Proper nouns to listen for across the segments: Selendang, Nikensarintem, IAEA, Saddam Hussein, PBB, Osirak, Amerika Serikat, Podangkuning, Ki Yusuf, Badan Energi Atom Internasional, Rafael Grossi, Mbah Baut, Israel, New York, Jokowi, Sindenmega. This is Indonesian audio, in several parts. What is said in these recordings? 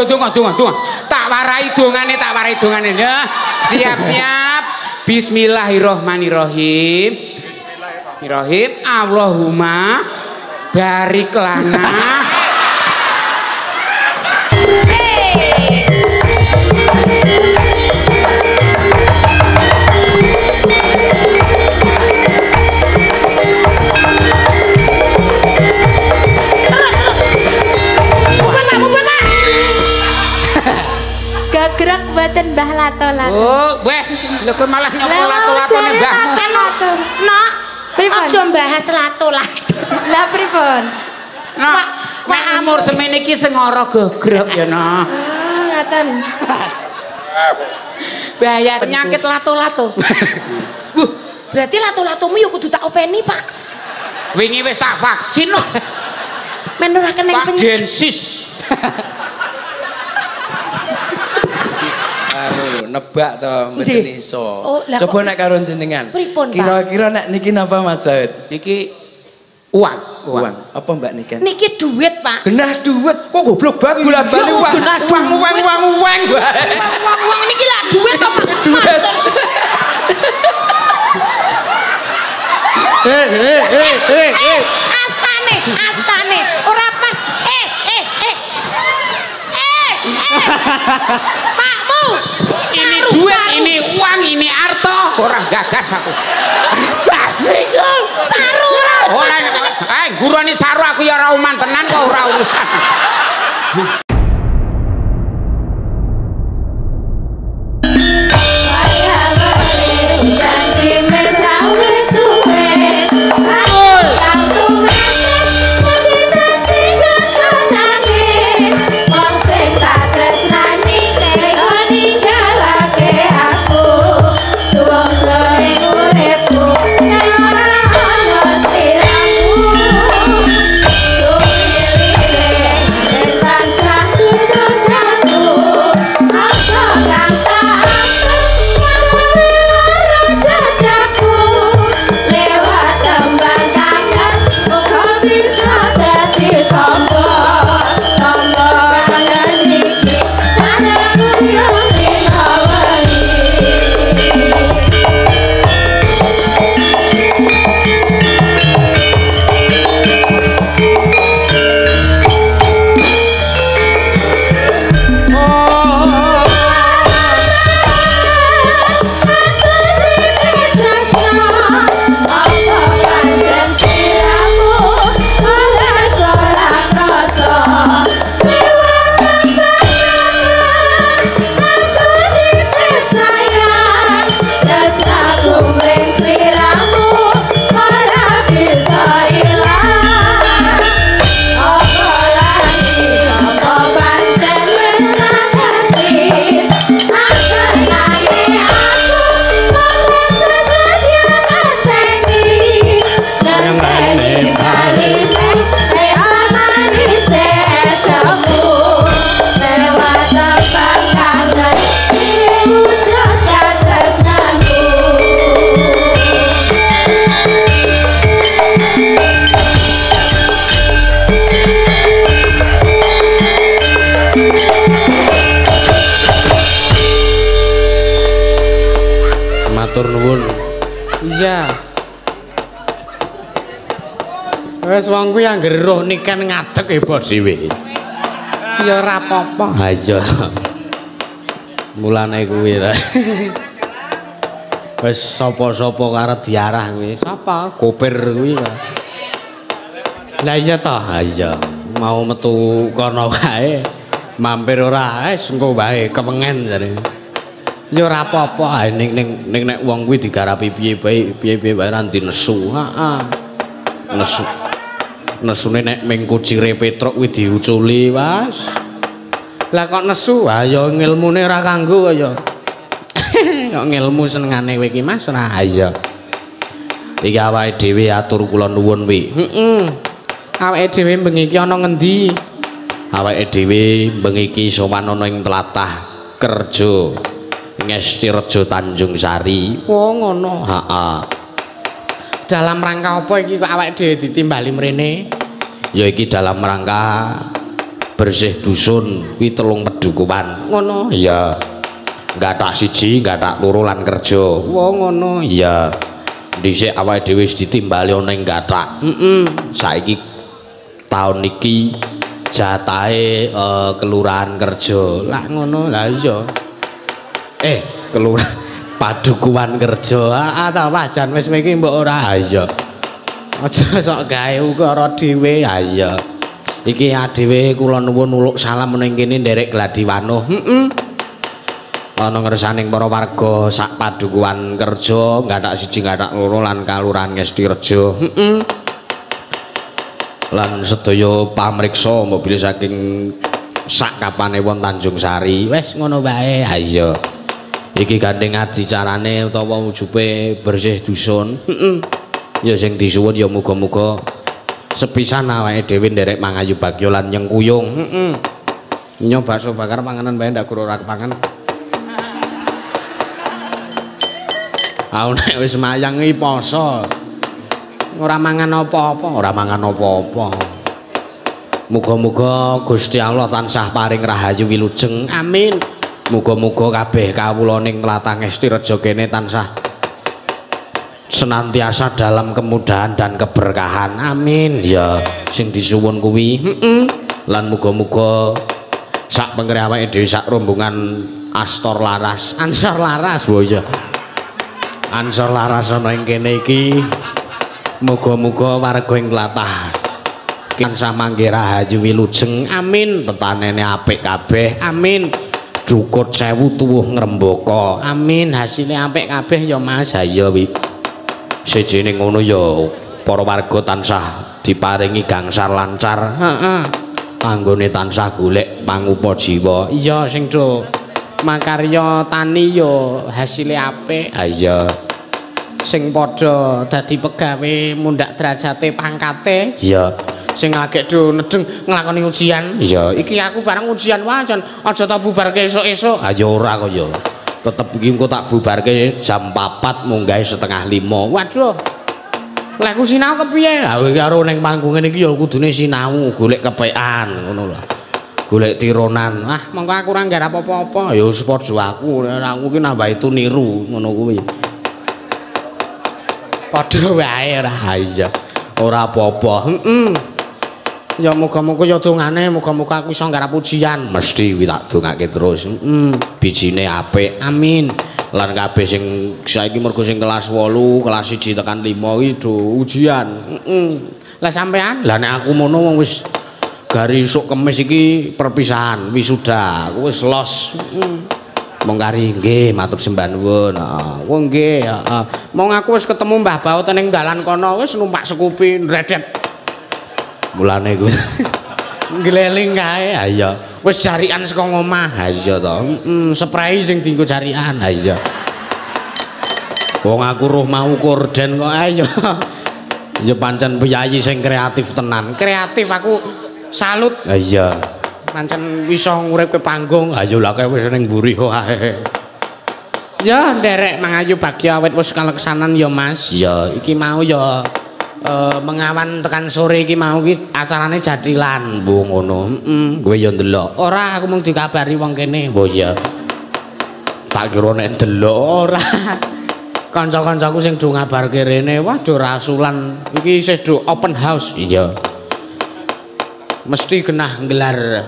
Donga. Tak warai dongane ya. Siap-siap. Bismillahirrahmanirrahim. Allahumma barik lana. Gerak badan Mbah Lato. Oh, weh, lho kok malah nyokol lato-latone Mbah. Nok, aja bahas lato-lato. Lah pripun? Nok, nek umur semene iki sing ora gogrok ya, Nok. Oh, ngaten. Bahaya penyakit lato-lato. Wuh, berarti lato-latomu ya kudu tak openi, Pak. Wingi wis tak vaksin, Nok. Men ora kena penyakit. Densis. Nebak toh mboten iso. Coba nek karo jenengan. Kira-kira nek niki napa Mas Baut? Niki uang. Apa Mbak Niken? Niki duit, Pak. Genah duit. Kok goblok banget bola bali uang. Uang. Uang niki lah duit to, Pak. Duit. Eh. Astane. Ora pas. Pakmu ini saru, duit saru. Ini uang, ini arto, orang gagas aku basikan saru orang, guru ini saru aku ya rauman tenan kok ora urusan. Wong kuwi anggere roh Niken ngadeg e bos dhewe. Ya ora apa-apa. Ha iya. Mulane kuwi ta. Wis sapa-sapa karep diarah kuwi. Sapa? Kopir kuwi ta. Lah iya ta. Ha iya. Mau metu kono kae. Mampir ora es engko wae kepengen jare. Ya ora apa-apa. Ning nek wong kuwi digarapi piye-piye wae ora dinesu. Heeh. Nesu. Nesune nek mengko cire petruk kuwi diuculi, Mas. Lah kok nesu? Ha ya ngilmune ora kanggo kaya. Kok ngilmu senengane kowe iki, Mas, ora ya. Iki awake dhewe atur kula nuwun wi. Heeh. Awake dhewe bengi iki ana ngendi? Awake dhewe bengi iki sowan ana ing tlatah kerja Ngestirejo Tanjung Sari. Oh, ngono. Heeh. Dalam rangka apa iki kok awake dhewe ditimbali mrene? Ya iki dalam rangka bersih dusun kuwi telung pedukuhan ngono ya nggak tak siji nggak tak loro lan kerja wong ngono ya dhisik awake dhewe wis ditimbali ana ing gathak saiki taun iki jatahe kelurahan kerja lah ngono lah iya kelurahan padukuhan kerja ta wajan wis iki mbok ora iya aja sok gawe ukara dhewe ha iya iki adewe kula nuwun uluk salam ning kene nderek gladiwanuh ana ngersaning para warga sak padukuhan kerja gathak siji gathak loro lan kalurahan Ngestirejo lan sedaya pamriksa mobil saking sak kapanewon Tanjung Sari wis ngono wae ha iya iki gandeng ngaji carane utawa wujude bersih dusun ya sing disuwun ya muga-muga sepisan awake dhewe nderek mangayu bagya lan nyengkuyung nyong bakso bakar panganan wae ndak guru ora kepangan nek wis mayang iki poso ora mangan apa-apa muga-muga Gusti Allah tansah paring rahayu wilujeng amin muga-muga kabeh kawula ning tlatah Ngestirejo kene tansah senantiasa dalam kemudahan dan keberkahan amin ya sing disuwun kuwi lan muga-muga sak pengeri awake dhewe sak rombongan Anshorlaras Anshorlaras ana ing kene iki muga-muga warga ing tlatah tansah mangke rahayu wilujeng amin tetanene apik kabeh amin cukur sewu tuwuh ngrembaka amin hasile apik kabeh ya Mas ha iya wi sejene ngono ya para warga tansah diparingi gangsar lancar heeh tanggone tansah golek pangupa jiwa iya sing do makarya tani ya hasile apik ha iya sing padha dadi pegawe mundhak derajate pangkate iya sing agek do nedeng nglakoni ujian iya iki aku bareng ujian wajan aja tak bubarke esuk-esuk ha ya ora kok ya tetep iki engko tak bubarke jam 4 munggahe 4:30 waduh lek ku sinau kepiye ha karo ning panggung ngene iki ya kudune sinau golek kepekan ngono lho golek tironan ah mongko aku ora nggarap apa-apa ya wis padha aku ora aku ki nambahi tu niru ngono kuwi padha wae ora iya ora apa-apa ya muga-muga ya dongane muga-muga aku iso nggarap pujian mesti kuwi tak dongake terus bijine apik amin lan kabeh sing saiki mergo sing kelas 8 kelas 1 tekan 5 iki do ujian lah sampean lah nek aku mono wong wis gari esuk kemis iki perpisahan wisuda aku wis los mongkari nggih matur sembah nuwun heeh oh nggih heeh mong aku wis ketemu Mbah Baut ning dalan kono wis numpak Scoopy ndredet mulane kuwi ngeleling kae ha iya wis jarikan saka omah ha iya to spray sing dienggo jarikan ha iya wong aku roh mau korden kok ayo ya pancen piyayi sing kreatif tenan kreatif aku salut ha iya pancen iso ngurip ke panggung ayo lah kowe wis ning mburi wae ya nderek mangayu bagya awet wis kaleksanan ya Mas ya iki mau ya mengawan tekan sore iki mau iki acarane jadilan mbo ngono kowe ya ndelok ora aku mung dikabari wong kene mbo ya tak kira nek ndelok ora kanca-kancaku sing do ngabarke rene waduh rasulan iki isih do open house iya mesti genah nggelar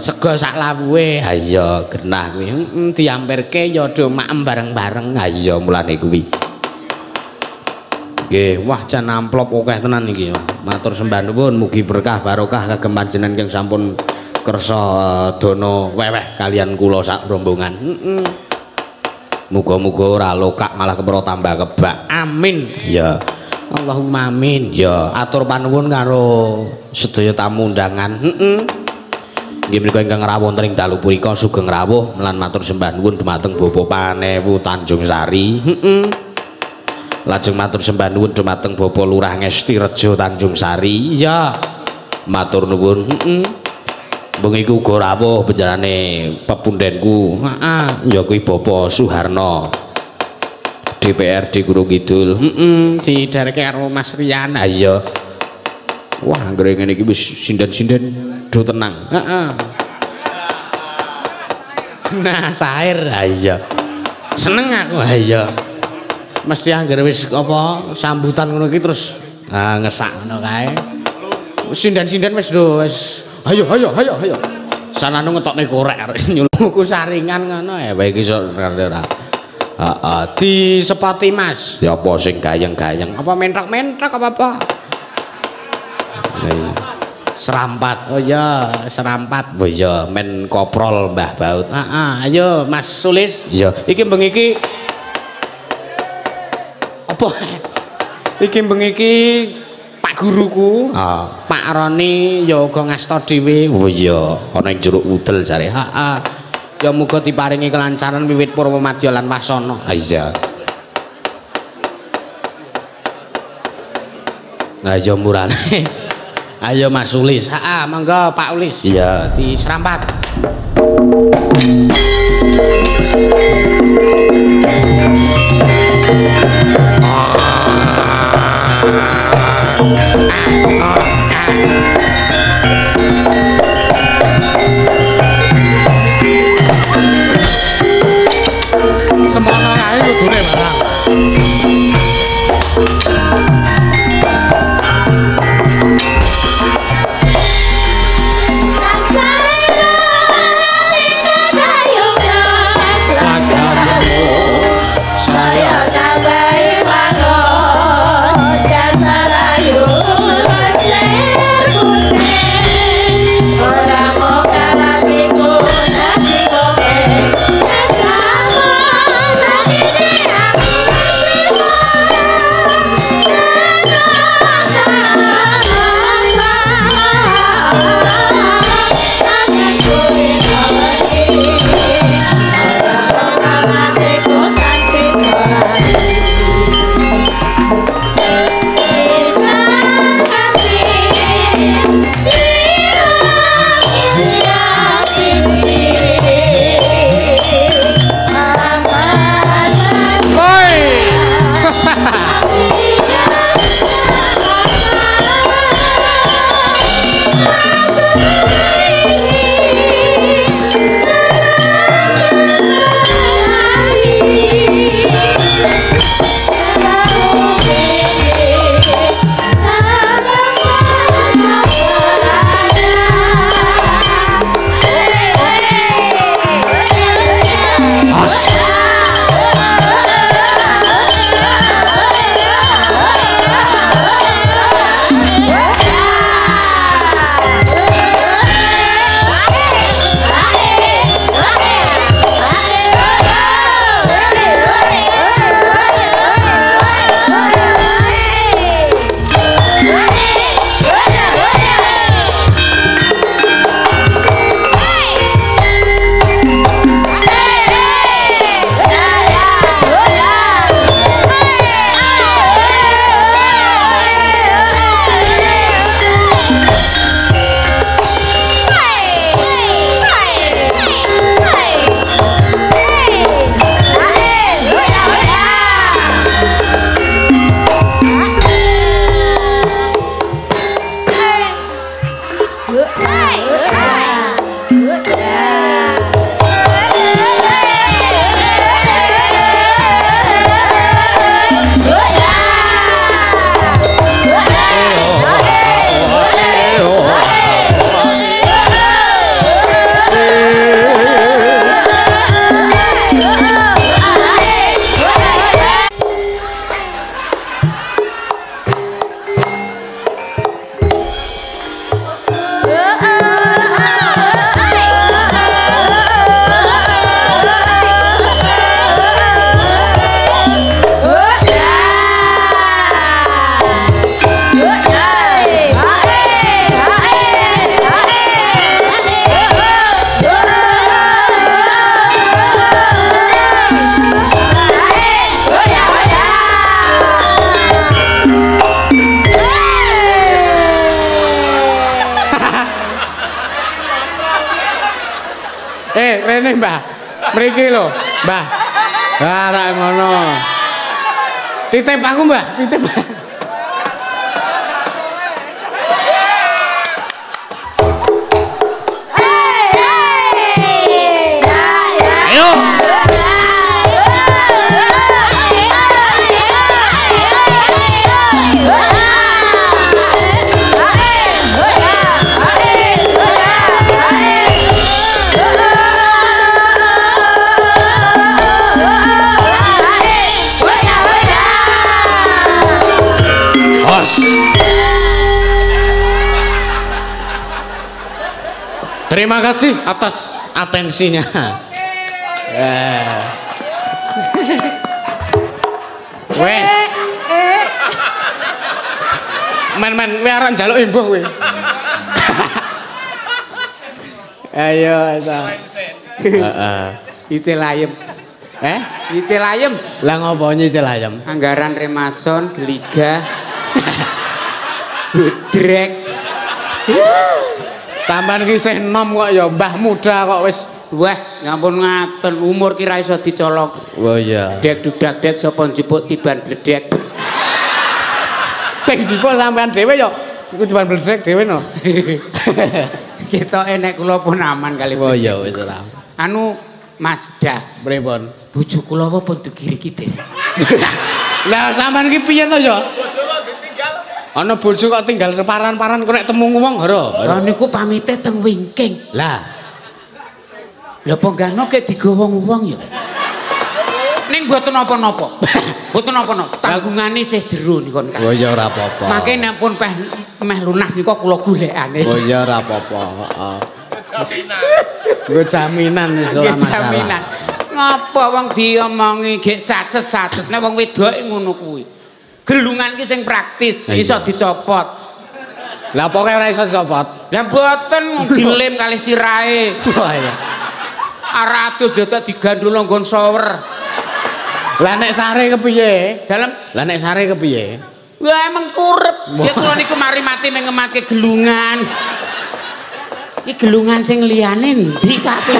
sego sak lawuhe ha iya genah kuwi diampirke ya do makem bareng-bareng ha iya mulane kuwi nggih wah jan amplop akeh tenan iki matur sembah nuwun mugi berkah barokah kagem panjenengan kang sampun kersa dana weweh kalian kula sak rombongan muga-muga ora lokak malah kepro tambah kebak amin ya Allahumma amin ya atur panuwun karo sedaya tamu undangan nggih menika ingkang rawuh wonten ing dalu punika sugeng rawuh lan matur sembah nuwun dumateng Bapa Panewu Tanjung Sari lajeng matur sembah nuwun dumateng Bapa Lurah Ngestirejo Tanjung Sari iya matur nuwun bengi ku uga rawuh panjenengane pepundhenku heeh ya kuwi Bapa Suharno DPRD Gunungkidul di daerah karo Mas Rian ayo wah anggere ngene iki wis sinden-sinden Do tenang. Nah, sair aja. Seneng aku aja. Mesti anggar wis apa sambutan ngono iki terus ngesakno kae. Sinden-sinden wis do wis ayo ayo ayo ayo. Sanane ngetokne korek arek nyuluku saringan ngono ya bae iki iso ora. Heeh, disepati Mas. Ya apa sing gayeng-gayeng? Apa mentok-mentok apa-apa? Serampat, oh iya serampat, oh iya men koprol Mbah Baut. Ayo Mas Sulis, iya iki mbeng iki apa? Iki mbeng iki Pak Guruku, Pak Roni, ya uga ngasta dhewe. Oh iya ana ing jeruk udel jare. Heeh. Ya muga diparingi kelancaran wiwit purwa madya lan wasana. Iya. Lah ya murane. Ayo Mas Ulis, monggo Pak Ulis. Iya, di Serampat. Semono ae kudune barang. Mriki lho, Mbah. Lah rak ngono. Titip aku, Mbah, titip. Terima kasih atas atensinya. Wes. Men-men we arek njaluk imbuh kowe. Ayo sa. Heeh. Icil ayem. Heh? Icil ayem. Lah ngopo nyicil ayem? Anggaran remason geligah. Budrek. Sampeyan ki isih enom kok ya, mbah muda kok wis. Wah, ngampun ngaten umur ki ra iso dicolok. Oh iya. Dek dudak dek sapa njupuk tiban bledek. Sing jupuk sampean dhewe ya iku tiban bledek dhewe no. Kita enek kula pun aman kali. Oh iya wis ora. Anu Mas Dah pripun? Bojo kula apa pun dikiri kidel. Lah sampean ki piye to ya? Ana bojo kok tinggal separan-paran kok nek temu wong ora. Lah niku pamite teng wingking. Lah. Lah ponggano kek digawa wong ya. Ning mboten napa-napa. Mboten napa-napa. Tanggungane isih jero niku. Oh ya ora apa-apa. Mangke nek pun meh lunas niku kula golekane. Oh ya ora apa-apa, heeh. Nggo jaminan iso ana jaminan. Ngapa wong diomongi gek sacet-sacetne wong wedoke ngono kuwi. Gelungan ki sing praktis iso dicopot. Lah pokoke ora iso dicopot. Lah mboten dilem kali sirahe. Wah ya. 200 data digandul nggon shower. Lah nek sare kepiye? Dalem. Lah nek sare kepiye? Wah mengkurep. Ya kula niku mari mati mengemake gelungan. Iki gelungan sing liyane ndi kate?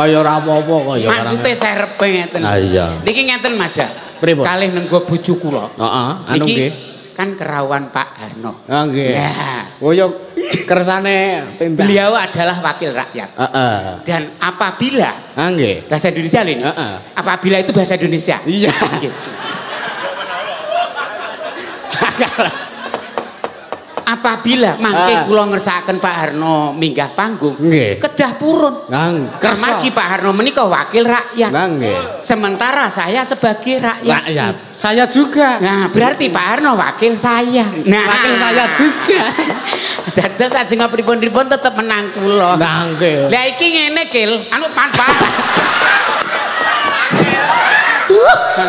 Kaya ora apa-apa kok ya. Maksude serepe ngeten. Ah iya. Niki ngeten Mas ya. Kalih nenggo bojo kula. Heeh, anu nggih. Kan kerawan Pak Harno. Oh nggih. Ya. Koyok kersane tindak. Beliau adalah wakil rakyat. Heeh. Dan apabila nggih. Bahasa Indonesia lho ini. Heeh. Apabila itu bahasa Indonesia. Iya. Gitu. Apabila mangke kula ngersakaken Pak Harno minggah panggung kedah purun amargi Pak Harno menika wakil rakyat sementara saya sebagai rakyat saya juga nah berarti Pak Harno wakil saya nah wakil saya juga dados sajeng pripun-pripun tetep menang kula nggih lha iki ngene Kil anu panpan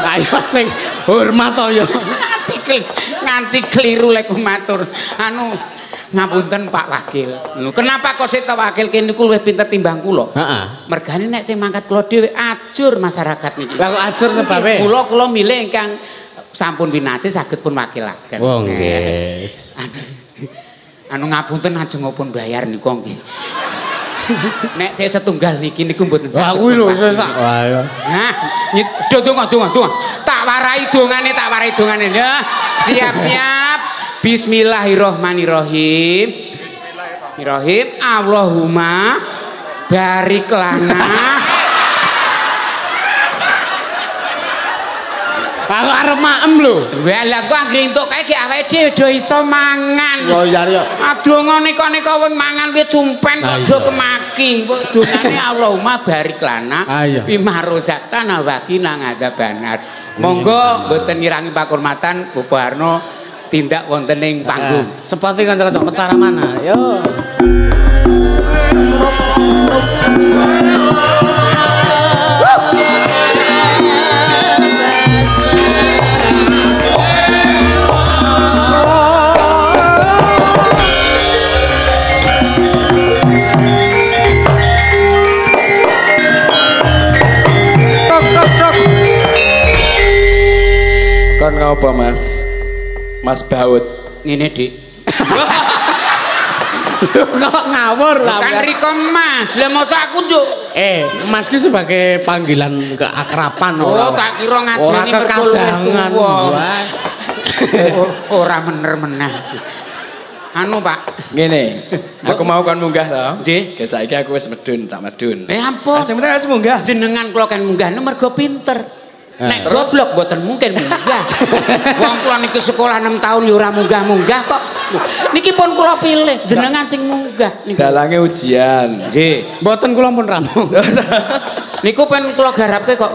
ayo sing hormat ya nganti keliru lek matur anu ngapunten Pak Wakil kenapa kok sita wakil kene niku luwih pinter timbang kula heeh mergane nek sing mangkat kula dhewe ajur masyarakat niki lha kok ajur sebabe kula milih ingkang sampun winasih saged pun wakilaken oh nggih anu ngapunten ajeng pun bayar niku nggih nek saya setunggal niki niku mboten sak. Lah kuwi lho sak. Nah, ndonga. Tak warai dongane, ya. Siap-siap. Bismillahirrahmanirrahim. Bismillahirrahmanirrahim. Allahumma barik lana. Aku arep maem lho. Lah aku anggere entuk kae gek awake dhewe do iso mangan. Yo ya yo. Adonga nika-nika wong mangan kuwi cumpen padha kemaki. Dongane Allahumma barik lana bimarozatan awakina ngadabanar. Monggo mboten ngirangi pakurmatan Bapak Harno tindak wonten ing panggung. Seperti kanca-kanca petara mana. Yo. Kon ngapa Mas Baut ngene Dik kok ngawur lah kan riko Mas lah masa aku njuk Mas ki sebagai panggilan keakrapan oh tak kira ngajeni perkajangan ora bener menah anu Pak ngene aku mau kan munggah to nggih ge saiki aku wis medun tak medun ampun sing penting wis munggah jenengan kula kan munggah mergo pinter nek roblok mboten mungkin munggah. Wong kula niki sekolah 6 tahun ya ora munggah-munggah kok. Niki pun kula pilih jenengan sing munggah niku. Dalange ujian. Nggih. Mboten kula pun rampung. Niku pen kula garapke kok.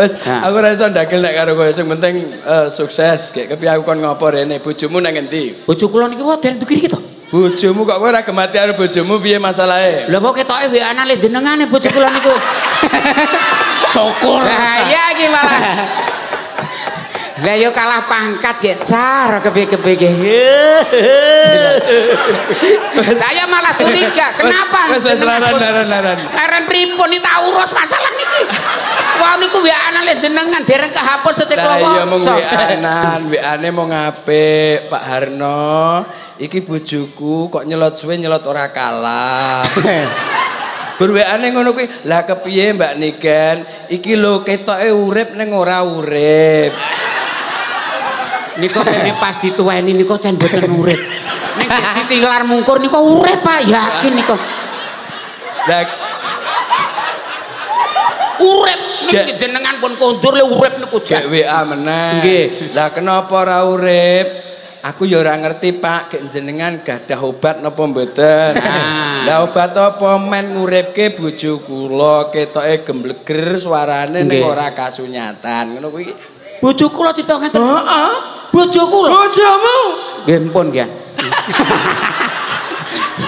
Wes aku ora iso ndagel nek karo kowe sing penting sukses. Gek kepiye aku kon ngopo rene bojomu nang ngendi? Bojo kula niki wae dereng ndugi iki to. Bojomu kok kowe ora gemati karo bojomu piye masalahe? Lha kok ketoke WA-an le jenengane bojo kula niku. Syukur. Lah iya iki malah. Lah yo kalah pangkat nggih, car kepiye-kepiye nggih. Saya malah curiga, kenapa? Wes laran-laran. Laran pripun iki tak urus masalah niki. Wah niku WA-an le jenengan dereng kehapus terus kok. Lah iya mung WA-an, WA-ne mung apik, Pak Harno. Iki bojoku kok nyelot suwe nyelot ora kalah. Berweane ngono kuwi. Lah kepiye Mbak Niken? Iki lho ketoke urip ning ora urip. Niko kene pas dituweni niko jan boten urip. Ning ditilar mungkur niko urip Pak, yakin niko. Lah urip niki jenengan pun kondur le urip niku jan. WA meneh. Nggih. Lah kenapa ora urip? Aku ya ora ngerti Pak, gek jenengan gadah obat napa mboten. Lah obat apa men nguripke bojo kula, ketoke gembleger, suarane ning ora kasunyatan. Ngono kuwi. Bojo kula cita ngeten. Heeh. Bojo kula. Bojomu. Nggih mpun, Kyan.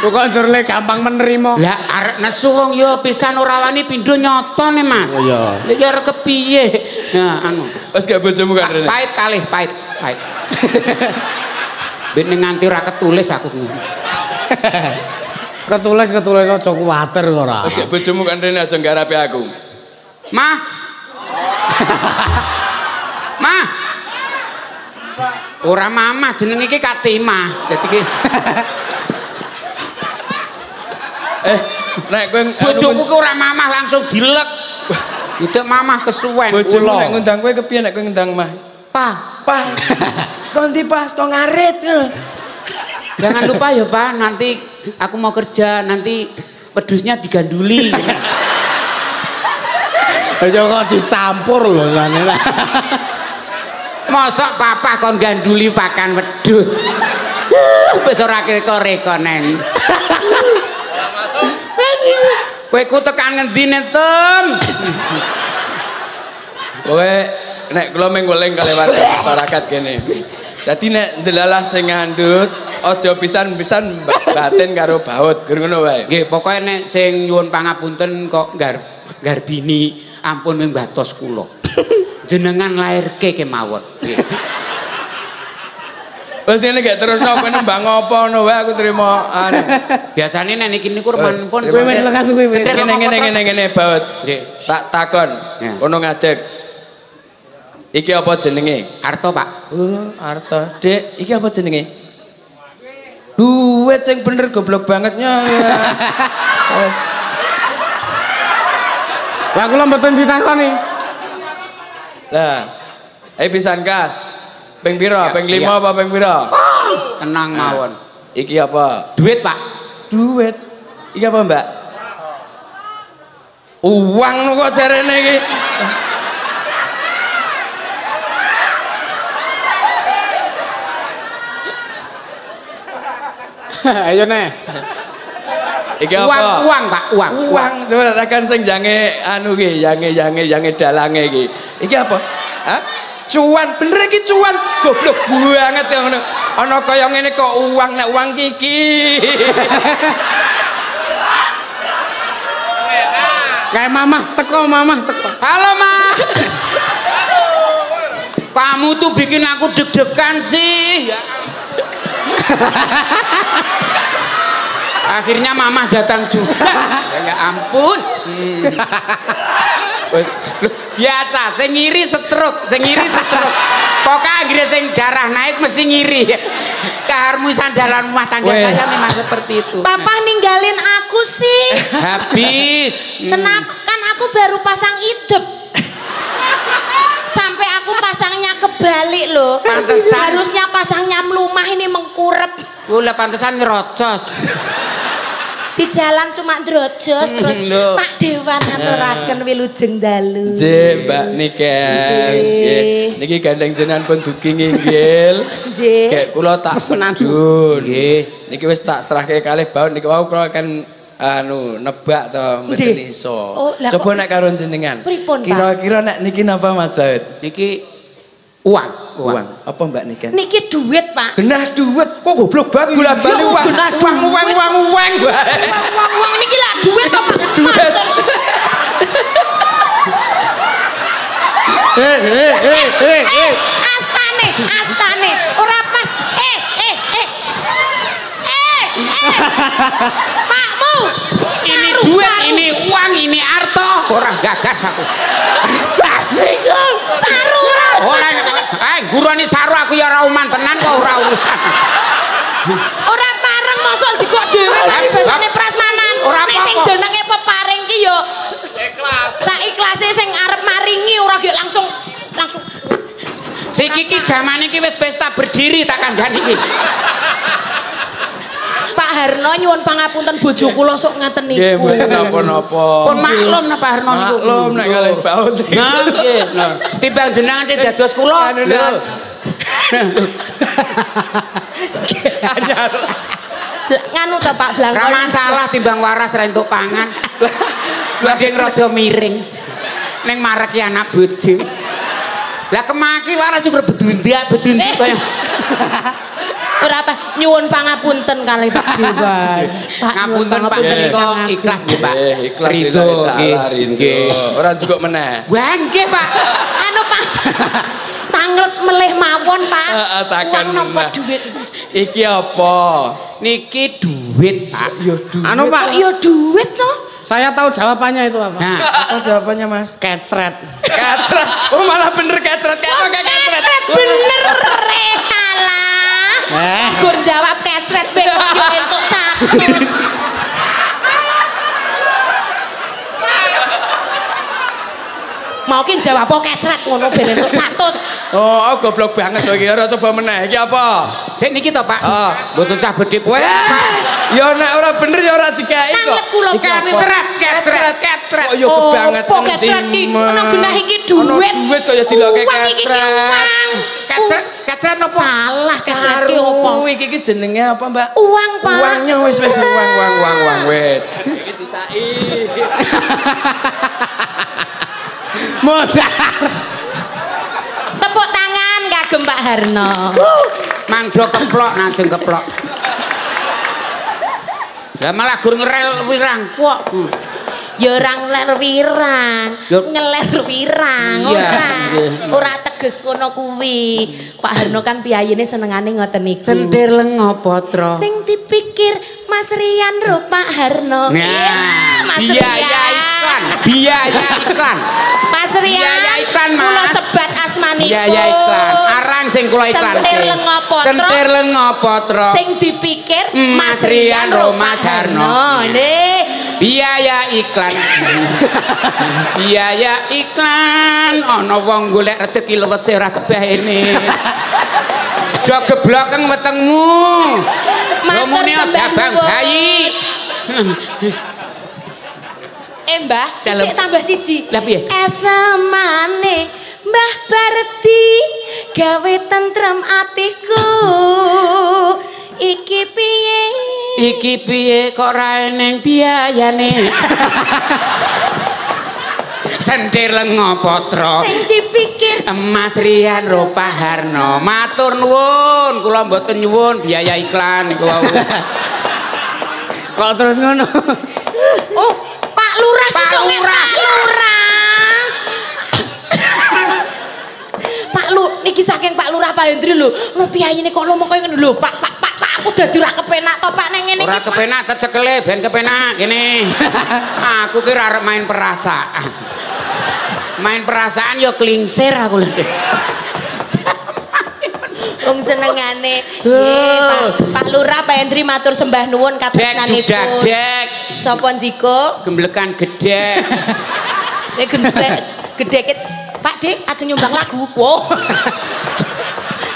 Kok njurle gampang menerima. Lah arek nesu wong ya pisan ora wani pindho nyotone, Mas. Oh iya. Lah ya arek kepiye? Nah, anu. Wes gak bojomu kan rene. Pait kalih, pait, pait. Ben nganti ora ketulis aku. Ketulis aja kuwatir ora. Wis bojomu kan rene aja nggarapi aku. Mah. Mah. Ora mamah jeneng iki Katimah. Dadi iki. Nek kowe bojoku ki ora mamah langsung dilek. Ndak mamah kesuwen. Bojomu nek ngundang kowe kepiye nek kowe ngundang mah? Pak, sekonti Pak, sekon ngarit. Jangan lupa ya Pak, nanti aku mau kerja, nanti pedusnya diganduli. Aja kok dicampur loh. Mosok papa kon ganduli pakan pedus. Besok akhir korekonen. Kowe ku tekan ngendi nentem? Kowe nek kula menggoleng kali masyarakat kene. Dadi nek ndelalah sing ngandhut aja pisan-pisan batin karo baut, ngono wae. Nggih, pokoke nek sing nyuwun pangapunten kok garbini ampun ming batos kula. Jenengan lairke kemawon. Nggih. Wes ngene gak terusno kowe nembang apa ngono wae aku trimo. Biasane nek niki niku remanipun ngene baut. Nggih. Tak takon. Ono ngadeg. Iki apa jenenge? Arto Pak. Arto. Dek, iki apa jenenge? Duit sing bener goblok bangetnya. Wes. Lah kula mboten ditakoni. Lah, ayo pisan gas. Ping pira? Ping 5 apa ping pira? Tenang mawon. Iki apa? Duit, Pak. Duit. Iki apa, Mbak? Uang kok jarene iki. Ayo nih. Iki apa? Uang Pak, uang. Uang coba tekan sing jange anu ki, jange dalange ki. Iki apa? Hah? Cuan, bener iki cuan. Goblok banget ya ngono. Ana kaya ngene kok uang nek uang iki. Kayak mamah teko. Halo, Mah. Kamu tuh bikin aku deg-degan sih. Akhirnya mamah datang juga. Ya ampun. Biasa, sing ngiri setruk. Pokoknya akhirnya sing darah naik mesti ngiri. Keharmonisan dalam rumah tangga saya memang seperti itu. Papa ninggalin aku sih. Habis. Kenapa? Kan aku baru pasang idep. Sampai aku pasangnya kebalik loh. Pantesan. Harusnya pasangnya melumah, ini mengkurep. Udah pantesan ngerocos. Di jalan cuma ngerocos terus Pak Dewan ngaturaken wilujeng dalu. Nggih, Mbak Niken. Niki gandeng jenengan pun dugi nginggil. Nggih. Kayak kula tak senandun. Nggih. Niki wis tak serahke kalih Baut niki wau kula kan anu nebak to mboten iso. Coba nek karo jenengan. Kira-kira nek niki napa Mas Baut? Niki Uang. Apa Mbak Niken? Niki duit, Pak. Genah duit. Kok goblok banget gula bali uang. Uang niki lah duit to, Pak. Duit. Eh. Astane. Ora pas. Pakmu. Ini duit, ini uang, ini harta. Orang gagas aku. Basingku. Saru. Orang gurani saru aku ya rauman tenan kok ora urusan. Ora pareng mosok jikok dhewe mari basane prasmanan. Nek sing jenenge peparing ki ya ikhlas. Saikhlase sing arep maringi ora ge langsung. Siki ki jaman iki wis pesta berdiri tak kandhani iki. Pak Harno nyuwun pangapunten bojo kula sok ngaten niku. Nggih mboten napa-napa. Pun maklum napa Harno niku. Maklum nek kalih Baut. Nah nggih. Timbang jenengan sing dados kula. Anyar. Nganu ta Pak Blangkon. Ora masalah timbang waras ra entuk pangan. Lah nggih rada miring. Ning marek ki anak bojo. Lah kemaki waras sing bedundak kaya. Ora apa nyuwun pangapunten kali Pak Dewan. Ngapunten Pak menika ikhlas nggih Pak. Ikhlas nggih. Ora cukup meneh. Wah nggih Pak. Anu Pak. Tanglet melih mawon Pak. Heeh takan meneh. Iki apa? Niki duit Pak. Ya duit. Anu Pak, ya duit to. Saya tahu jawabannya itu apa. Nah, apa jawabannya Mas? Kecret. Kecret. Oh malah bener kecret. Kecret. Bener rekalah. Gur jawab kecret besok yo entuk 100. Mau ki jawab apa kecret ngono ben entuk 100. Oh, goblok banget to iki. Ora coba meneh. Iki apa? Sik niki to, Pak. Heeh. Mboten cah bedhik kowe. Ya nek ora bener ya ora dikai kok. Iki kecret, kecret. Kok yo kebanget penting. Kok kecret iki ono genah iki duit. Duit kok ya diloke kecret. Kacret apa? Salah kacret ki opo? Iki jenenge apa, Mbak? Uang, Pak. Uangnya wis uang wis. Iki disai. Modar. Tepuk tangan kagem Pak Harno. Mangdo keplok najeng keplok. Lah malah gur ngerel wirang kok. Ya orang ngeler wirang ora teges kono kuwi. Pak Harno kan piyayine senengane ngoten niku. Sendir lengo potro. Sing dipikir Mas Rian ro Pak Harno. Nah, biaya iklan. Mas Rian kula sebat asmane niku. Biaya iklan. Aran sing kula iklan. Sendir lengo potro. Sing dipikir Mas Rian ro Mas Harno. Biaya iklan ana wong golek rejeki lewese ora sebah ini. Jo geblokeng wetengmu. Lumune jabang bayi. Mbah, sik tambah siji. Lah piye? Esemane Mbah Bardi gawe tentrem atiku. Iki piye kok ra eneng biayane. Sendir lengo potro. Sing dipikir Mas Rian ro Pak Harno. Matur nuwun, kula mboten nyuwun biaya iklan niku wau. Kok terus ngono? Oh, Pak Lurah iso ngerti. Pak Lurah. Niki saking Pak Lurah Pak Hendri lho. Lho piyayine kok lomo kaya ngono lho, Pak aku dadi ora kepenak to Pak ning ngene iki. Ora kepenak tecekele ben kepenak ngene. Aku ki ora arep main perasaan. Main perasaan ya klingsir aku lho. Wong senengane. Pak Lurah Pak Hendri matur sembah nuwun katresnanipun. Sapa njiko? Gemblekan gedhek. Nek gemblek gedheke Pak Dik ajeng nyumbang lagu. Wow.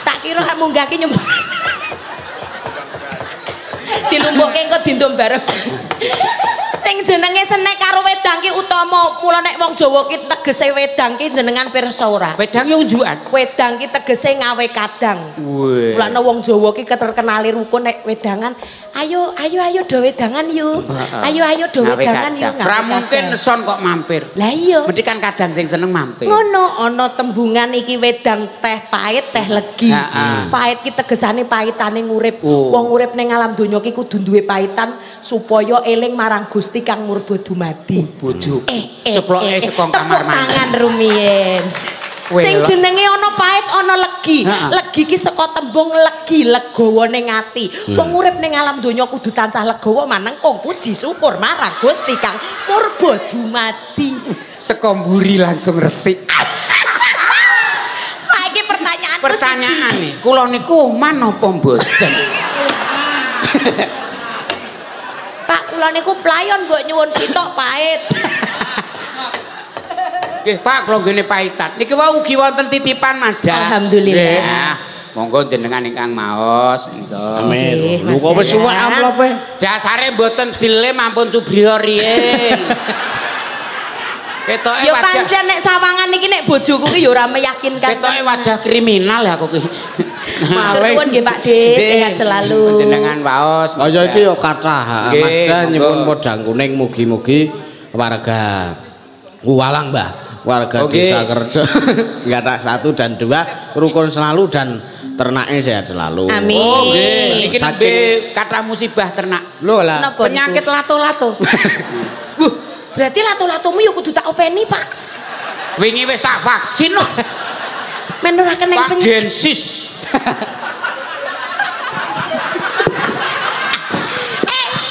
Tak kira munggah ki nyumbang. Dilumpukke engko dindom bareng. Sing jenenge senek karo wedang ki utama. Mula nek wong Jawa ki tegese wedang ki jenengan pirsa ora? Wedang ki unjukan. Wedang ki tegese ngawe kadang. Mulane wong Jawa ki keterkenali rukun nek wedangan ayo do wedangan yuk. Ayo do wedangan yuk. Ra mungkin son kok mampir. Lah iya. Mesti kan kadang sing seneng mampir. Ngono ana tembungan iki wedang teh pahit teh legi. Pahit ki tegesane pahitane ngurip. Wong urip ning alam donya ki kudu duwe pahitan supaya eling marang Gusti kang murba dumadi. Bojo. Ceploke saka kamar mandi. Tangan rumiyin. Sing jenenge ana pahit ana legi. Legi ki saka tembung legi, legawa ning ati. Wong urip ning alam donya kudu tansah legawa manengkung puji syukur marang Gusti kang murba dumadi. Saka mburi langsung resik. Saiki pertanyaane, kula niku man apa mboten? Pak, kula niku playon mbok nyuwun sitok pahit. Nggih Pak, kula nggone pahitan. Niki wae ugi wonten titipan Mas Dah. Alhamdulillah. Nah, monggo jenengan ingkang maos nggih. Amin. Lho kok wis suwek amplope. Dasare mboten dilem ampun cubriyo riyen. Ketoke wajah. Ya pancen nek sawangan niki nek bojoku ki ya ora meyakinkan. Ketoke wajah kriminal aku ki. Matur nuwun nggih Pak De, sehat selalu. Jenengan waos. Oh ya iki ya kathah. Mas Dah nyuwun Podangkuning mugi-mugi warga walang Mbah. Warga desa kerja nggak satu dan dua rukun selalu dan ternaknya sehat selalu. Amin. Oh, ini kata musibah ternak. Loh lah. Penyakit lato-lato. Bu, berarti lato-latomu yuk kudu tak openi Pak. Wingi wis tak vaksin loh. Menurahkan yang penyakit. Gensis.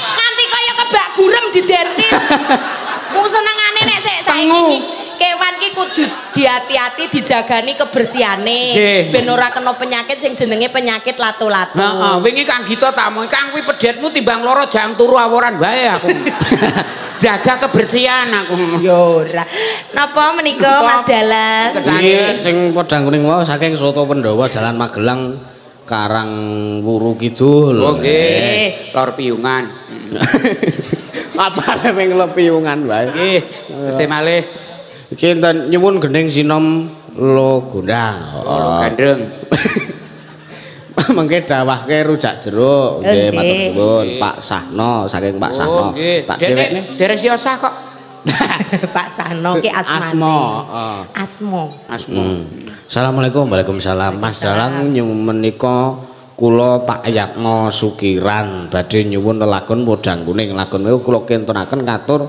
Nanti kaya kebak gurem di densis. Mung senengane nek saiki iki kewan iki kudu diati-ati dijagani kebersihanane ben ora kena penyakit sing jenenge penyakit lato-lato. Heeh, wingi Kang Gito tak mung Kang kuwi pedhetmu timbang loro jang turu aworan bae aku. Jaga kebersihan aku. Yo ora. Napa menika Mas Dalang? Kesangen sing Podangkuning wae saking Soto Pendowo Jalan Magelang Karangwuru Kidul. Nggih, lor piyungan. Apa nemeng lepiungan bae. Nggih, sese malih. Iki enten nyuwun gending sinom lo gondang. Lo gandreng. Mangke dawahke rujak jeruk. Nggih, matur nuwun Pak Sahno saking Pak Sahno. Tak dhewekne dereng siosah kok. Pak Sahno ki asmane. Asmo. Assalamualaikum. Waalaikumsalam. Mas Dalang nyuwun menika kula Pak Yatno Sukiran badhe nyuwun lelagon Podangkuning. Lagon niku kula kintunaken katur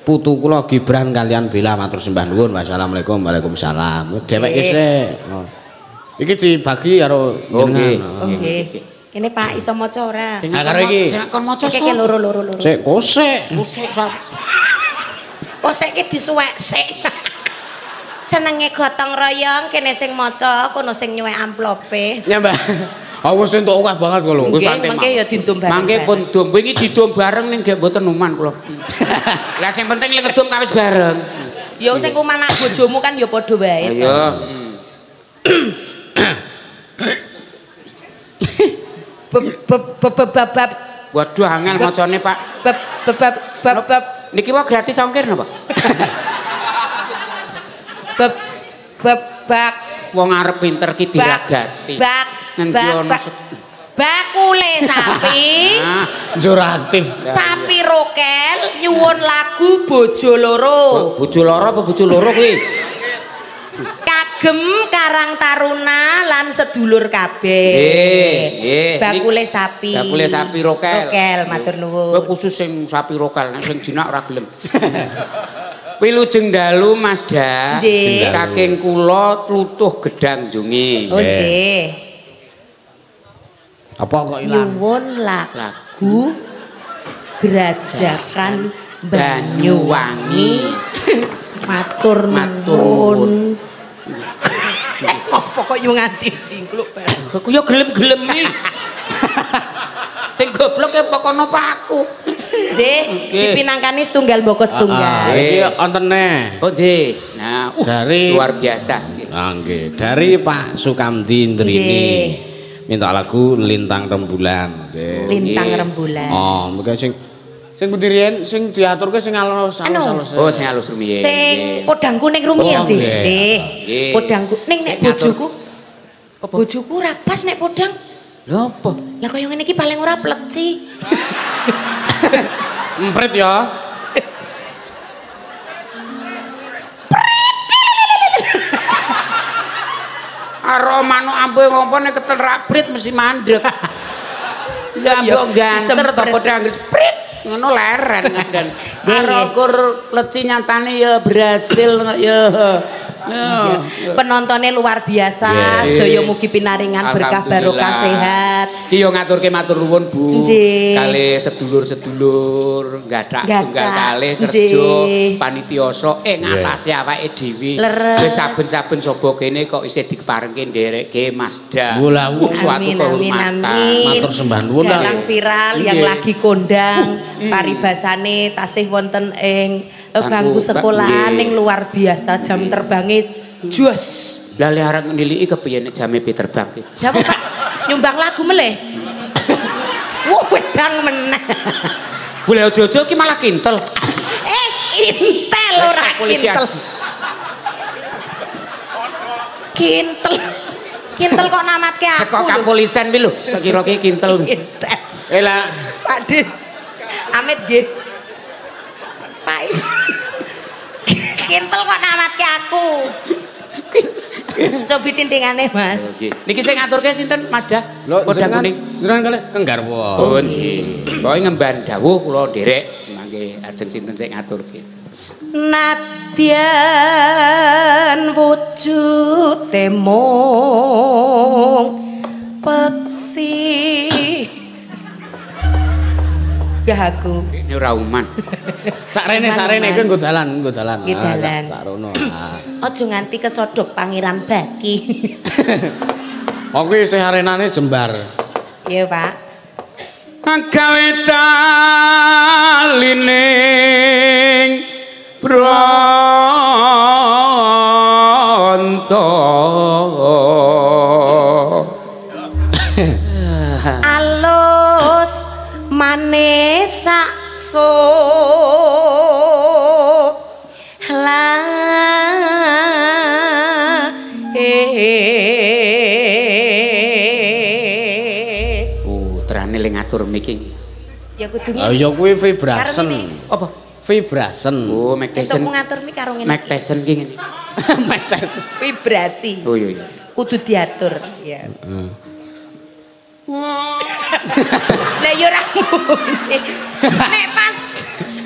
putu kula Gibran kalian Bela matur sembah nuwun. Wassalamualaikum. Waalaikumsalam. Dheweke sik. Iki dibagi karo jenengan. Nggih. Kene Pak iso maca ora? Ha karo iki. Kon maca sik loro-loro. Sik kosek. Kosek iki disuwek sik. Senenge gotong royong kene sing maca, kono sing nyuwek amplope. Ya, Mbak. Awas entuk akeh banget kula. Wis santai. Mangke ya didom bareng. Mangke pun dom. Wingi didom bareng ning nggih mboten uman kula. Lah sing penting lek ngedom kawis bareng. Ya sing kumanak bojomu kan ya padha wae. Iya. Bebab. Waduh angel macane, Pak. Bebab. Niki wae gratis ongkir napa? Bebab. Wong arep pinter ki diragati. Bakule sapi. Juratif. Sapi rokel nyuwun lagu bojo loro. Bojo loro apa bojo loro kuwi? Kagem Karang Taruna lan sedulur kabeh. Nggih. Bakule sapi. Bakule sapi rokel. Rokel matur nuwun. Kowe khusus sing sapi rokel, nek sing jinak ora gelem. Wilujeng dalu Mas Dah saking kula tlutuh gedang jungi. Oh nggih. Apa kok ilang? Nyuwun lagu Grajakan Banyuwangi. Matur nuwun. Apa kok yo nganti kluk bareng. Aku yo gelem-gelemi. Sing goblok e pokono Pak aku. Nggih, dipinangkani setunggal boko setunggal. Iki ontene. Oh nggih. Nah, dari luar biasa. Ah nggih, dari Pak Sukamdi Indrini. Minta lagu Lintang Rembulan. Lintang Rembulan. Oh, mengke sing pendirian, sing diaturke sing alus-alus. Oh, sing alus rumiyin. Sing Podangkuning rumiyin, nggih. Podangkuning nek bojoku. Bojoku rapas nek podang. Lopo? Lah kaya ngene iki paling ora plet sih. Emprit ya. Karo manuk ambe ngompone ketel raprit mesti mandek. Lah mbok ganter to padha Inggris prit ngono leren ngandan. Arokur leci nyantane ya berhasil ya. No. Penontonnya luar biasa, sedaya mugi pinaringan berkah barokah sehat. Ki yo ngaturke matur nuwun Bu. Kali sedulur-sedulur gathak tunggal kalih kerja panitioso ngatasi awake dhewe. Wis saben-saben sapa kene kok isih dikeparengke ndereke Mazda. Mula wong suatu kehormatan. Matur sembah nuwun. Yang viral yang lagi kondang paribasane tasih wonten ing bangku sekolahan yang luar biasa, jam terbangnya jos. Lali harap nilai kepiannya jamnya Peter Bang. Dapat Pak, nyumbang lagu meleh. Wah, wedang menang. Boleh ojo-ojo ki malah kintel. Intel ora kintel. Kintel. Kintel kok namat ke aku. Kok kapolisan bilu, kira-kira kintel. Kintel. Elah. Pak Din, amit gih. Pak kintel kok namatke aku. Coba dindingane Mas. Niki sing ngaturke sinten Mas Dah? Podangkuning. Jenengan kalih Kenggarwa. Pun sih. Pokoke ngemban dawuh kula nderek mangke ajeng sinten sing ngaturke. Nadyan wujud temong peksi. Ya aku ini rauman sarene itu nggo jalan sarono ojo nganti kesodok Pangeran Baki aku isih arenane jembar iya Pak gawe talining bronto alus manesa so la putrane le ngatur miki ya kudune ya kuwi vibrasen apa vibrasen oh mekesen ngatur miki karo ngene mekesen ki ngene mekesen vibrasi oh iya kudu diatur ya lah yo ora ngene. Nek pas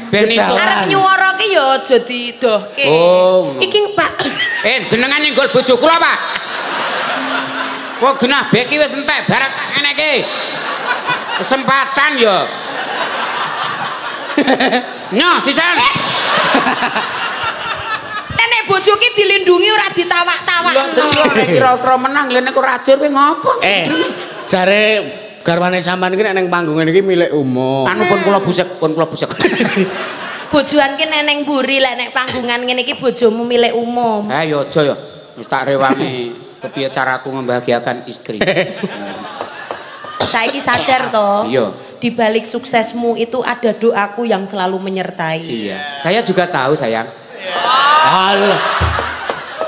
ben arep nyuwara ki yo aja didohke. Iki Pak. Jenengan nyenggol bojo kula, Pak. Kok genah beki wis entek barat ngene iki. Kesempatan yo. Nyo, sisan. Nek bojo ki dilindungi ora ditawak-tawakno. Kira-kira menang lene kok rajur kuwi ngopo? Jare garwane sampean iki nek nang panggung iki milik umum. Anu pun kula busek, pun kula busek. Bojoan ki neneng mburi lek nek panggungan ngene iki bojomu milik umum. Ha ya aja ya. Wis tak rewangi kepiye caraku membahagiakan istri. Saiki sadar to? Iya. Di balik suksesmu itu ada doaku yang selalu menyertai. Iya. Saya juga tahu, sayang. Allah.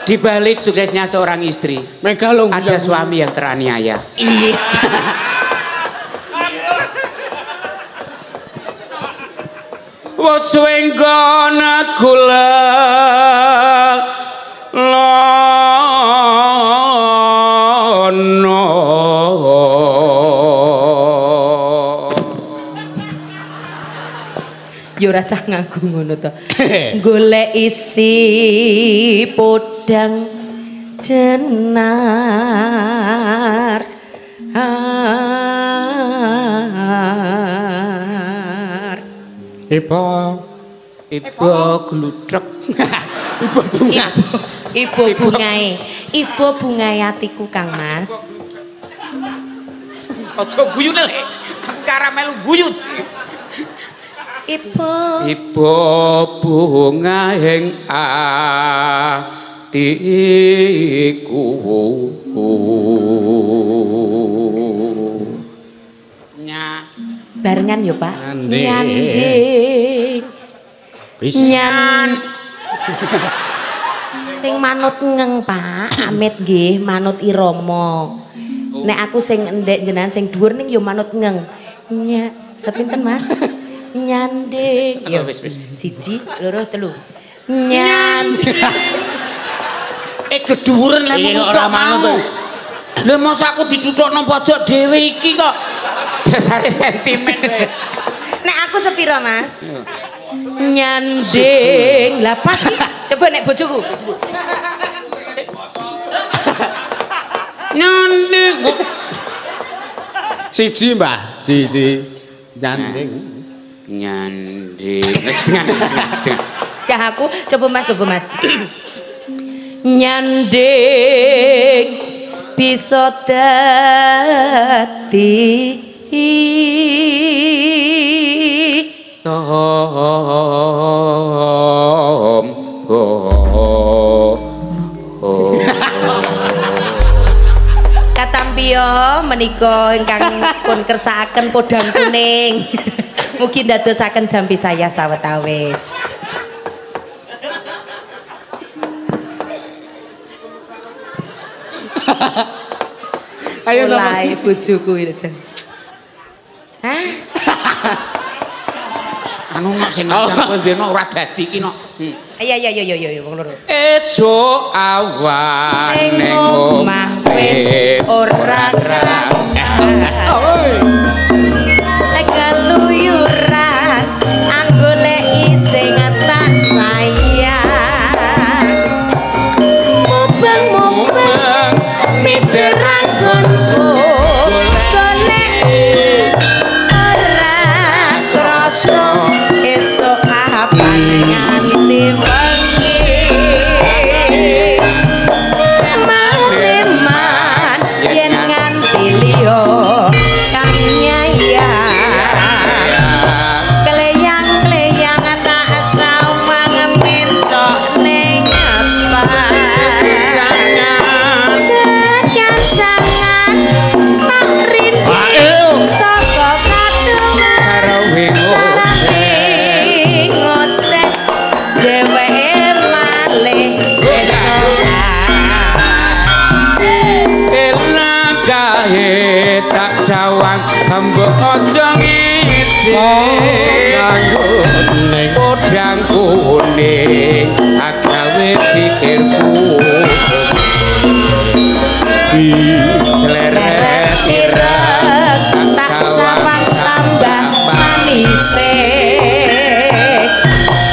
Di balik suksesnya seorang istri, ada suami yang teraniaya. Iya. Waswengkona kula lono. Yo rasah ngaku ngono to. Golek isi pot dan cenar ibu glutrek ibu bungai hatiku Kang Mas ojo guyu lele karamelu guyu ibu bunga heng a iku nya barengan yo Pak nyanding nyan sing manut ngeng Pak amit nggih manut irama Nek aku sing ndek jenengan sing dhuwur ning yo manut ngeng. Nya, sepinten Mas? Nyandeng. Ya wis wis. 1 2 3. Nyandeng. Kedhuwuran lha mung ora manut. Lha mosok aku dicuthukno pojok dhewe iki kok. Dasare sentimen kowe. Nek aku sepira Mas? Nyandeng. Lah pas coba nek bojoku. Nyandeng. Siji Mbah, siji. Nyandeng. Nyandeng. Wis nyandeng. Kah aku coba Mas. Nyandeng bisa dadi tom katampio menika ingkang pun kersakaken Podangkuning mugi dadosaken jampi saya sawetawis. Ayo mulai bojoku iki. Hah? Anu nek sing nang kowe ben ora dadi iki nok. Ayo wong loro. Esuk awan ning omah wis ora kras. Oi. Lek keluyuran anggoleki sing tak sayang. Mubeng miterang konku golek ora krasa esuk kapan nganti wengi reman yen nganti liya kang nyayang keleyang-keleyang tak sawang mencok ning apa jangan makrinding saka kaduman saraping ngoceh dheweke malih wecahan telakahe tak sawang hamba aja ngijik ning Podang Kuning agawe pikirku celeret ireng tak sawang tambah manise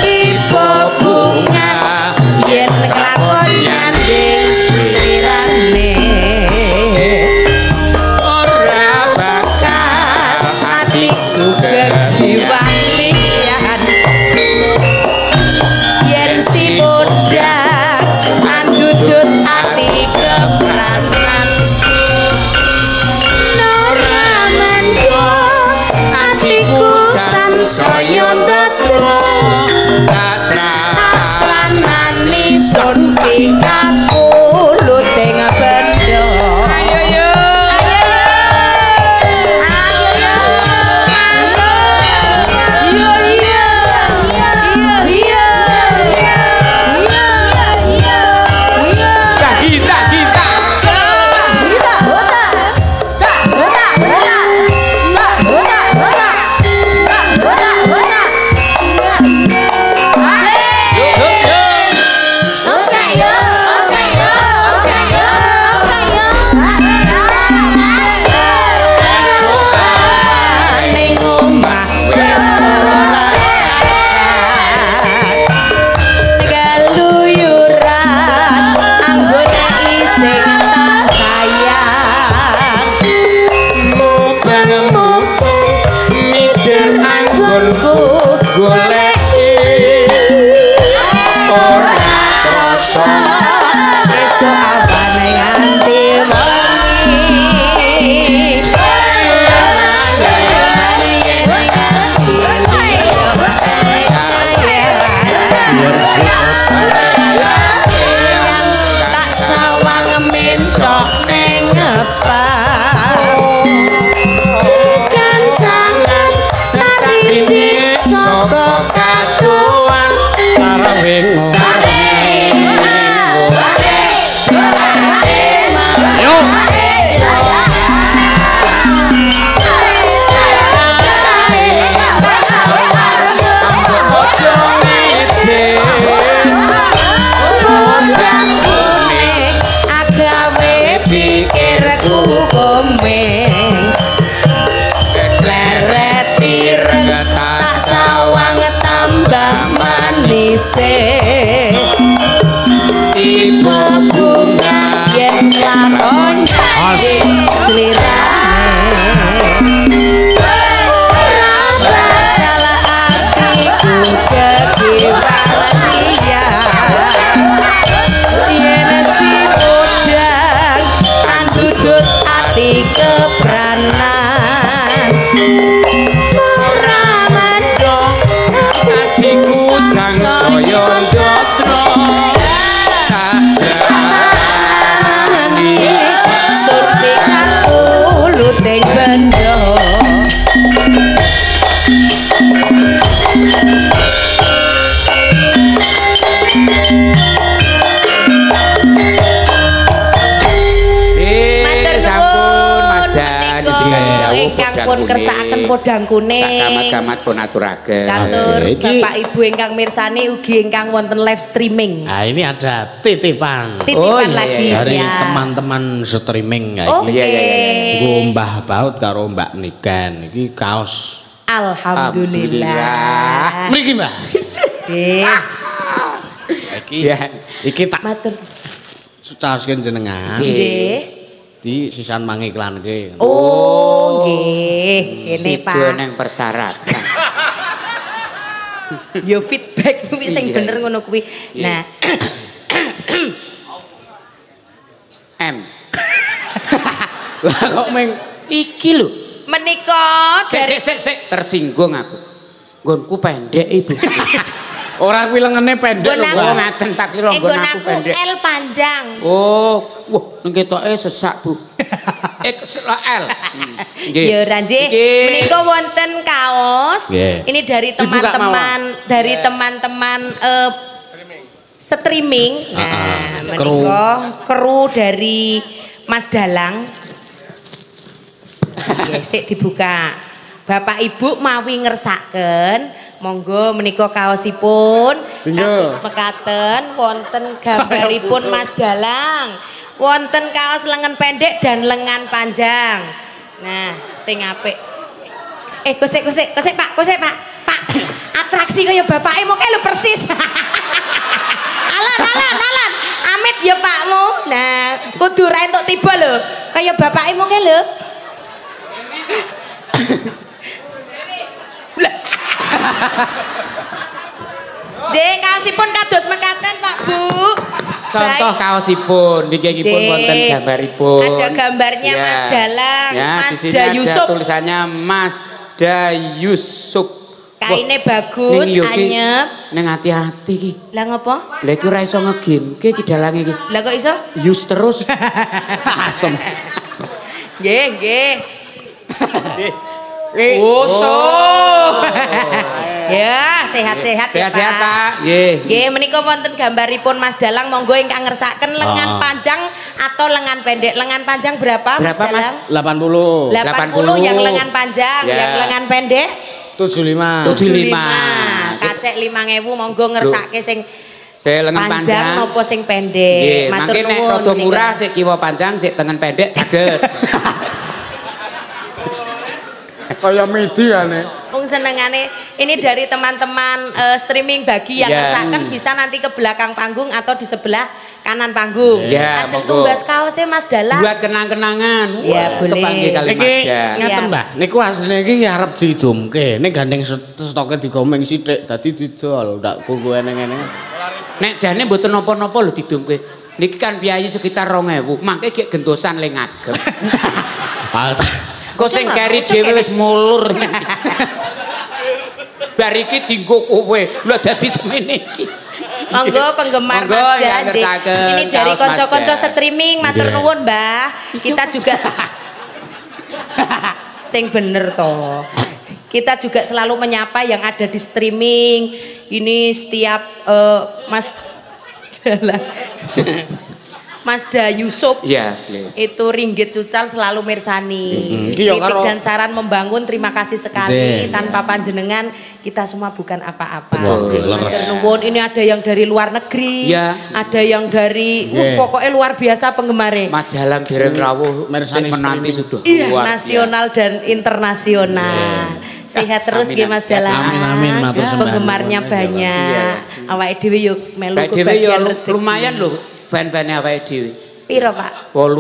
ibu bunga yen kelakon nyandeng sirane ora bakal atiku kegiwalian yen si Podang andudut ati kepranan soyon datro tak nani son pikat mulut tengah bendo isih tipe bunga yen lakon slirane ora bakal atiku kekiwani ya yen si podang andudut ati kepranan ora mandong atiku sang saya ndotro pun kersakaken Podangkuning sakamat-kamat pun aturaken katur Bapak Ibu ingkang mirsani ugi ingkang wonten live streaming. Ah ini ada titipan. Titipan lagi dari teman-teman streaming ya. Iya iya. Mbah Baut karo Mbak Niken iki kaos. Alhamdulillah. Mriki Mbak. Iki tak matur. Sucaosken jenengan. Nggih. Di sisan mangiklan ke. Oh nggih, ini Pak. Sido nang persyaratan. Yo feedback kuwi sing bener ngono kuwi. Nah. Lah kok meng iki lho. Menika dari tersinggung aku. Nggonku pendek Ibu. Ora kuwi lengene pendek lho. Nggon ngaten tak kira nggonku pendek. L panjang. Oh. Wah, ngetoke sesak Bu. XL. Nggih. Ya Ranji, menika wonten kaos. Ini dari teman-teman streaming. Nah, menika kru dari Mas Dalang. Nggih, sik dibuka. Bapak Ibu mawi ngersaken. Monggo menika kaosipun kados mekaten wonten gambaripun Mas Dalang. Wonten kaos lengan pendek dan lengan panjang. Nah, sing apik. Kusik Pak. Atraksi kaya bapake moke lho persis. Alan. Amit ya Pakmu. Nah, kudu ra entuk tiba lho. Kaya bapake moke lho. Nggih, kaosipun kados mekaten Pak Bu. Contoh kaosipun nggih wonten gambaripun. Ada gambarnya Mas Dalang, Mas Da Yusuf. Tulisannya Mas Da Yusuf. Kaine bagus, anyep. Ning hati-hati iki. Lah ngopo? Lah iki ora iso ngegameke iki Dalang iki. Lah kok iso? Yus terus. Asem. Nggih. Usuh. Ya, sehat-sehat ya Pak. Sehat-sehat Pak. Nggih, menika wonten gambaripun Mas Dalang, monggo ingkang ngersaken lengan panjang atau lengan pendek. Lengan panjang berapa Mas Dalang? Berapa Mas? 80 yang lengan panjang, yang lengan pendek 75. Kacek 5.000 monggo ngersake sing lengan panjang nopo sing pendek. Matur nuwun. Mangke nek rada murah sik kiwa panjang, sik tengen pendek caget. Kaya mediane. Wong senengane ini dari teman-teman streaming bagi yang ngersakan bisa nanti ke belakang panggung atau di sebelah kanan panggung. Ajeng tumbas kaose Mas Dalang. Buat kenang-kenangan. Ya boleh. Iki ngaten Mbah. Niku asline iki arep didumke. Nek gandeng stoke digomeng sithik dadi didol. Ndak kuku eneng-eneng. Nek jane mboten napa-napa lho didumke. Niki kan biaya sekitar 2000. Mangke gek gentosan le ngagem. Kok sing kari dhewe wis mulur. Bar iki dienggo kowe. Lho dadi semene iki. Monggo penggemar Mas Dadi. Ini dari kanca-kanca streaming matur nuwun, Mbah. Kita juga sing bener to. Kita juga selalu menyapa yang ada di streaming. Ini setiap Mas Dalang. Mas Da Yusuf itu ringgit cucal selalu mirsani. Kritik dan saran membangun, terima kasih sekali. Tanpa panjenengan kita semua bukan apa-apa. Ini ada yang dari luar negeri, ada yang dari pokoknya luar biasa penggemarnya. Mas Dalang Dereng Rawuh mirsani menanti sudah nasional dan internasional. sehat terus nggih Mas Dalang. Amin matur sembarang. Penggemarnya banyak. Awake dhewe yo melu kebagian rezeki. Lumayan lho ban-bane awake dhewe. Piro, Pak? 8.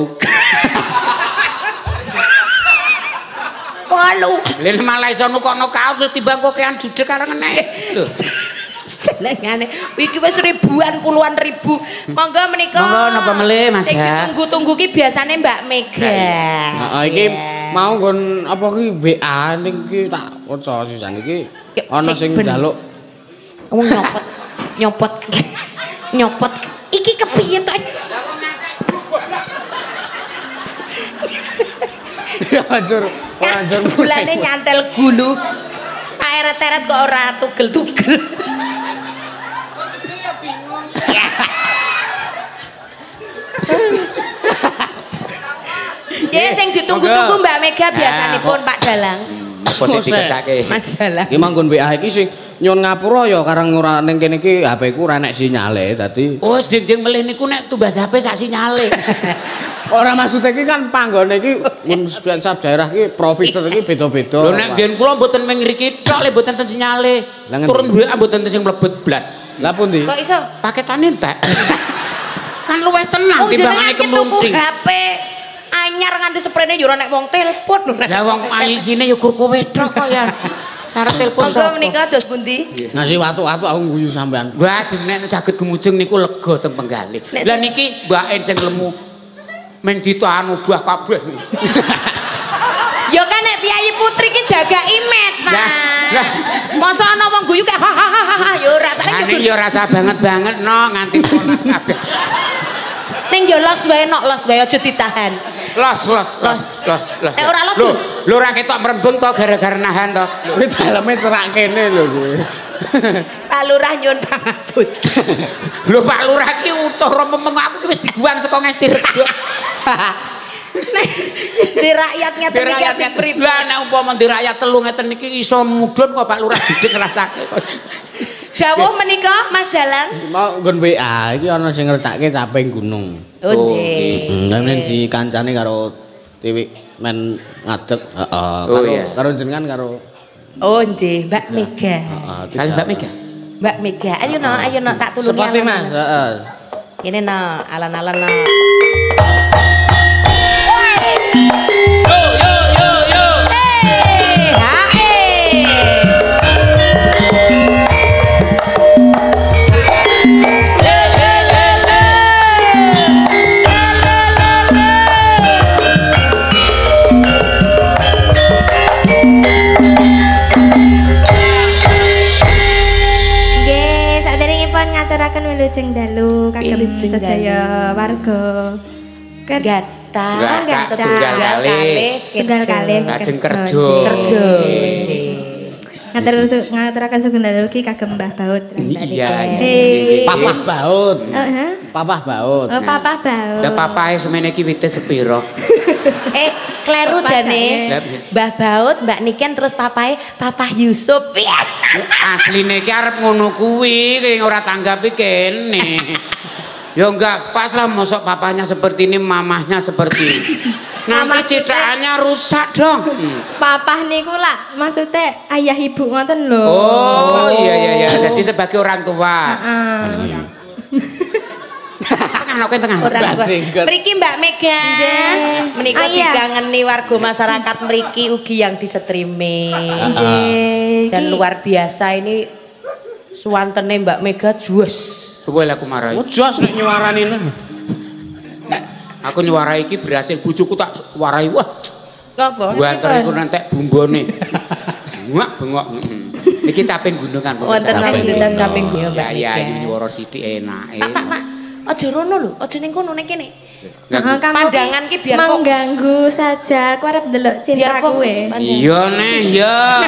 Lha malah iso nukono kaos timbang kokean judeg karo ngenek. Lho. Senengane iki wis ribuan puluhan ribu. Monggo menika. Monggo napa melih Mas ya. Sing ditunggu-tunggu ki biasane Mbak Mega. Heeh iki mau nggon apa ki WA ning ki tak waca sisan iki ana sing njaluk wong nyopot iki kepiye to? Hancur bulane nyantel gulu. Teret-teret kok ora tugel-tugel. Ya sing ditunggu-tunggu Mbak Mega biasanipun Pak Dalang. Apa sing dikesake? Mas Dalang. Ki manggon WA iki sing nyuwun ngapura ya karang ora ning kene iki HP ku ora nek sinyale dadi. Oh, sedeng-deng melih niku nek tumbas HP sak sinyale. Ora maksud iki kan panggone iki mun setiap daerah iki provider iki beda-beda. Lho nek ngen kula mboten mengriki tok le mboten ten sinyale. Turun duwe mboten ten sing mlebet blas. Lah pundi? Kok iso paketane entek. Kan luwih tenang timbangane kemunting. HP anyar nganti sprene yo ora nek wong telepon lho. Lah wong isine yo gur kowe tok kok ya. Syarat telepon sapa? Monggo menika dos pundi? Nasi watu-watu aku guyu sampean. Wah jenengan saged gemujeng niku lega teng penggalih. Lah niki mbaken sing lemu. Meng ditanu buah kabeh. Ya kan nek Piyayi Putri ki jaga imet, Pak. Lah, mosok ana wong guyu kaya ya ora tak iki. Ya rasa banget-banget no nganti kono kabeh. Ning yo los wae nok los wae aja ditahan. Los. Nek ora los. Lho ora ketok mrembung to gara-gara nahan to. Kuwi daleme cerak kene lho kuwi. Pak Lurah nyuwun pangapura. Lho Pak Lurah ki utuh remeng aku ki wis dibuang saka ngesti rego. Di rakyat ngeten iki ajeng pripun. Lah nek umpama di rakyat telu ngeten iki iso mudhun kok Pak Lurah judeg ngrasake. Dawuh menika Mas Dalang. Mau nggon WA iki ana sing ngrecake Capinggunung. Oh nggih. Lah men dikancane karo Tiwik men ngadeg, heeh. Karo jenengan karo oh nggih, Mbak Mega. Heeh, Mbak Mega. Ayo no tak tulungi. Seperti Mas, heeh. Ini no, alan-alan no. Yo. Hey, hae. Akan wilujeng dalu kagem sedaya warga gathah setunggal kalih lajeng kerja ngaturaken sugeng dalu ki kagem Mbah Baut Papah Baut lha papahe semene iki wite sepiro kleru jane Mbah Baut Mbak Niken terus papahe Papah Yusuf asline iki arep ngono kuwi ora tanggapi kene ya enggak pas lah mosok papahnya seperti ini mamahnya seperti nanti citaannya rusak dong papah niku lah maksudnya ayah ibu ngoten lho oh iya jadi sebagai orang tua tengah mriki Mbak Mega menika digangeni warga masyarakat mriki ugi yang disetrime dan luar biasa ini suwantene Mbak Mega jues. Suwe aku marahi. Jos nek nyuwarani. Aku nyuwarai iki berhasil bojoku tak warai. Wah. Napa? Banter iku entek bumbone. Bengok. Niki Capinggunung kan. Wonten ngendikan Capinggunung. Ya nyuwara sithik enake. Pak. Aja rono lho, aja ning kono ning kene. Pandangan ki biar fokus. Mengganggu saja. Aku arep ndelok cinta kowe. Iya neh, ya.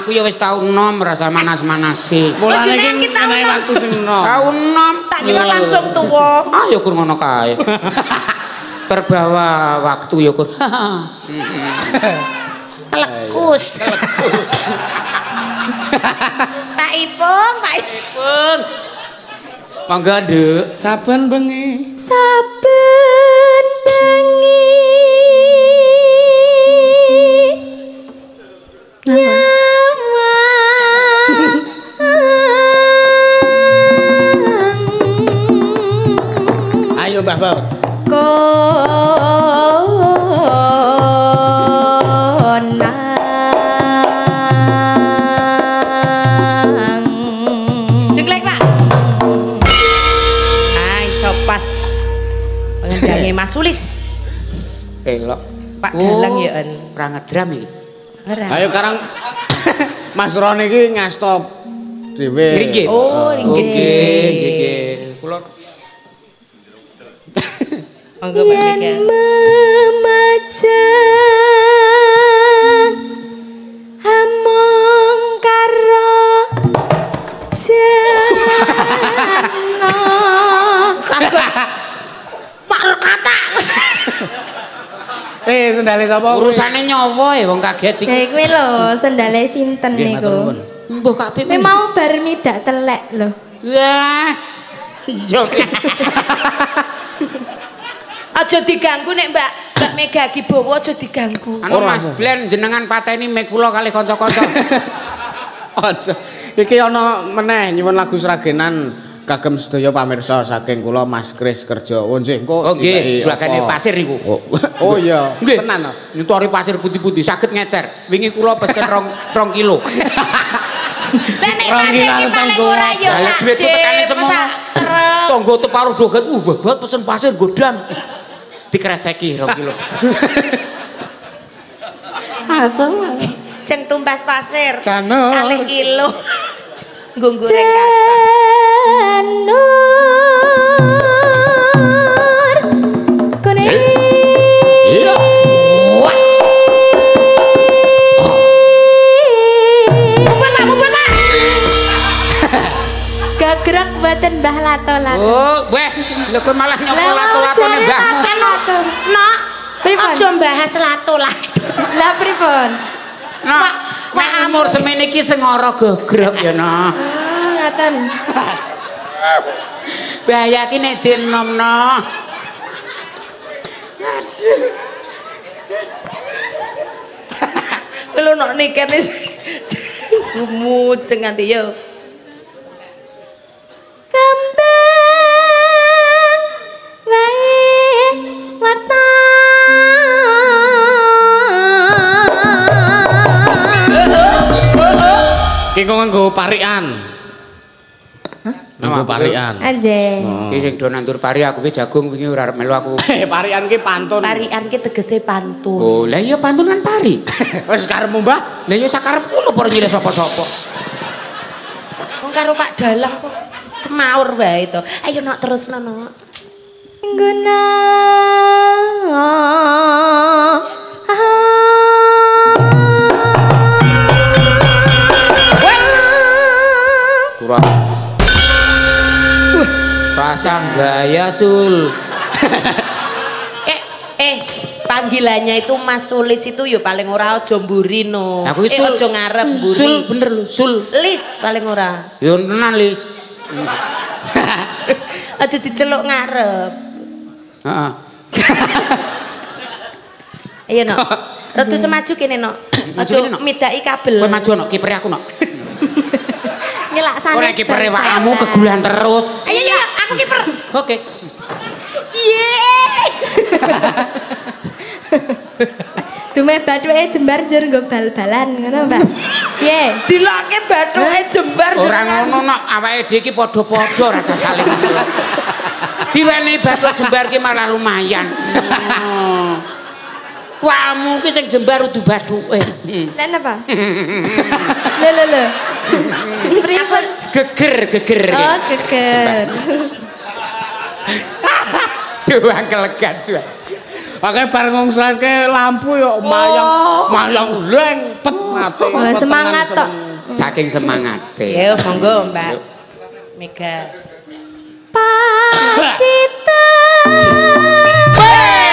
Aku ya wis tahun 6 rasa manas-manasi. Mulane iki ana waktu sing 6. Tahun 6 tak kira langsung tuwa. Ah ya kur ngono kae. Terbawa waktu ya kur. Kelekus. Pak Ipung. Mangga, Nduk. Saben bengi. Ayo Mbah Baut. Sulis elok Pak Dalang ya en ora ngedram iki. Ayo karang Mas Roni iki ngastop dhewe. Nggih. Oh, nggih. Nggih. Kula monggo menika. Memajang among karo jana. Kata. Sendale sapa? Urusane nyawa ya wong kaget iki. Lah kuwi lho, sendale sinten niku? Mbuh Kak Pip. Mau bar midak telek lho. Wah. Yo. Aja diganggu nek Mbak Mega Gibowo aja diganggu. Anu Mas Blen jenengan pateni mek kula kalih kanca-kanca. Aja. Iki ana meneh nyuwun lagu sragenan. Kagem sedaya pamirsa saking kula Mas Kris Kerja. Oh nggih, belakane pasir niku. Oh iya, tenan nyutori pasir putih-putih saged ngecer. Wingi kula pesen 2 kilo. Lah nek pasir iki paling ora ya sak dhuwitku tekane semono. Tonggo teparuh doget babad pesen pasir godam. Dikreseki 2 kilo. Asem. Jeng tumbas pasir. 2 kilo. Gunggureng Nur kuning. Iya. Wah. Bukan lah. Gagrek mboten Mbah Lato-lato. Oh, weh, lho kok malah nyopo lato-latone Mbah. Nok, aja bahas lato-lato. Lah pripun? Nok, wah amur semene iki sing ora gagrek ya, Nok. Ngaten. Bahaya ki nek jin nomno. Aduh. Kulo nok nikene gumut sing nganti yo. Kembang wae watan. Ki kok nganggo parikan. Nganggo parian. Anjay. Ki sing do nandur pari aku ki jagung wingi ora arep melu aku. Parian ki pantun. Parian ki tegese pantun. Oh, lah iya pantun kan pari. Wis karepmu, Mbah. Lah iya sakarepku lho para nyilih sapa-sapa. Wong karo Pak Dalah kok semaur wae to. Ayo nok terusno, Nok. Ngguna. Kurang pasang gaya Sul. Panggilannya itu Mas Sulis itu yo paling ora aja mburi no. Aku aja ngarep mburi. Sul bener lho, Sul. Lis paling ora. Yo tenan Lis. Aja diceluk ngarep. Heeh. Ayo Nok. Restu semaju kene Nok. Aja midaki kabel. Kowe maju Nok, kipere aku Nok. Nyelak sanes. Ora kipere awakmu kegulan terus. Ayo ya. Aku kiper. Oke. Yeay. Tumeh bathuke jembar jur nggo bal-balan ngono, Mbak. Ye, dilokke bathuke jembar jur. Ora ngono Nok, awake dhewe iki padha-padha rasa saling. Diweni bathuk jembar ki malah lumayan. Wamu ki sing jembar udu bathuke. Lah napa? Lho. Pripun geger. Oh, geger. Doang kelegan juan. Oke, bareng ngongslake lampu yo mayang leng pet mati. Semangat tok. Saking semangate. Ya, monggo, Mbak. Mega. Pacita. Sari.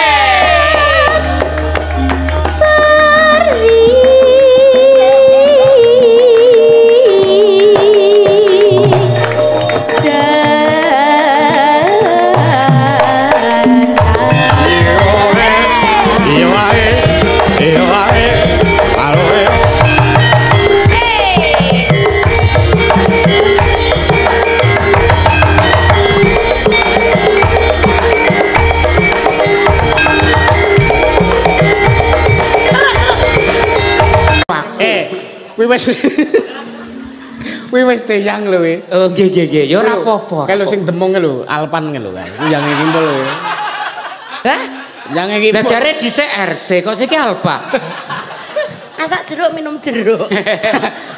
Yo, I Wis teyang lho we. Oh nggih ya ora apa-apa. Kalau sing demung lho, alpan lho kae. Ku yang iki pol lho. Hah? Yang iki. Lah jare dhisik RC kok siki alpa. Masak jeruk minum jeruk.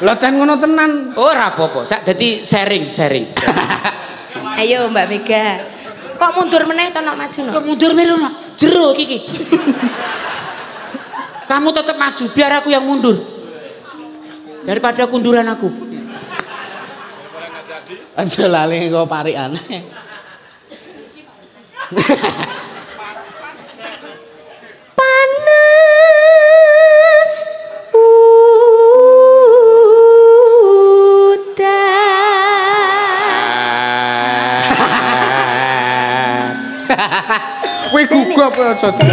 Lho ten ngono tenan. Ora apa-apa, sak dadi sharing-sharing. Ayo Mbak Mega. Kok mundur meneh to nok maju no? Kok mundur meneh lho nok. Jeruk iki. Kamu tetap maju biar aku yang mundur. Daripada kunduran aku. Aja lali kok parik aneh. Panas udara. Wih gugup ya cocok.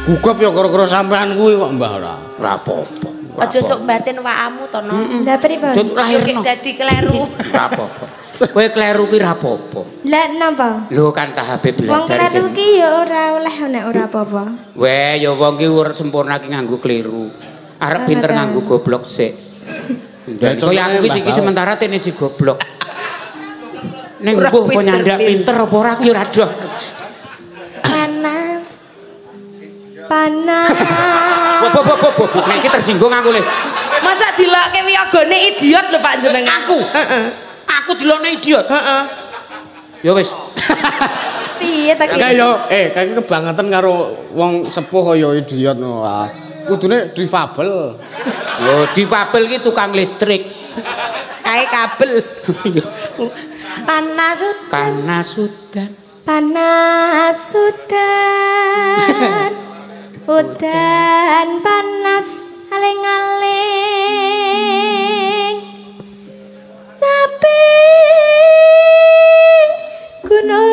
Gugup ya koro-koro sampean kuwi kok Mbah ora. Ora apa-apa. Aja sok batin wakamu to no. Lah pripun? Lahirno. Dadi kleru. Ora apa-apa. Kowe kleru ki ora apa-apa. Lah napa? Lho kan tahape belajar. Wong kleru ki ya ora oleh nek ora apa-apa. Weh ya wong ki urip sempurna ki nganggo kleru. Arep pinter nganggo goblok sik. Lah yang wis iki sementara tene ji goblok. Ning mbuh kok nyandak pinter apa ora ki ora doh. Panas. Panas. Boh. Nek iki tersinggung aku les. Masa dilokke wiyagane idiot lho Pak jenengan. Aku dilokne idiot. Ya wis. Piye ta ki? Kayo kaki kebangetan karo wong sepuh kaya idiot ngono. Kudune difabel. Yo difabel ki tukang listrik. Kae kabel. Panas udan. Udan panas aling-aling Caping Gunung.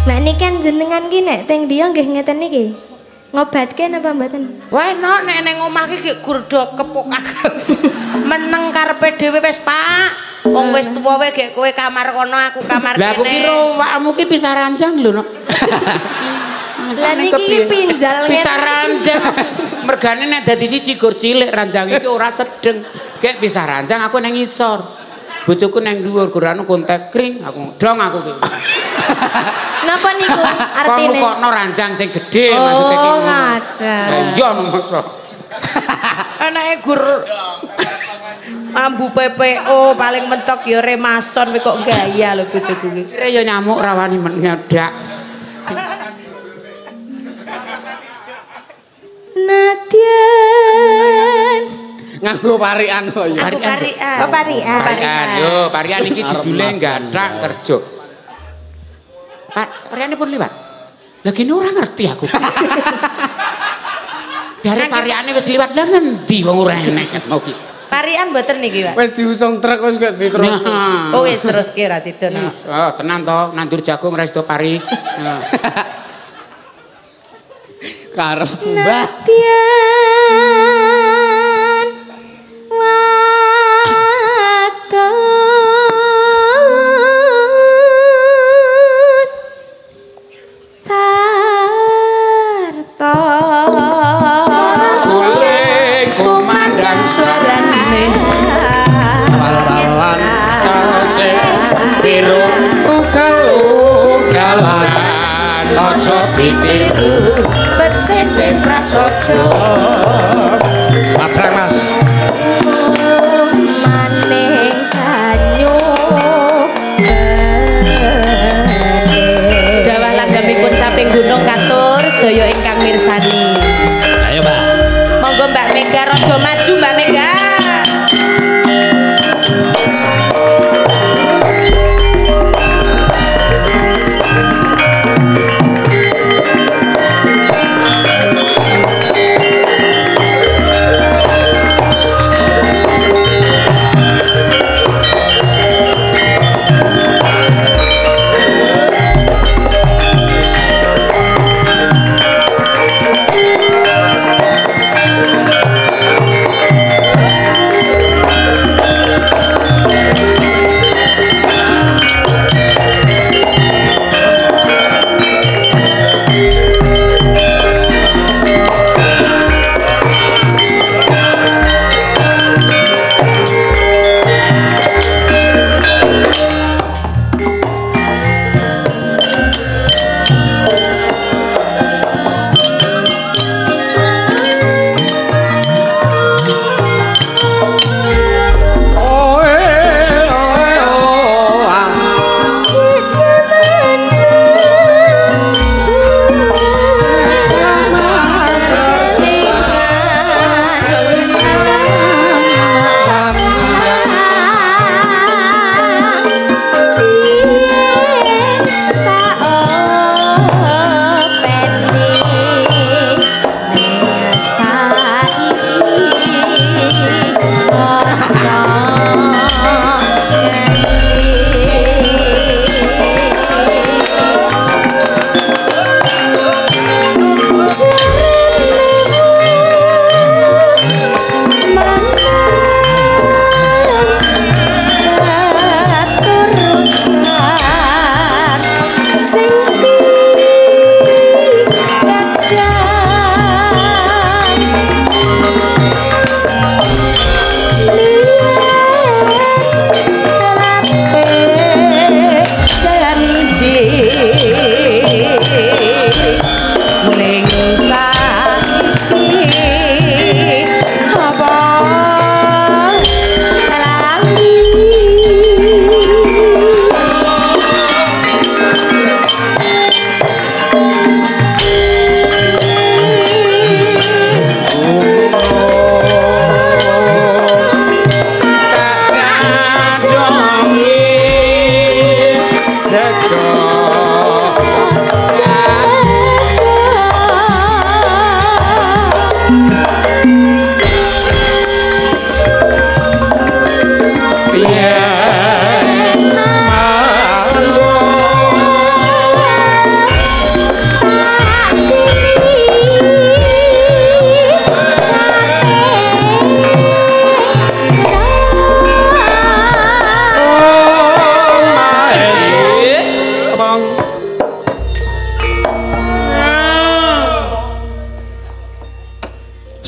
Mbak Niken jenengan ki nek teng dia nggih ngeten niki. Ngobatke napa mboten? Wah, enak nek nang omah iki gek gurdho kepokan. Meneng karepe dhewe wis, Pak. Wong wis tuwa wae gek kowe kamar kono, aku kamar kene. Lah aku kira awakmu ki pisah ranjang lho, Nok. Lah niki ki pinjal ngene. Pisah ranjang. Mergane nek dadi siji gur cilik ranjang iki ora sedeng. Gek pisah ranjang aku nang ngisor. Bojoku nang dhuwur gurane kontak kring aku. Dong aku ki. Napa niku artine? Kok ono ranjang sing gedhe maksud e iki. Oh, ngaten. Lah iya mongso. Enake gur ambu PPO paling mentok ya remason kowe kok gaya lho bojoku iki. Kira ya nyamuk rawani menyedak. Nadyan nganggo parikan kok ya. Parikan. Oh, parikan. Yo, parikan iki judule Gathak Kerja. Pak, variannya pun liwat. Lagi ini orang ngerti aku. Dari variannya wis liwat lah ngendi wong ora enek mau ki. Varian mboten niki, Pak. Wis diusung truk wis kok diterus. Oh wis terus ki ra sida. Oh, tenan to, nandur jagung resto pari. Karep Mbah.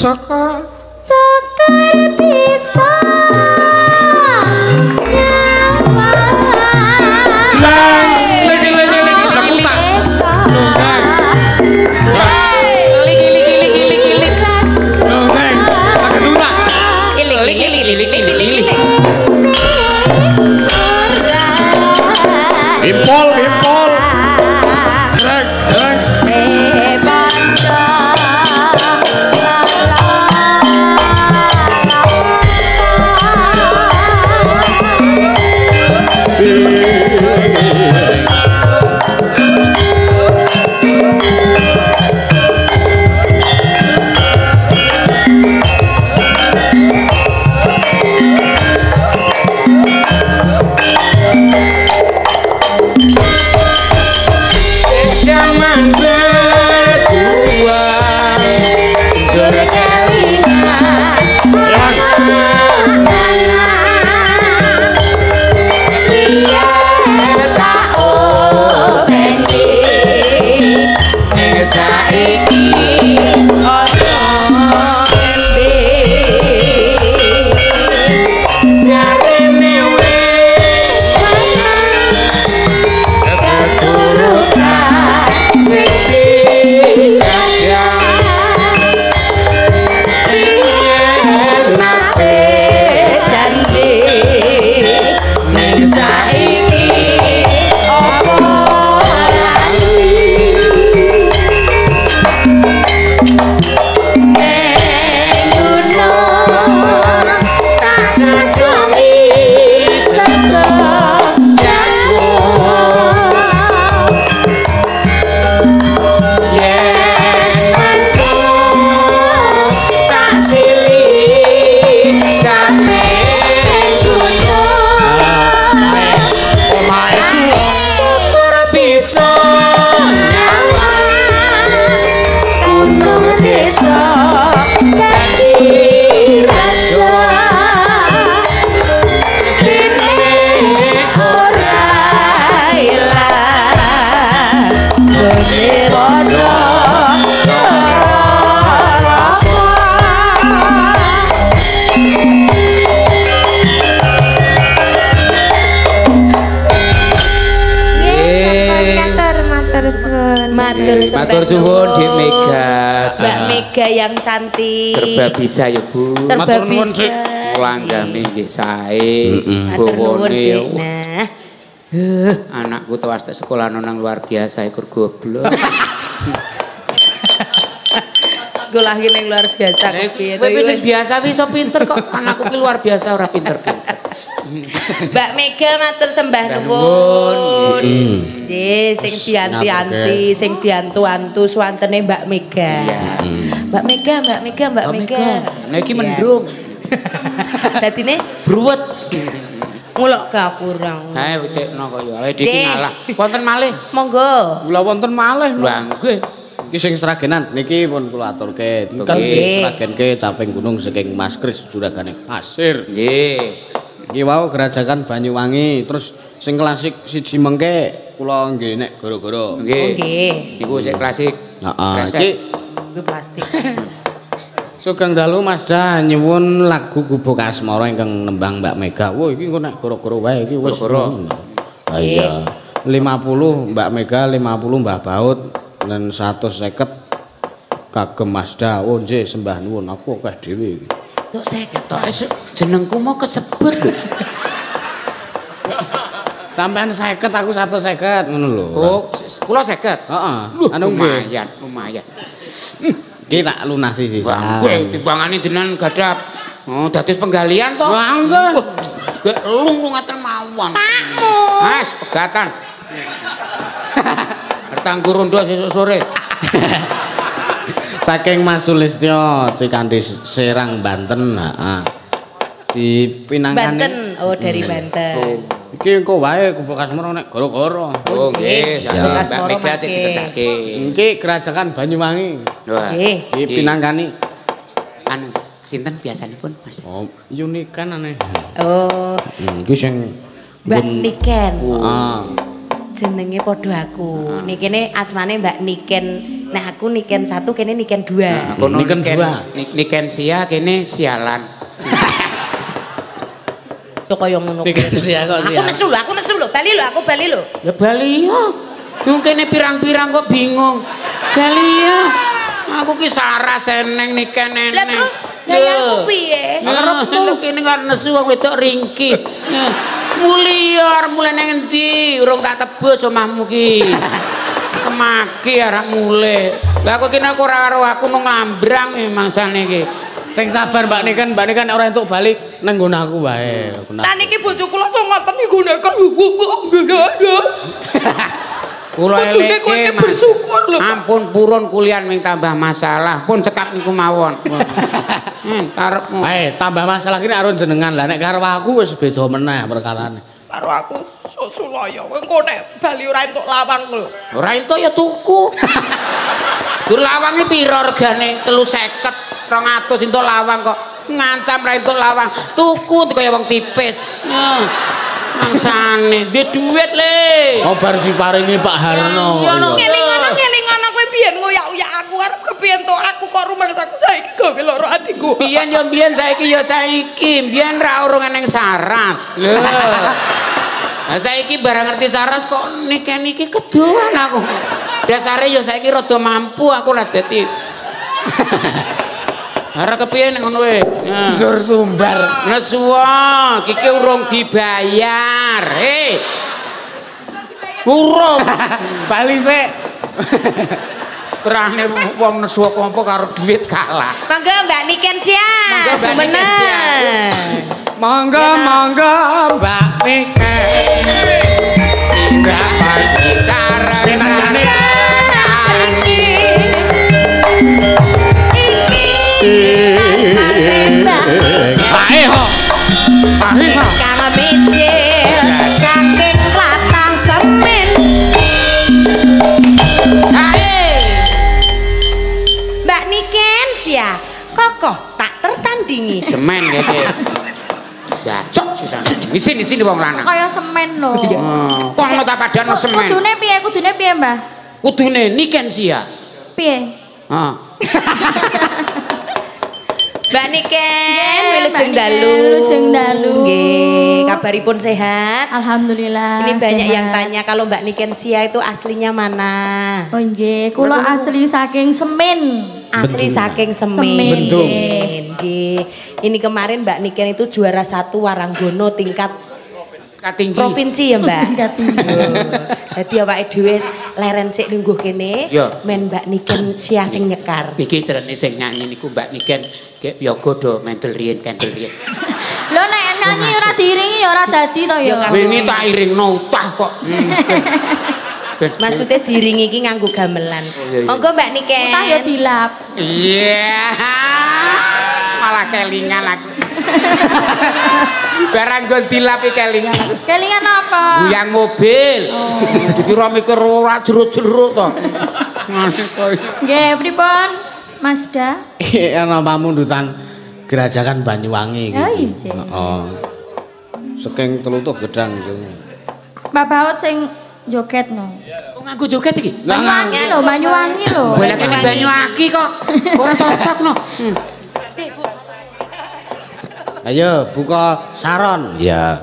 saka bisa nyawa matur suwun Dik Mega. Mbak Mega yang cantik. Serba bisa ya, Bu. Serba bisa. Langgame nggih sae. Bowone. Anakku tewas tak sekolah nang luar biasa iku goblok. Sekolah ning luar biasa kuwi. Kowe wis biasa wis iso pinter kok. Anakku ki luar biasa ora pinter-pinter. Mbak Mega matur sembah nuwun. Nggih, sing dianti-anti, sing diantu-antu suwantene Mbak Mega. Mbak Mega, Mbak Mega, Mbak Mega. Lah iki mendung. Dadine bruwet. Ngulok gak kurang. Ha tekno kaya. Lah iki ngalah. Wonten malih. Monggo. Kula wonten malih. Lha nggih. Iki sing seragenan niki pun kula aturke. Kan seragenke Capinggunung saking Mas Kris juragane Pasir. Nggih. Iki wau Gerajakan Banyuwangi, terus sing klasik siji mengke kula nggih nek goro-goro. Nggih. Iku sing klasik. Heeh. Iki iku plastik. Sugeng dalu Mas Dah nyuwun lagu Gubukasmoro ingkang nembang Mbak Mega. Wo iki engko nek goro-goro wae iki wis. Ha iya. 50 Mbak Mega, 50 Mbah Baut lan 150 kagem Mas Dah. Wo nggih sembah nuwun aku akeh dhewe iki. Tok seket tok jenengku mau kesebut lho. Sampean 50 aku 150 ngono lho. Oh, kula 50. Heeh. Anu lumayan, lumayan. Iki tak lunasi sisan. Kowe timbangane jenengan gadah oh dados penggalian to. Wah, gek lung ngaten mawon. Mas, pegatan. Bertanggu rondo sesuk sore. Saking Mas Sulistyo Cikandi Serang Banten, heeh. Dipinangkane Banten, oh dari Banten. Iki engko wae Gubukasmoro nek goro-goro. Oh nggih, Gubukasmoro Mega sing ditersake. Iki Gerajakan Banyuwangi. Nggih, dipinangkani anu sinten biasanipun Mas? Oh, Unikan aneh. Oh, iki sing Mbak Niken. Heeh. Jenenge padha aku. Nikene asmane Mbak Niken. Nah aku niken satu, kene niken dua. Nah, niken sia, kene sialan. Sokoyo ngono. Niken sia kok. Aku nesu lho, bali lho, aku bali lho. Ya bali yo. Wong kene pirang-pirang kok bingung. Bali yo. Aku ki saras seneng niken nenek. Lah terus nyayangku piye? Ngarepku kene ngarep nesu wong wedok ringkih. Muliar mulai ngendi urung tak tebus omahmu ki kemaki arek mule lah kok kene aku ora karo aku nang lambrang mangsane iki sing sabar mbak niken ora entuk balik nang nggon aku wae ta niki bojo kula kok ngoten niku nek kula eleke bersyukur lho ampun purun kulian ming tambah masalah pun cekap niku mawon. Karepmu tambah masalah kene karo jenengan lah nek karo aku wis beda meneh perkarane karo aku susulaya kowe engko nek bali ora entuk lawang lho ora entuk ya tuku dur lawange pira regane 350 200 entuk lawang kok ngancam ra entuk lawang tuku kaya wong tipis mangsane duwe duit le oh bar diparingi Pak Harno ya ngelingan kowe biyen ngoyak-oyak aku arep kepiyen to aku kok rumangsaku saiki gawe lara atiku biyen saiki biyen ra urung nang saras lho nah saiki barang ngerti saras kok niki keduan aku dasare yo saiki rada mampu aku las dadi arek kepiye ngono we njur sumbar nesuwa iki urung dibayar urung bali sik perane wong nesuwa kompo karo duit kalah monggo Mbak Nikensia jumeneng monggo Mbak Niken gak pati sareng karena bijil saking latah semen Mbak Nikensia kokoh tak tertandingi semen gitu ya cok disini wong lanang kaya semen lho kok ngota padan semen kudune piye mbah kudune Nikensia piye Mbak Niken, wilujeng dalu. Nggih, kabaripun sehat? Alhamdulillah. Ini banyak sehat. Yang tanya kalau Mbak Nikensia itu aslinya mana? Oh nggih, kula asli saking Semin. Asli saking Semin. Nggih. Ini kemarin Mbak Niken itu juara 1 Waranggono tingkat tinggi. Provinsi ya Mbak. Jadi awake dhewe leren sik lungguh kene men Mbak Niken sia sing nyekar. Iki cerene sing nyanyi niku Mbak Niken gek piyaga do mendel riyen. Lho nek nyanyi ora diiringi ya ora dadi to ya. Wingi tak iringno utah kok. Maksudnya diiringi iki nganggo gamelan. Monggo Mbak Niken. Utah ya dilap. Iya. Malah kelingan aku. Barang gue dilap kelingan apa? Yang mobil dikira mikir ora jeruk-jeruk toh nggih pripun Mas Da? Ana pamundutan Gerajakan Banyuwangi gitu heeh saking telutuk gedang Mbah Baut sing joget no kok nganggo joget iki? Banyuwangi lho boleh kene Banyuwangi kok ora cocok no ayo buka saron ya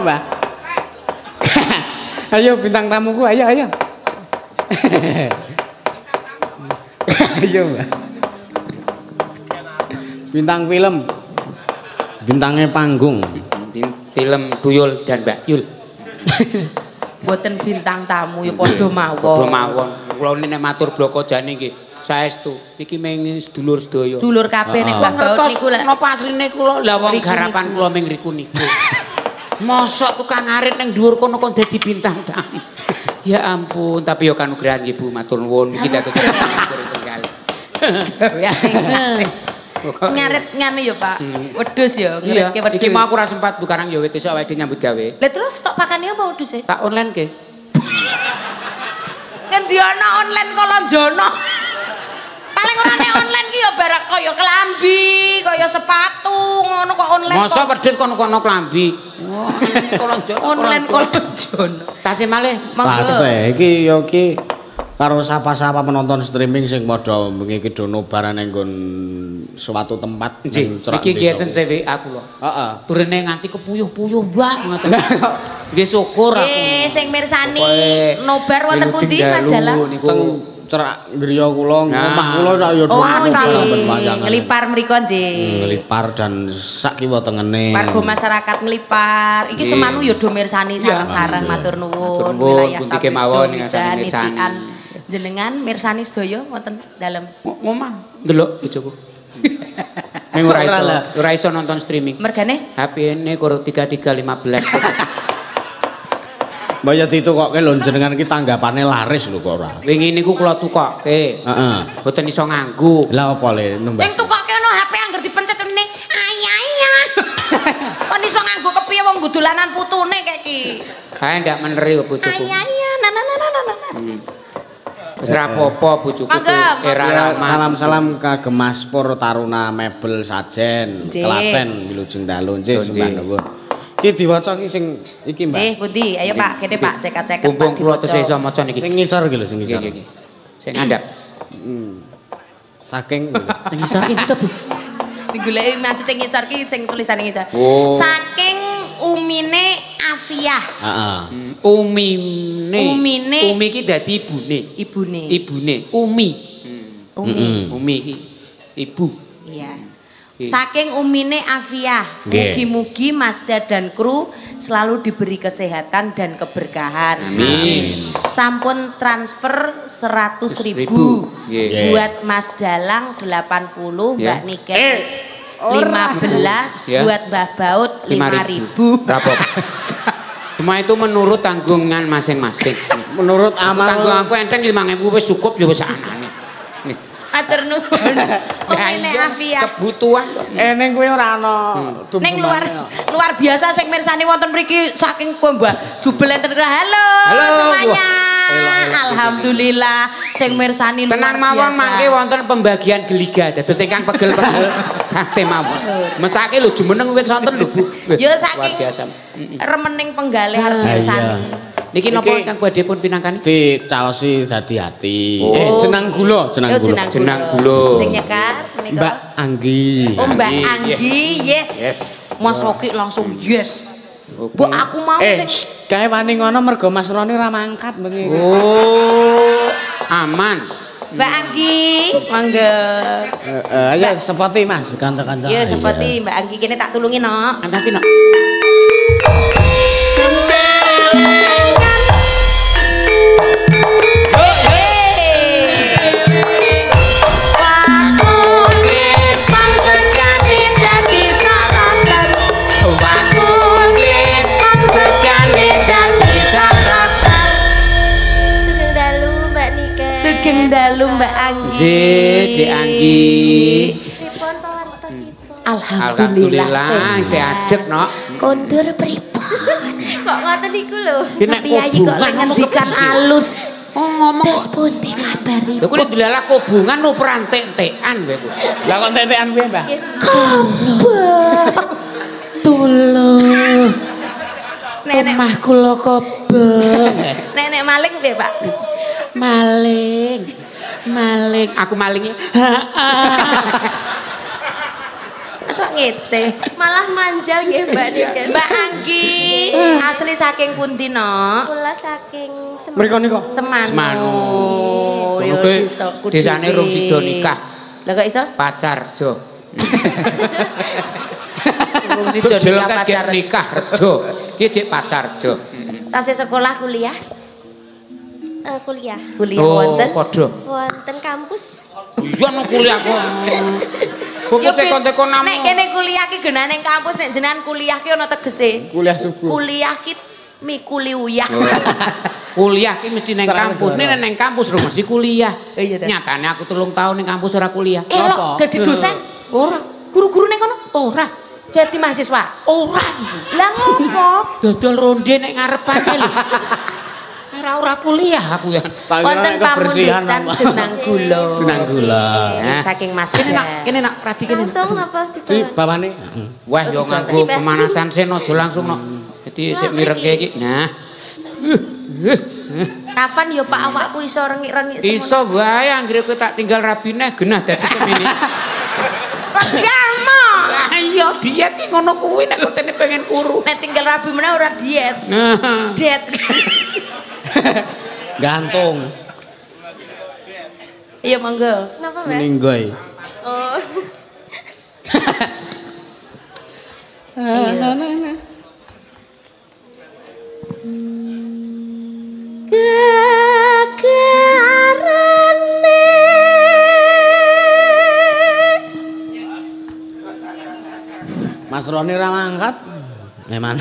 Mbak, ayo bintang tamuku, ayo, ayo Mbak, bintang film, bintangnya panggung, film Tuyul dan Mbak Yul, boten bintang tamu ya podo mawon, kalau ini matur bloko jani gitu. Saestu niki mengin sedulur-sedaya. Dulur kabeh nek Mbah Baut niku lek napa asline kula lha wong garapan kula ming riku niku. Mosok tukang arit ning dhuwur kono kok dadi bintang tamu. Ya ampun, tapi yo kanugrahan nggih Bu, matur nuwun niki dados matur tunggal. Ngarit ngene yo Pak. Wedhus yo ngritke wedhus. Iki mau aku ora sempat Bu Karang yo wis esuk awake nyambut gawe. Lah terus tok pakane apa wedhuse? Tak online ke. Ngendi ana online kalonjono? Paling orangnya online ki ya barang kaya kelambi, kaya sepatu, ngono kok online. Masa pedes kono kelambi. Oh, online kolonjon. Tasih malih monggo. Tasih iki ya iki karo sapa-sapa penonton streaming sing padha bengi iki dono barang ning nggon suatu tempat ning cerak. Iki ngeten CV aku lho. Heeh. Turune nganti kepuyuh-puyuh mbah ngoten. Nggih syukur aku. Sing mirsani nobar wonten pundi Mas Dalang? Cerak griya kula omah kula sak yo ngelipar mriku nggih ngelipar dan sak kiwa tengene warga masyarakat ngelipar iki semanu yo do mirsani sareng-sareng matur nuwun wilayah Sabtu mawon ing mirsani Jenengan mirsani sedaya wonten dalem. Ngomah ndelok bojoku. Ning ora iso nonton streaming. Mergane HP-ne karo 3315. Mbah ya ditukokke lho jenengan iki tanggapane laris lho kok ora. Wingi niku kula tukokke. Heeh. Mboten iso nganggu. Lah apa le nembah. Sing tukokke ono HP anggere dipencet meneh. Ayaya. Kon iso nganggo kepiye wong gudulanan putune kek iki. Ha ndak meneri bojoku. Ayaya nananana. Wis ra apa-apa bojoku. Salam-salam kagem Mas Pur Taruna Mebel Sajen Klaten Wilujeng Dalu. Nggih, sembah nuwun. Iki diwaca iki sing iki Mbak. Nggih, pundi? Ayo Pak, kene Pak cekak-cekak Pak. Mumpung kula tesih iso maca niki. Sing ngisor iki lho, sing ngisor. Nggih, nggih. Sing ngandhap. Saking sing ngisor iki to, Bu. Digoleki maksud sing ngisor iki sing tulisane ngisor. Saking umine afiah. Heeh. Umine. Umi iki dadi ibune. Umi iki ibu. Iya. Saking umine afiah. Mugi-mugi Mazda dan kru selalu diberi kesehatan dan keberkahan. Amin. Sampun transfer 100.000 buat Mas Dalang 80, Mbak Niken 15, buat Mbah Baut 5.000. Cuma itu menurut tanggungan masing-masing. Menurut amal tanggung aku enteng 5.000 wis cukup ya wis anane. Matur nuwun. Omene afiat. Kebutuhan ning kowe ora ana. Ning luar biasa sing mirsani wonten mriki saking Mbah Jubel enten. Halo semuanya. Alhamdulillah sing mirsani luar biasa. Tenang mawon mangke wonten pembagian geliga dados ingkang pegel-pegel sate mawon. Mesake lho jumeneng wis wonten lho Bu. Ya saking remening penggalih arep mirsani. Niki napa kang badhe pun pinangkani? Dicaosi dadi ati. Jenang kula, jenang kula. Sing nyekar menika Mbak Anggi. Oh, Mbak Anggi, yes. Mas Roki langsung yes. Bu aku mau sing kae wani ngono mergo Mas Roni ra mangkat bengi. Oh, aman. Mbak Anggi, monggo. Ayo sepati Mas, kanca-kanca. Iya, sepati Mbak Anggi kene tak tulungi, Nok. Anggi, Nok. Dalu Mbak Anggi. Dek Anggi. Alhamdulillah sehat, Nok. Kondur pripun? Kok ngoten niku lho. Tapi ayi kok lak ngendikan alus. Ngomong wis putih kabaripun. Lho kuwi dilalah kobongan operan tentekan kowe ku. Lah kok tentekan piye, Mbah? Kobong. Tulung. Omah kula kobong. Nenek maling piye, Pak? Maling aku malingnya sok ngece malah manja nggih Mbak Niken. Mbak Anggi asli saking pundi, Nok? Kula saking Semanu. Mriko nika Semanu. Yo desa Kudune. Desane rung sida nikah. Lah kok iso? Pacarjo. Rung sida nikah rejo. Iki jek pacarjo. Tasih sekolah kuliah. Kuliah wonten kampus. Iya nang kuliah kok. Kok teko-teko namo. Nek kene kuliah ki genane nang kampus nek jenengan kuliah ki ana tegese. Kuliah subuh. Kuliah ki mikuli uyah. Kuliah ki mesti nang kampus. Nek nang kampus lho mesti kuliah. Nyatane aku 3 tahun nang kampus ora kuliah. Lho dadi dosen? Ora. Guru-guru nang kono? Ora. Dadi mahasiswa? Ora. Lah ngopo? Dodol ronde nek ngarepane lho. Ora kuliah aku ya. Wonten pamunditan jenang kula. Jenang kula. Saking Mas. Kene nak pratikeun. Langsung napa dibawani? Wah yo nganggo pemanasan sen aja langsung nok. Dadi sik mirengke iki. Nah. Kapan yo Pak awakku iso rengik-rengik semono? Iso wae anggere kowe tak tinggal rabineh genah dadi semene. Legamo. Ayo diet ki ngono kuwi nek kene pengen kuru. Nek tinggal rabi meneh ora diet. Nah. Diet. Gantung. Iya monggo. Napa, Mbak? Meninggoy. Oh. Nah. Kekar Mas Roni ra mangkat. Memane.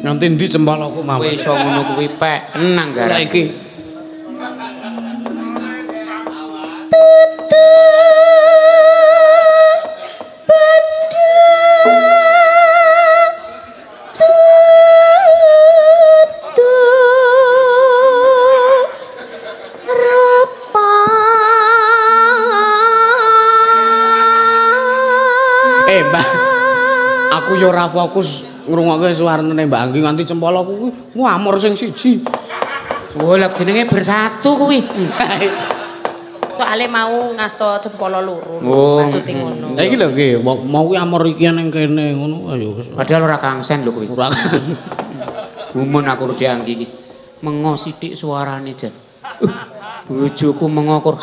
Nanti ndi cembalaku mawon. Kowe iso ngono kuwi pek enang gara iki. Mbak, aku yo ra fokus ngrungokke suarane Mbak Anggi nganti cempala kuwi ngamur sing siji. Oh, lek jenenge bersatu kuwi. Soale mau ngasta cempala loro. Oh. Maksude ngono. Lah iki lho nggih, mau kuwi amur iki nang kene ngono ayo. Padahal ora kangsen lho kuwi. Ora. Gumun aku Rudi Anggi iki. Mengo sithik suarane jan. Bojoku mengukur.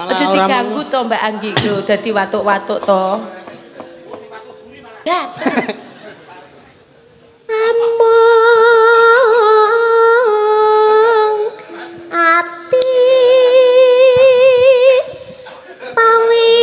Aja diganggu to Mbak Anggi lho dadi watuk-watuk to. Ya. Among ati pawi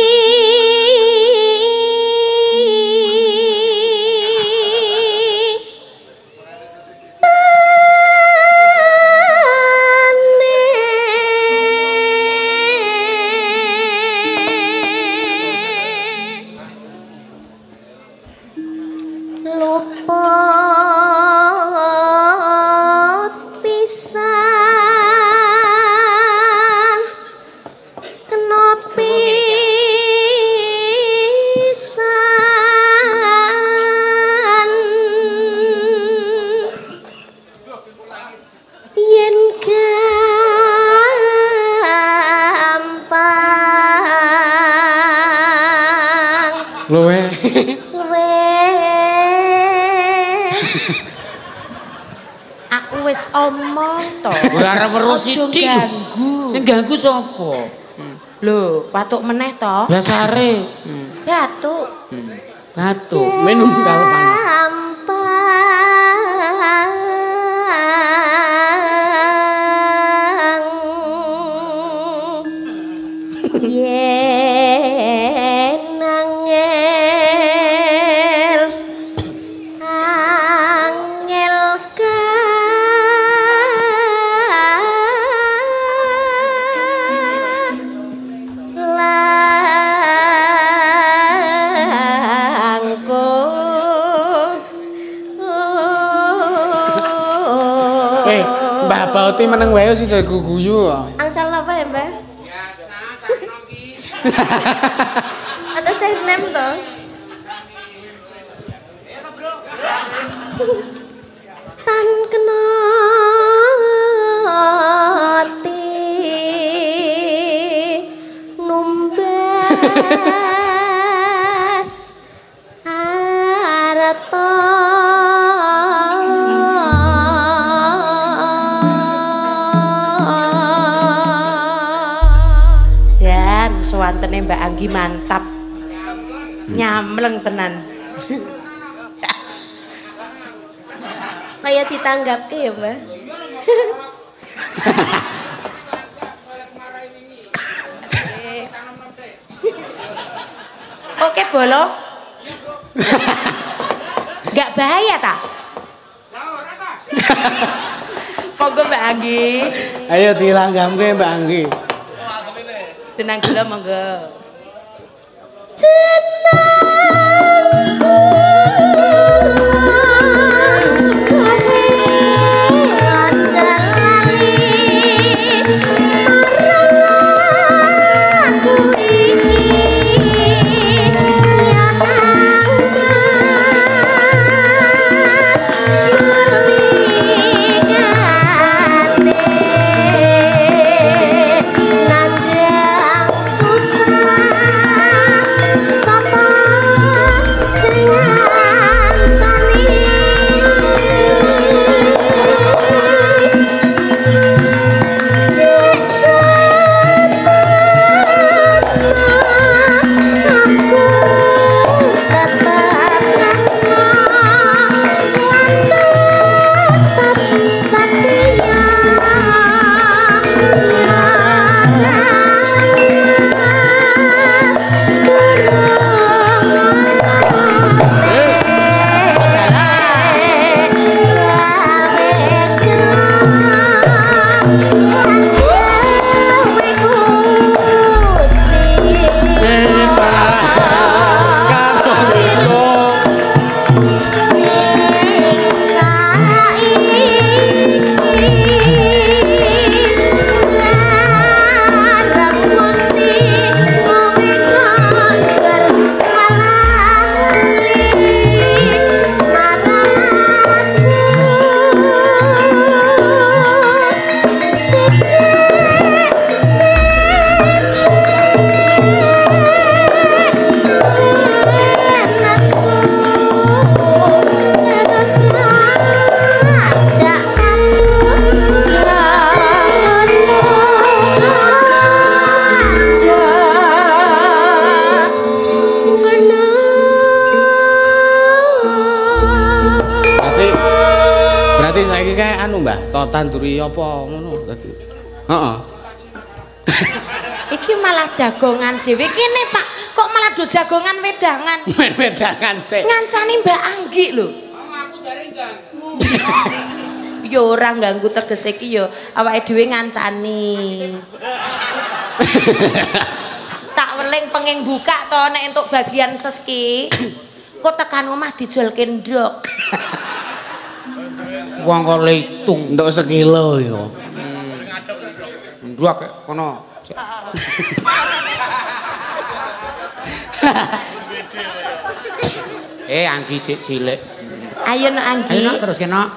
ganggu sapa? Lho, patuk meneh to? Biasare. Batuk. Batuk. Minum karo panas. Tapi meneng wae sih dari guyu. Angsal apa ya Mbak? Biasa, sakno ki. Ada senem to. Tan kena ati numbas arato. Suantene Mbak Anggi mantap. Nyamleng tenan. Kayak ditanggapke ya, Mbak. Oke, bolo. Enggak bahaya ta? Monggo Mbak Anggi. Ayo dilanggamke Mbak Anggi. Tenang dulu monggo. Sama kita tanduri apa ngono tadi. Heeh. Iki malah jagongan dhewe kene, Pak. Kok malah do jagongan wedangan? Men wedangan sik. Ngancani Mbak Anggi lho. Aku jare ganggu. Yo ora ganggu tegese iki yo awake dhewe ngancani. Tak weling penging buka to nek entuk bagian seski. Kok tekan omah dijolke ndok. Wong kok litung ndok sekilo yo. Ndok kono. Anggi cek cilik. Ayo no Anggi. Ayo no, terus kena.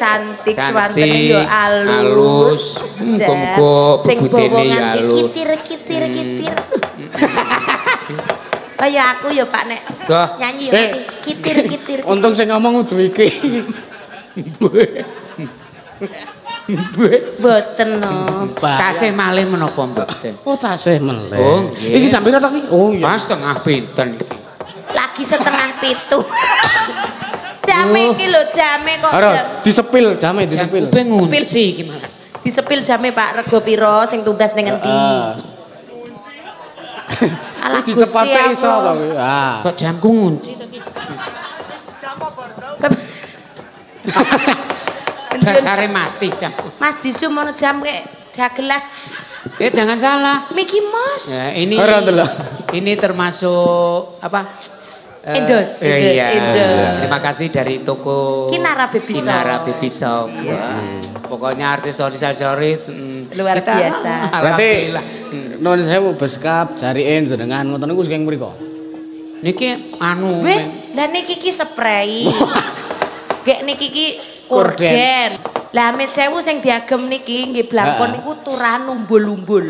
Cantik, halus, kongko, pebutene ya halus. Kitir. Oh ya aku ya Pak Nek. Nyanyi ya kitir. Untung saya ngomong udah iki. Boten no. Tasih malih menapa mboten? Oh tasih meleh. Oh nggih. Iki jam pira to iki? Oh iya. Pas setengah pinten iki. Lagi setengah 7. jame iki lho, jame kok. Ora, disepil jame, disepil. Disepil sih iki malah. Disepil jame Pak, rego pira sing tuntas ning endi? Alah dicepate iso to. Ha. Kok jamku ngunci to iki. Jam bor. Dasare mati jam. Mas disum ono jam kek dagelan. Eh jangan salah. Mickey Mouse. Ya, ini termasuk apa? Endos. Iya. Terima kasih dari toko Kinara Baby Shop. Kinara Baby Shop. Pokoknya aksesoris-aksesoris luar biasa. Alhamdulillah. Non sewu beskap jariin jenengan ngoten niku sing mriko. Niki anu. Lah niki iki spray. Gek niki iki korden. Lah met sewu sing diagem niki nggih blangkon niku turan umbul-umbul.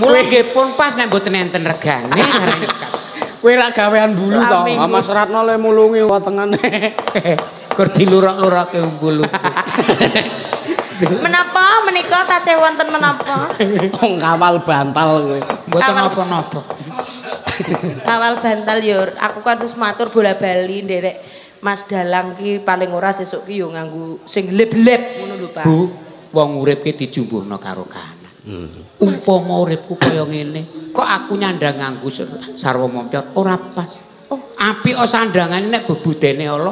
Mulai nggih pas nek mboten enten regane arek nekak. Kowe ra gawean bulu to, Mas Ratno le mulungi wetengane. Gur dilurak-lurake umbul. Menapa menika tasih wonten menapa? Wong kawal bantal kowe. Mboten napa-napa. Kawal bantal yo aku kan terus matur bola-bali nderek. Mas Dalang ki paling ora sesuk ki yo nganggo sing gleb-gleb ngono lho Pak. Bu, wong urip ki dijumbuhno karo kahanan. Umpama uripku kaya ngene, kok aku nyandang nganggo sarwa mompyot ora pas. Oh, apik o sandangane nek bebudene ala.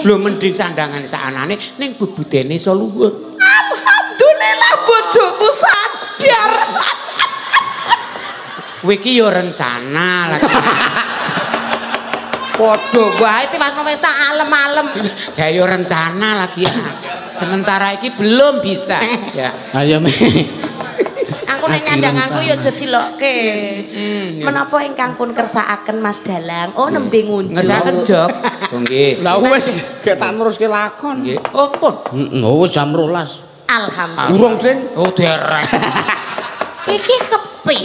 Lho mending sandangane sakanane ning bebudene iso luhur. Alhamdulillah bojoku sadar. Kuwi ki yo rencana lagi. Podo, wah itu pas pesta alem-alem. Ya yo rencana lagi. Sementara ini belum bisa. Ya. Ayo mi. Aku nek nyandang aku yo aja dilokke. Menapa ingkang pun kersakaken Mas Dalang? Oh nembe ngunjuk. Kersakaken jog. Nggih. Lah wis gek tak neruske lakon. Nggih. Oh pun. Oh jam 12. Alhamdulillah. Urung sing. Oh dereng. Iki kepi.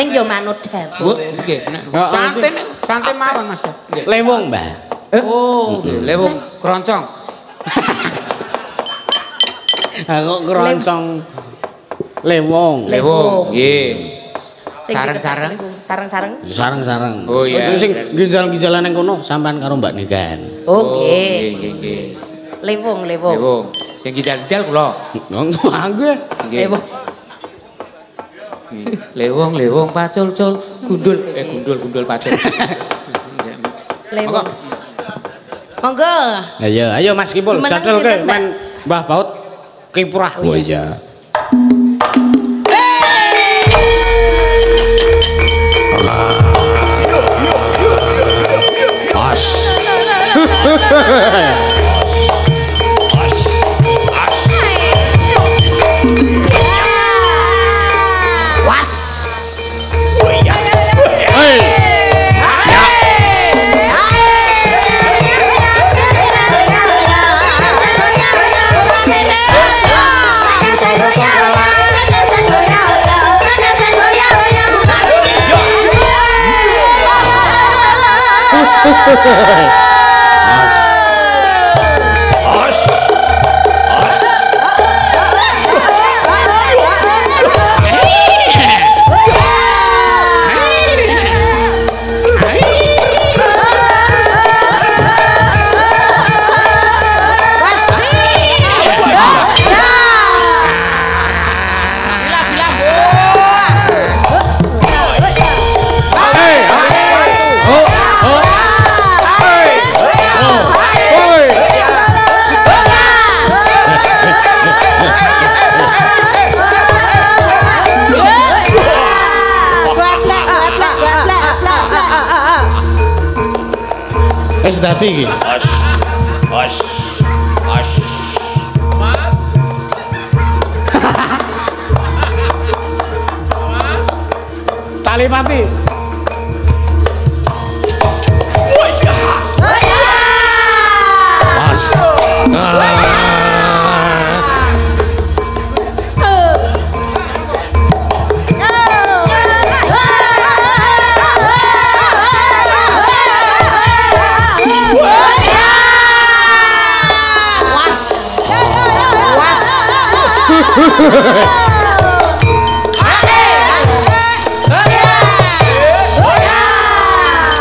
Neng yo manut dawuh. Nggih. Santen santen mawon Mas. Lewong, Mbah. Oh, lewong kroncong. Ha kok kroncong lewong. Lewong, nggih. Sareng-sareng. Sareng-sareng. Sareng-sareng. Oh iya. Itu sing ginjal-ginjalan nang kono sampean karo Mbak Niken. Oh nggih. Nggih. Lewong, lewong. Lewong. Sing ginjal-ginjal kula. Nggih. Lewong. Lewong, lewong, pacul, cul, gundul, gundul, pacul. Lewong. Monggo. Ayo, ayo Mas Kipul, jadul ke main Mbah Baut Kipurah. Oh iya. As. Dati mas mas mas mas tali mati mas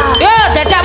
Yo, dadah.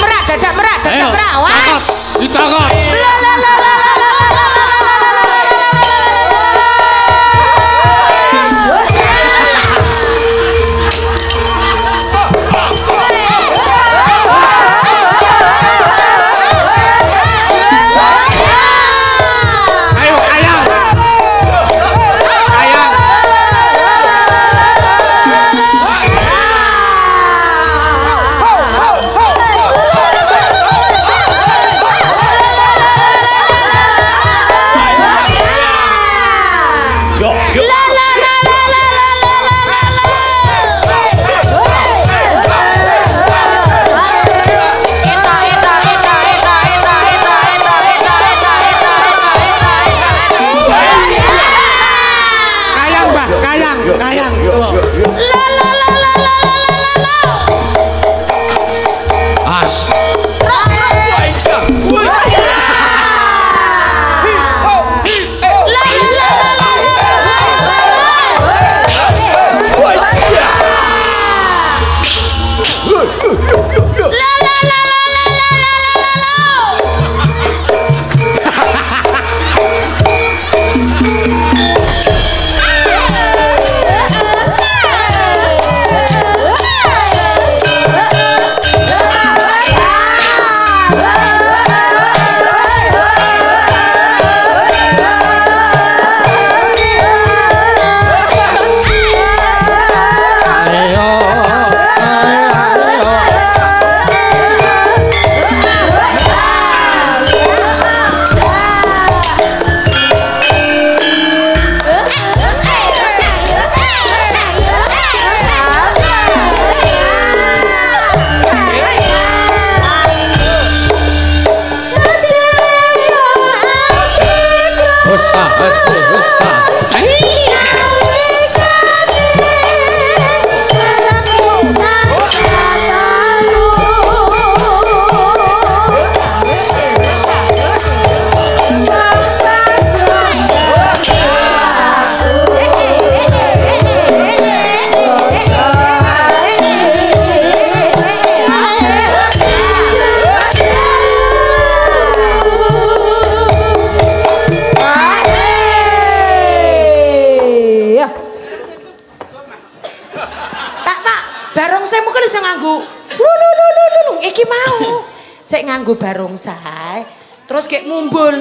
Barong sae terus kayak mumbul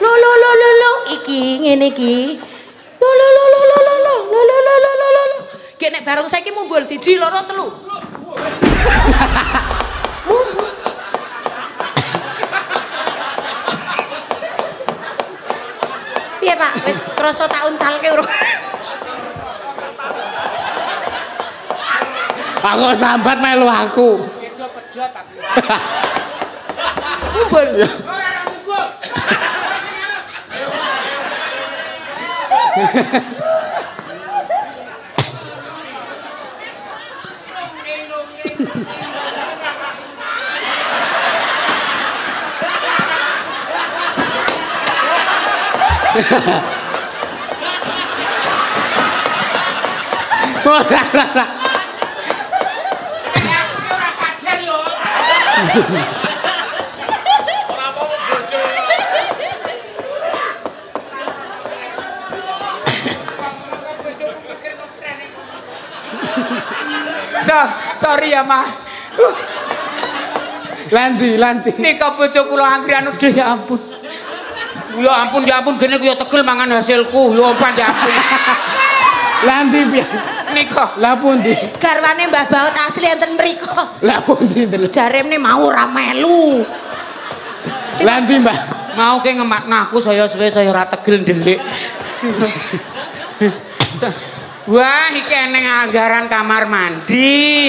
lo iki ngene iki lo kayak nek barong saiki mumbul 1 2 3 mumbul piye Pak wis krasa tak uncalke urung aku sambat melu aku kejo pedhot aku mumbul. Sorry ya mah. Lanti. Nika bojo kula angkrian udah ya ampun. Ya ampun gene kuwi tegel mangan hasilku. Ya ampun ya ampun. Lanti piye? Nika. Lah pundi? Garwane Mbah Baut asli enten mriko. Lah pundi ndelok. Jaremne mau ora melu. Lanti Mbah. Mau ke ngemat ngaku saya suwe saya ora tegel ndelik. Wah, iki eneng anggaran kamar mandi.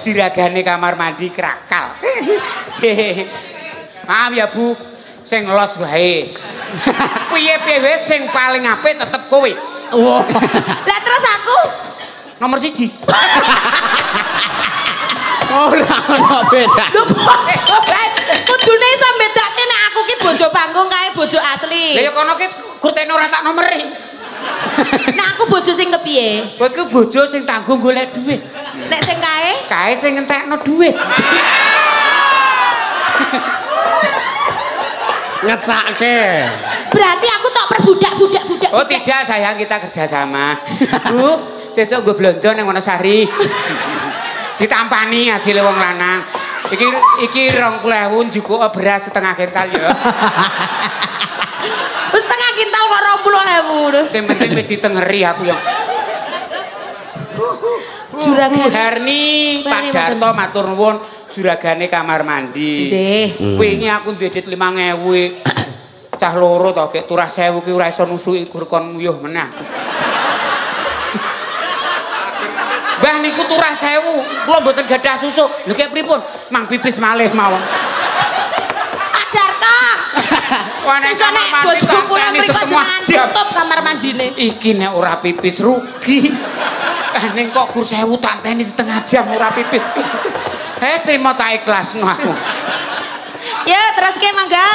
Diragane kamar mandi Krakal. Maaf ya, Bu. Sing los wae. Piye-piye wis sing paling apik tetep kowe. Wah. Lah terus aku nomor 1. Ora ono beda. Kudune iso bedakne nek aku ki bojo panggung kae bojo asli. Lah ya kono ki kurtene ora tak nomeri. Nah aku bojo sing kepiye? Kowe ku bojo sing tanggung golek dhuwit. Nek sing kae sing ngentekno dhuwit. Ngecake. Berarti aku tok perbudak. Oh tidak sayang, kita kerja sama. Bu, sesuk gue blonjo nang Wonosari. Ditampani hasil wong lanang. Iki 20.000 cukup beras setengah kental ya. Setengah kintal kok 20.000. Sing penting wis ditengeri aku ya. Juragan Harni, Pak Darto matur nuwun, juragane kamar mandi. Nggih. Wingi aku duwe dhit 5.000. Cah loro to gek turah 1.000 ki ora iso nusuki gur kon nguyuh meneh. Mbah niku turah 1.000, kula mboten gadah susu. Lho kek pripun? Mang pipis malih mawon. Sesone bojoku kula mriko jenengan tutup kamar mandine. Iki nek ora pipis rugi. Ah ning kok gur 1000 tak teni setengah jam ora pipis. Wes trimo tak ikhlasno aku. Ya teruske mangga.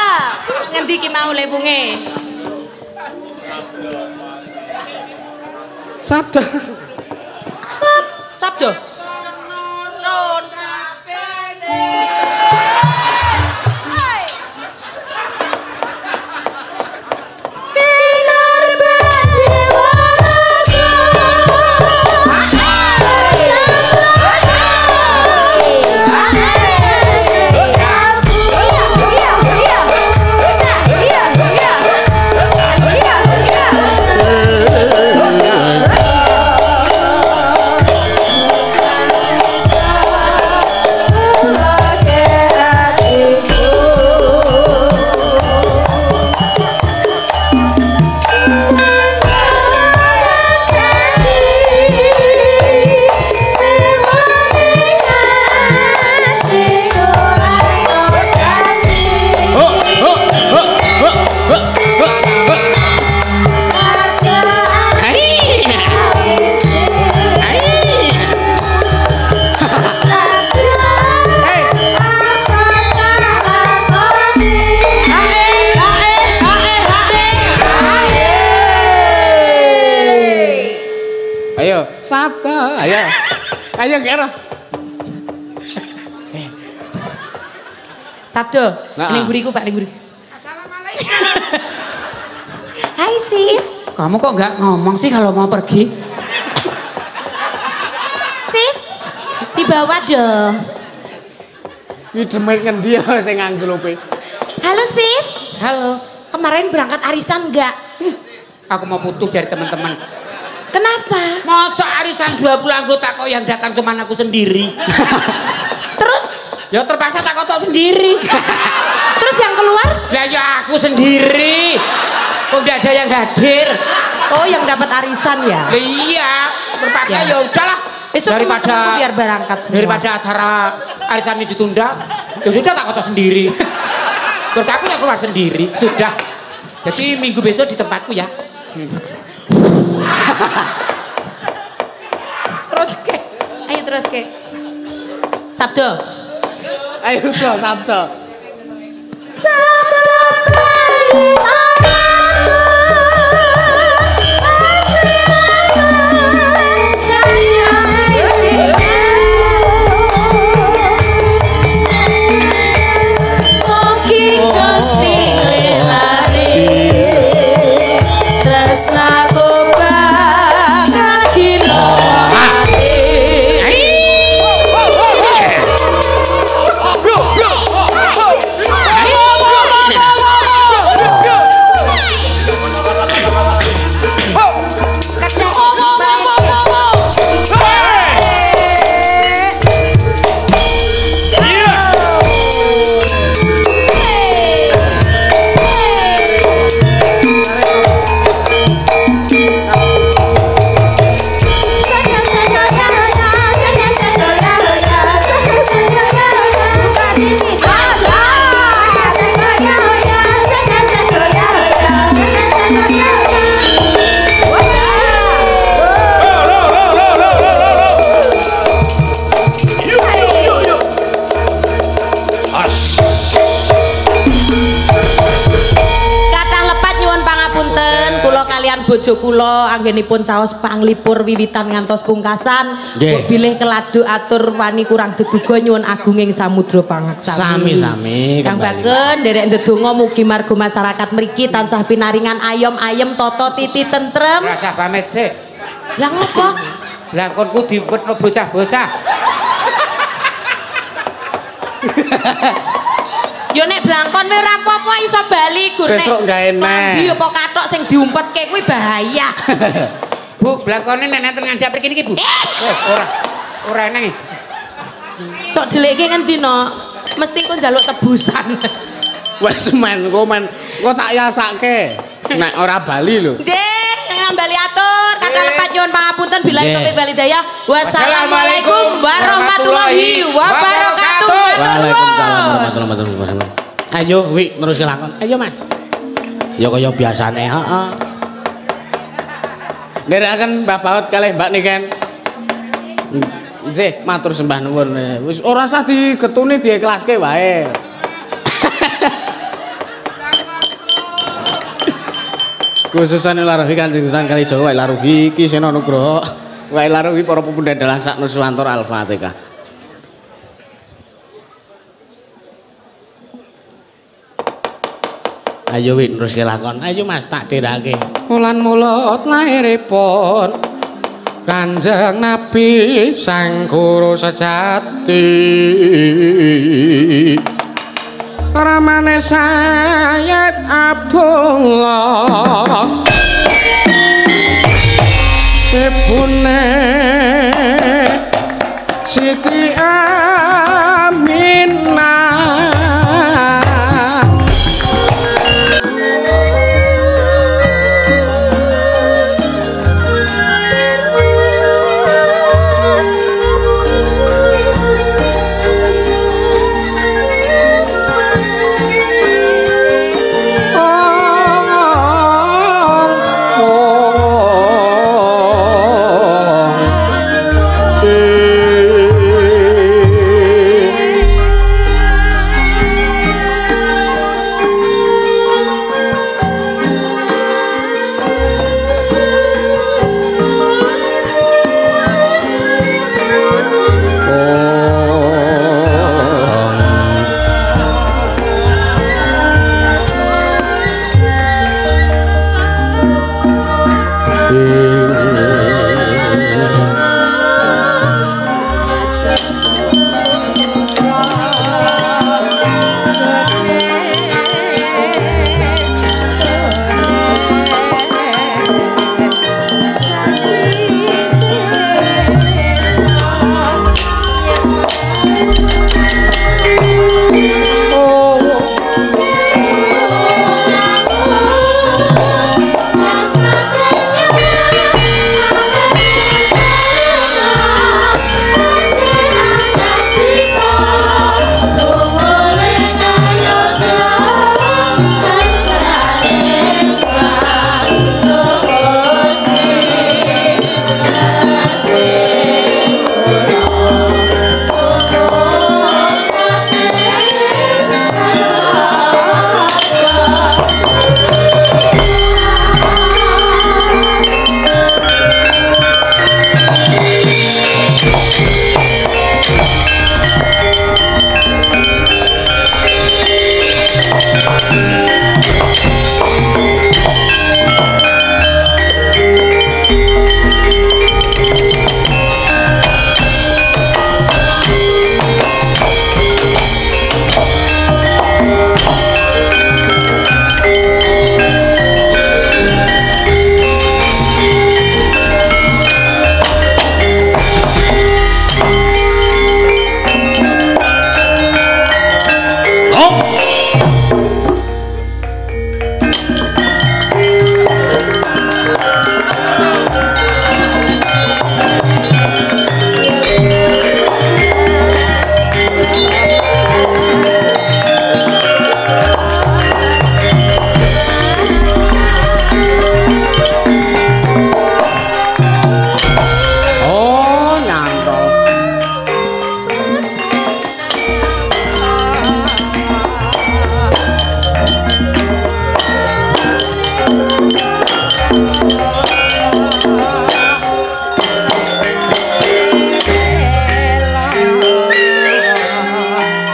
Ngendi ki mau lepunge? Sabda. Sabda. Ayo kira. Sabdo, ning buriku Pak, ning buri. Assalamualaikum. Hai sis, kamu kok nggak ngomong sih kalau mau pergi? Sis, di bawah dong. Ini demengen dia saya nganggelope. Halo sis. Halo. Kemarin berangkat arisan nggak? Aku mau putus dari teman-teman. Kenapa? Masa arisan 20 anggota kok yang datang cuma aku sendiri. Terus? Ya terpaksa tak kocok sendiri. Terus yang keluar? Ya, ya aku sendiri. Kok udah ada yang hadir. Oh yang dapat arisan ya? Iya. Terpaksa ya udahlah. Daripada biar berangkat semua. Daripada acara arisan ini ditunda, ya sudah tak kocok sendiri. Terus aku yang keluar sendiri. Sudah. Jadi minggu besok di tempatku ya. Terus ke, ayo terus ke. Sabdo, ayo terus Sabdo. Sabdo bagi orang asyik dan nyanyi. Oke gusti lari terasa. Bojo kula anggenipun saos panglipur wiwitan ngantos pungkasan mbok bilih keladu atur wani kurang deduga nyuwun agunging samudra pangaksa sami-sami kang baken nderek ndedonga mugi margo masyarakat mriki tansah pinaringan ayom-ayem tata titi tentrem. Rasah pamit sik. Lah ngopo? Lah konku diwetno bocah-bocah. Yo nek blangkon kowe ora apa-apa iso bali ku nek. Sesuk gawe meneh. Ndi apa kathok sing diumpetke kuwi bahaya. Bu, blangkone nek nenten ngandhap mriki niki, Bu. Ora eneng. Tok dhelekke ngendi nok? Mesti ku njaluk tebusan. Wes men, kok tak yasake. Nek ora bali lho. Nggih, ngambali atur. Kata lepat nyuwun pangapunten billahi taufiq wal hidayah. Wassalamualaikum warahmatullahi wabarakatuh. Waalaikumsalam warahmatullahi wabarakatuh. Ayo Wi terus kelakon. Ayo Mas. Ya kaya biasane heeh. Nderekaken Mbah Baut kalih Mbak Niken. Nggih, matur sembah nuwun. Wis ora usah digetune diiklaske wae. Khususane laruhi Kanjeng Sunan Kalijaga wae laruhi Ki Seno Nugroho wae laruhi para pepundhak dalan sak nuswantur Al-Fatihah. Ayo win terus kelakon. Ayo Mas tak tirake. Mulan mulut lairipun Kanjeng Nabi Sang Guru sejati. Ramane Sayyid Abdullah. Ibune Siti Aminah.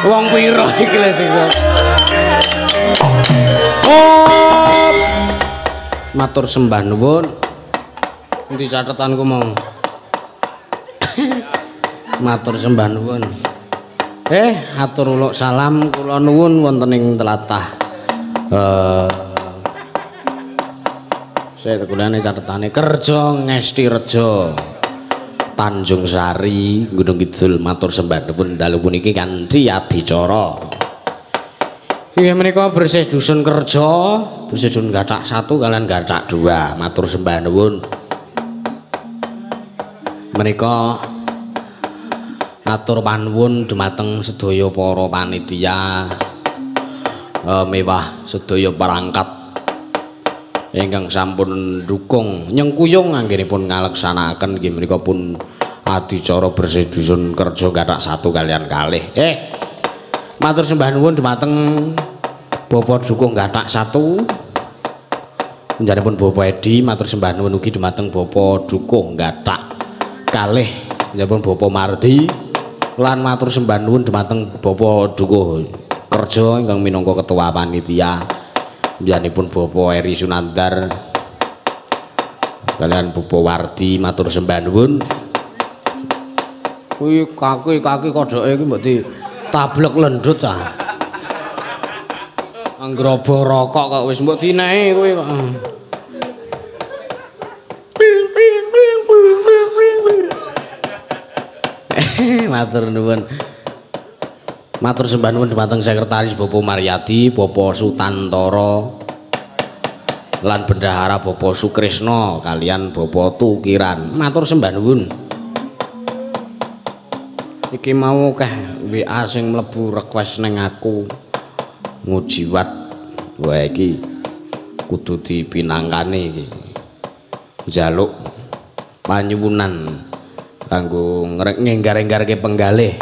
Wong piro iki lho sing matur sembah nuwun. Niki catetanku mau. Matur sembah nuwun. Atur uluk salam kula nuwun wonten ing tlatah. Saya kulane catetane kerja ngesti rejo. Tanjung Sari, Gunungkidul matur sembah nuwun dalu puniki kanthi adicara. Inggih menika bersih dusun kerja, bersih dusun Gathak 1 kalian Gathak 2 matur sembah nuwun. Menika atur panuwun dumateng sedaya para panitia mewah sedaya perangkat ingkang sampun ndukung nyengkuyung anggenipun ngaleksanakaken nggih menika pun adicara bersih dusun kerja Gathak 1 kalian kalih. Matur sembah nuwun dumateng Bapak Dukuh Gathak 1. Njenenganipun Bapak Edi matur sembah nuwun ugi dumateng Bapak Dukuh Gathak kalih. Njenenganipun Bapak Mardi lan matur sembah nuwun dumateng Bapak Dukuh Kerja ingkang minangka ketua panitia. Biyanipun Bapak Eri Sunandar kalian Bapak Wardi matur sembah nuwun. Kuwi kaki-kaki kodhoke iki mbok ditablek lendhut ah. Anggrobo rokok kok wis mbok dinehi kuwi kok. Matur nuwun. Matur sembah nuwun dumateng sekretaris Bapak Maryadi, Bapak Sutantoro lan bendahara Bapak Sukrisno kalian Bapak Tukiran. Matur sembah nuwun. Iki mau akeh WA sing mlebu request ning aku. Ngujiwat wae iki kudu dipinangkani iki. Njaluk panyuwunan kanggo nggenggar-nggarke penggalih.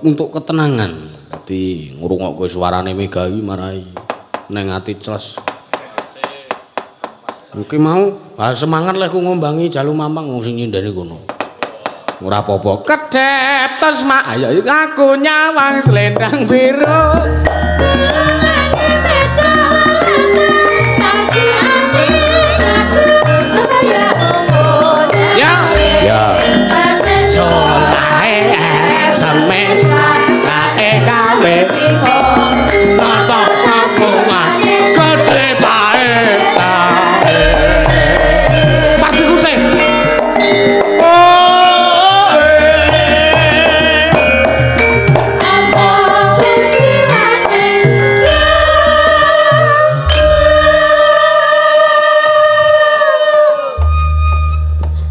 Untuk ketenangan tadi ngurungok suarane Megawi marai neng ati celas mungkin mau semangat lah ku ngombangi jalu mampang ngusing nyindani kono murah popo kedep terus mak ayo aku nyawang selendang biru semes lae gawe tiba nonton kampungan gede tae pati kuseng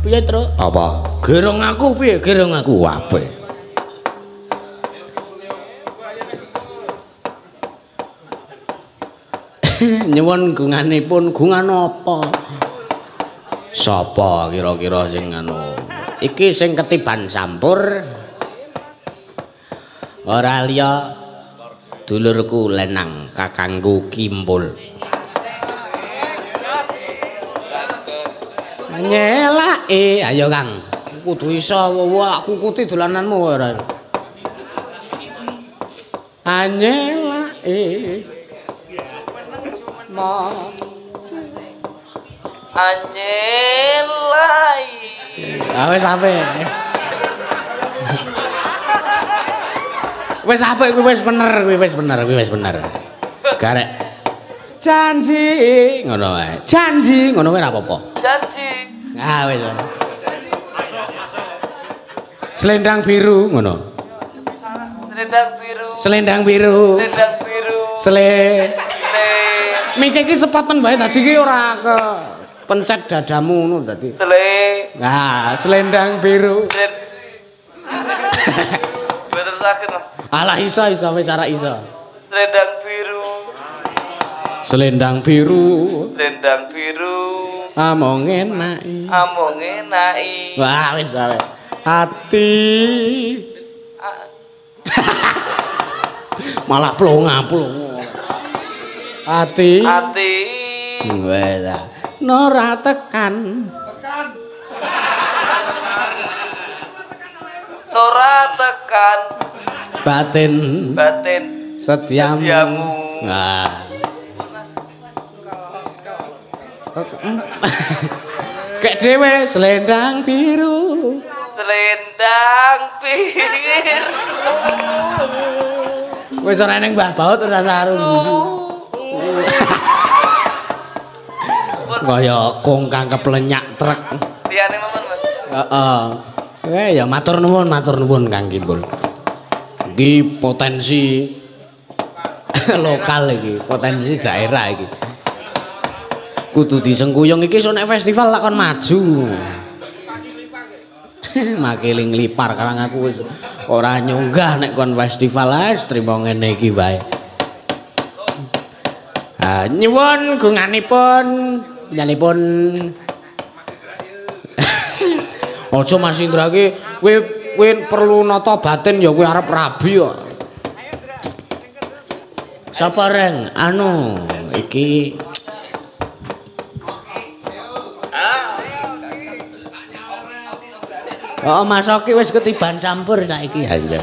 piye truk apa gerong aku piye gerong aku ape nyuwun gunganipun gungan apa sapa kira-kira sing anu iki sing ketiban sampur ora liya dulurku Lenang kakangku Kimpul nyelake ayo Kang kudu iso aku kuti dolananmu ora anyelake anyelai wis bener garek janji ngono wae ora apa-apa janji ah wis selendang biru Miki iki sepoten wae tadi ki ora ke pencet dadamu ngono tadi. Nah, selendang biru. Mboten saged, Mas. Alah iso wis arek iso. Selendang biru. Among enaki. Wah, wis arek. Ati. Malah plong-plong. Ati wis ora tekan batin setiamu. Nah. Kayak dewe selendang biru. Wis ora ning Mbah Baut ora sarung. Kaya kong kangkep lenyak truk. Liyane mawon, Mas. Heeh. Ya matur nuwun Kang Kimpul. Iki potensi lokal iki, potensi daerah iki. Kudu disengkuyung iki iso nek festival lak kon maju. Makiling lipar karang aku ora nyunggah nek kon festival ae trimo ngene iki wae. Ah nyuwun gunganipun nyanipun Ojo Mas Indra iki kowe perlu nata batin ya kowe arep rabi kok. Sapa reng anu iki oh Mas Oki wis ketiban sampur saiki. Ayo.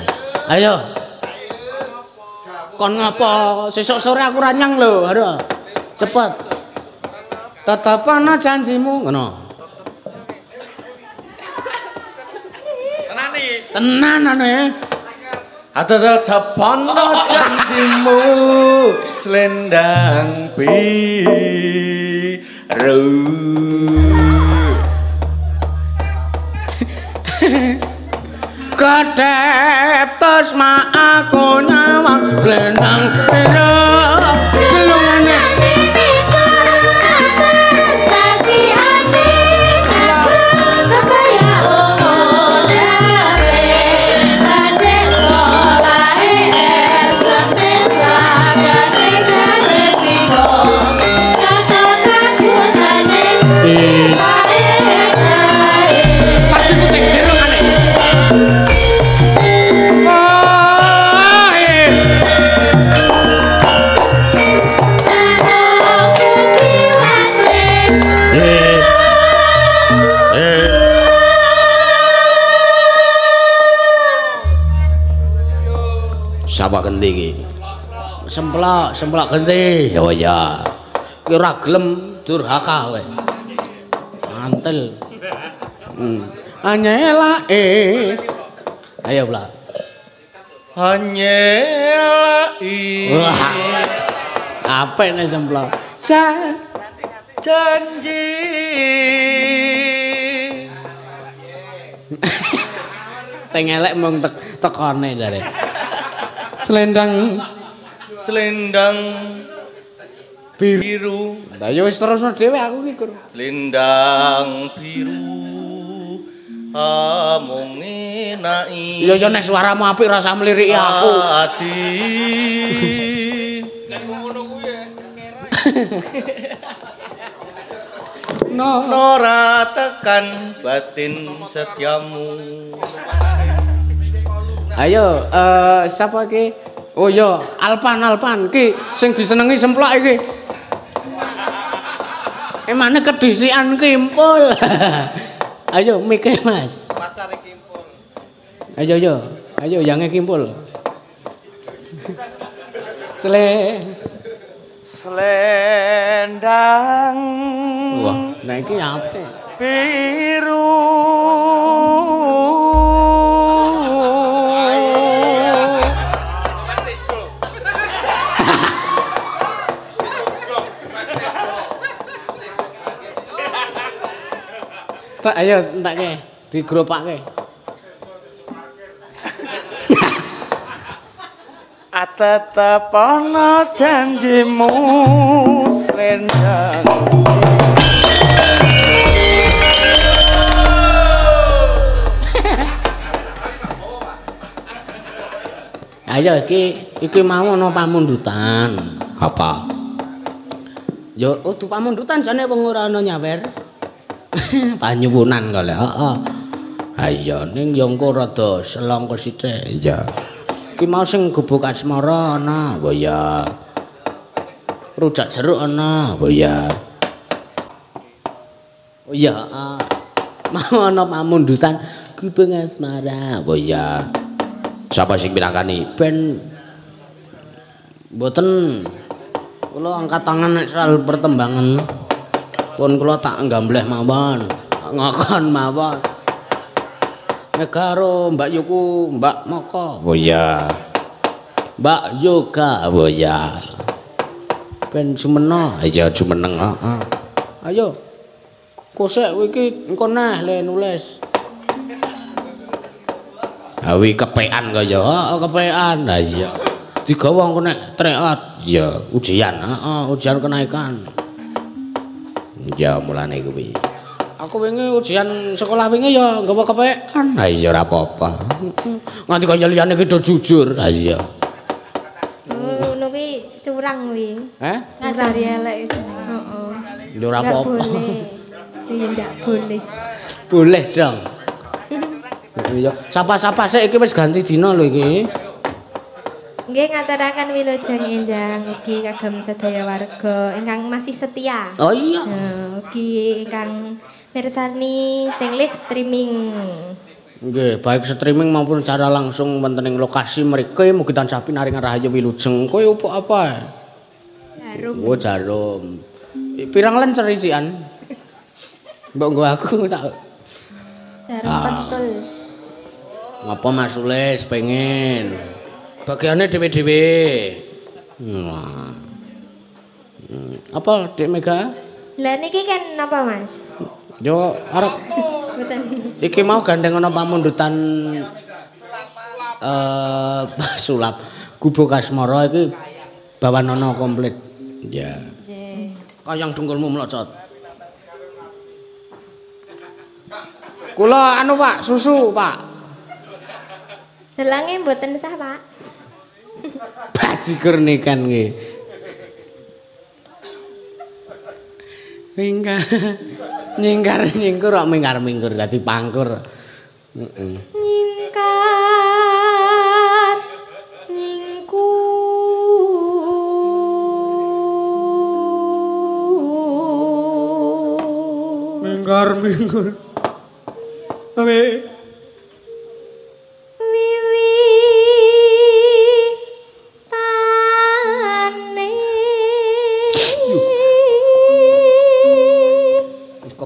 Ayo. Kon ngapa sesuk sore aku ra nyang lho. Aduh. Cepet. Tetepana janjimu ngono. Tenane. Tenanane. Ate tetepana janjimu Selendang biru. Kedep tresna aku nyawang selendang biru gelungane pipiku kasih ati aku kaya omodare ade solae SMS kadane rekiku kata-kata nane. Sapa genti iki? Semplak, semplak genti. Ya ya. Ki ora gelem durhaka kowe. Mantel. Anyelae. Ayo blak. Anyelae. Wah. Apa ini semplak? Janji. Sing elek mung tekone jare. Selendang biru. Ayo wis terus dhewe aku iki. Selendang biru amung enai. Iya ya nek suaramu apik ora usah mliriki aku. Ati. Nek ngono kuwi ya. Nora tekan batin setiamu. Ayo, siapa ki? Oh yo, alpan ki, sing disenengi semplak ki. Emane kedisian kimpul. Ayo mikir Mas. Pacare kimpul. Ayo yo, ayo yange kimpul. Selendang. Wah, nah iki apa? Biru. Tak ayo entake digropake. Atetep ana janjimu Selendang. Ayo iki mau ana pamundutan. Apa? Yo tu pamundutan jane wong ora ana nyawer. Panyuwunan kali. Heeh. Ayo ning yangko rada selongko sithik. Iya. Ki mau sing Gubukasmoro ana, oh ya. Rujak jeruk ana, oh ya. Oh ya, heeh. Mau ana pamundutan Gubukasmoro, oh ya. Siapa sih bilangkani? Pen boten kula angkat tangan soal pertembangan pun kula tak gambleh mawon, ngakon mawon. Negara Mbak Yuku, Mbak Moko. Oh iya. Mbak Yoga, oh iya. Ben sumena, aja jumeneng, heeh. Ayo. Kosek iki engko neh le nulis. Awi kepean kaya, heeh kepean. Lah iya. Digawa engko nek treot, ya ujian, heeh ujian kenaikan. Ya mulane kuwi. Aku wingi ujian sekolah wingi ya nggawa kepekan. Ha iya ora apa-apa. Nganti kaya liyane iki do jujur. Ha iya. Ngono kuwi curang kuwi. Heh? Ngajari elek iso. Heeh. Ya ora apa-apa. Iya ndak boleh. Boleh dong. Ya sapa-sapa sik iki wis ganti dina lho iki. Nggih ngaturaken wilujeng enjang ugi kagem sedaya warga ingkang masih setia. Oh iya. Ugi ingkang mirsani teng live streaming. Nggih, baik streaming maupun secara langsung wonten ing lokasi mriki mugi tansah pinaringan rahayu wilujeng. Kowe opo apa? Jarum. Oh, jarum. Pirang len cericikan? Mbok nggo aku tak. Jarum pentul. Ngapa Mas Ulis pengen? Bagiannya dhewe-dhewe. Wah. Apa Dek Mega? Lah niki kan napa Mas? Yo arep. Iki mau gandeng ana pamundutan sulap Gubukasmoro iki bawanana komplit. Ya. Nggih. Kayang dengkulmu mlocot. Kula anu Pak, susu Pak. Delange mboten sah Pak. Bajigur nikan nggih. Minggar, nyingkur, minggar jadi pangkur. Minggar. Awe.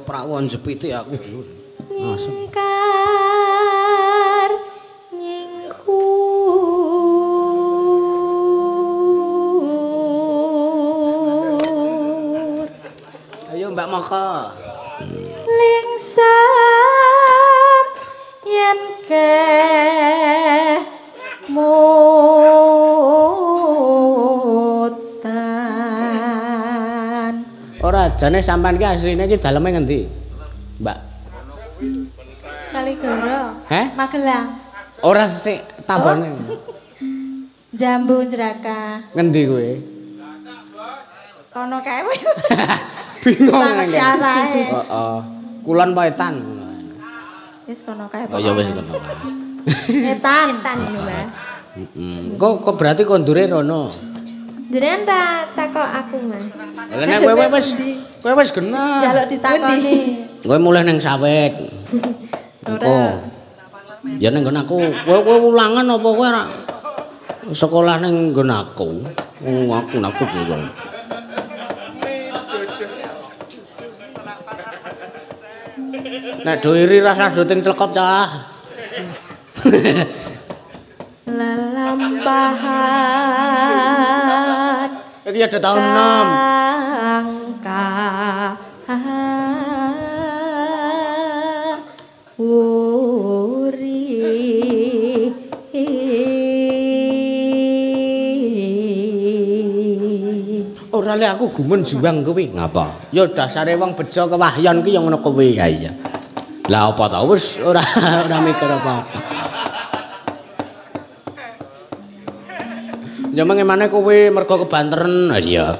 Perawan jepit ya aku dulu. Nyingkar nyingku ayo Mbak Maka lingsap yen ora jane sampean ki asline iki daleme ngendi? Mbak. Kaligoro. Heh? Magelang. Ora sik tambone. Oh. Jambu Jeraka. Ngendi kowe? Kono kae kowe. Bingung nang arahe. Heeh. Kulon Wetan. Wis kono kae. Oh ya wis kono. Wetan. Wetan lho, Mbak. Heeh. Kok berarti kondure rono. Jenengan takok aku Mas. Lah nek kowe wis genah. Jaluk ditakoni. Kowe mulih nang sawet. Ora. Ya nang nggon aku. Kowe ulangan apa kowe ora sekolah nang nggon aku? Aku durung. Nek do iri rasah do ting clekop cah. Lalampahan iki ada tahun 6 wuri ora le aku gumun juang kuwi ngapa ya dasare wong bejo kewahyon ki ya ngono kuwi ha iya lah apa ta wis ora mikir apa-apa. Ya mengene kowe mergo kebanteren. Ah iya.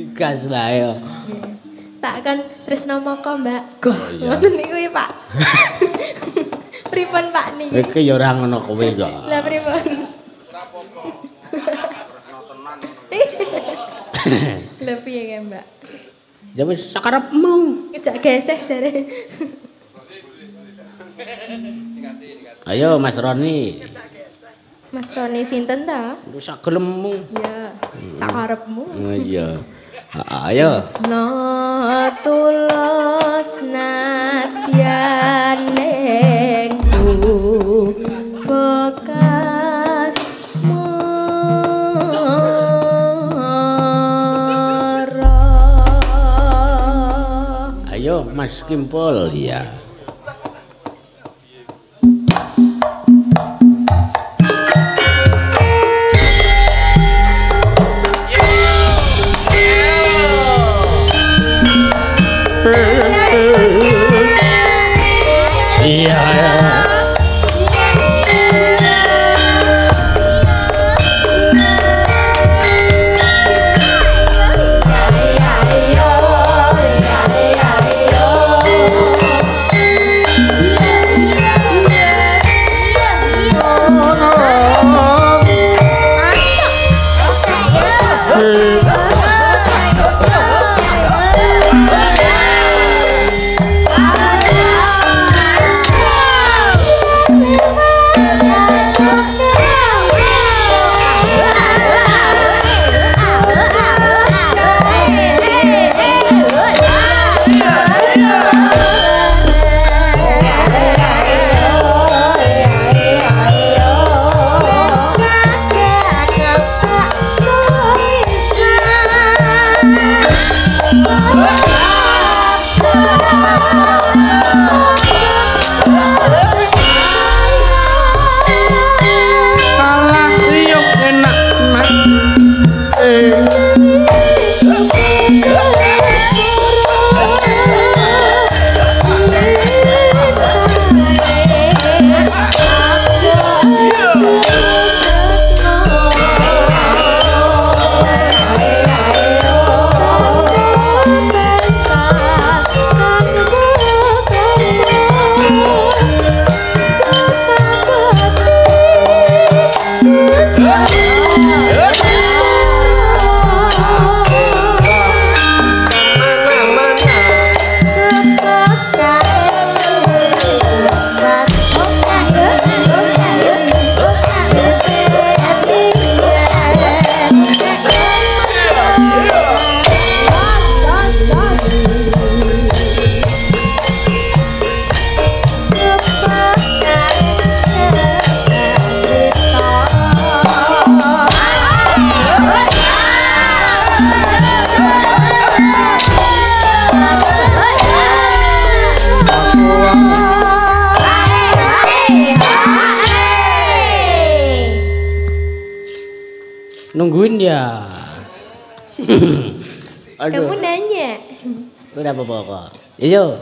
Digas wae. Tak kan tresno moko, Mbak. Ngoten niku Pak. Pripun Pak niki? Iki ya ora ngono kowe kok. Lah pripun? Ora apa-apa. Tresno tenan ngono. Lah piye Mbak? Ya wis sakarep mau. Kejak geseh jare. Ayo Mas Roni. Mas Roni sinten ta? Sak gelemmu. Iya. Sak karepmu. Iya. Ayo. Tulus nadyaneng Gubukasmoro. Ayo Mas Kimpul ya. Nungguin ya. Kamu nanya. Udah apa-apa. Iyo.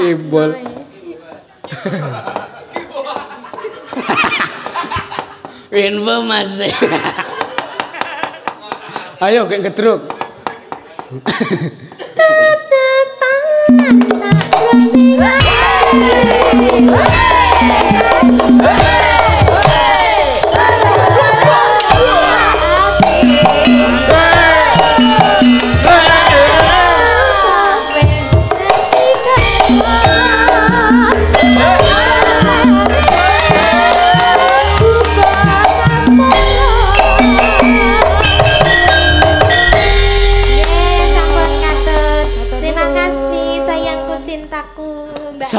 Kibol. Info masih. Ayo kayak ketruk.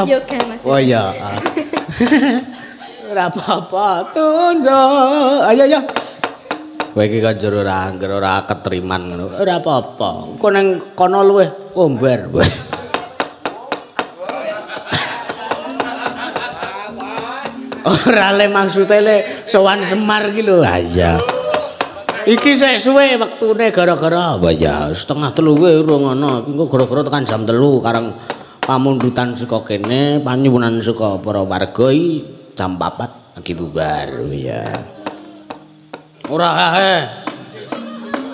Yoga Mas. Oh iya. Ora apa-apa, tunjuk. Ayo ya. Kowe iki kan jero ora angger ora ketriman ngono. Ora apa-apa. Engko nang kono luweh omber kowe. Ora le maksude le sowan semar iki lho. Ayo. Iki sik suwe wektune gara-gara apa ya? 2:30 kowe urung ana. Engko gara-gara tekan jam 3 karang pamundutan saka kene, panyuwunan saka para warga iki jam 4 lagi bubar ya. Ora hae.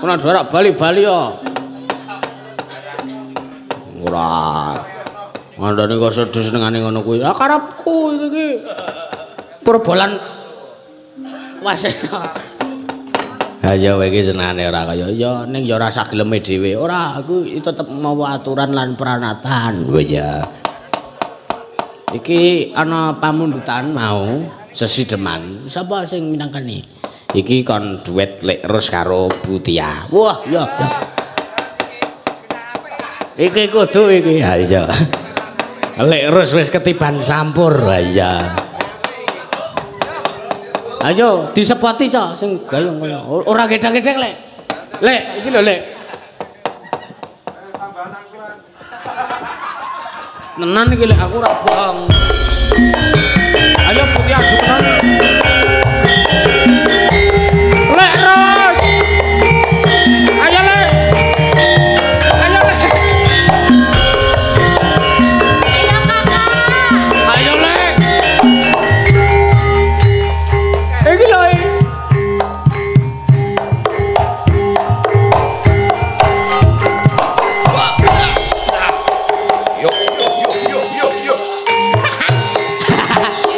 Ora jarak bali-bali yo. Ora. Ngandane kok sedhe senengane ngono kuwi. Ah karepku iki. Perbolan waset. Ha ya iki senengane ora kaya ya ning ya rasa geleme dhewe. Ora aku tetep mawa aturan lan pranatan. Lho ya. Iki ana pamundutan mau sesideman. Sapa sing minangkani? Iki kon duet lek Rus karo Butia. Wah, ya. Iki kudu iki. Ha iya. Lek Rus wis ketiban sampur. Ha iya. Ayo disepoti cok sing galung kaya ora gedang-gedang lek. Lek iki lho lek. Tambah nang kulan. Nenan iki lek aku ora bohong. Ayo bukti adukan. Lek Ros. Ayo lek. Ayo lek. Ayo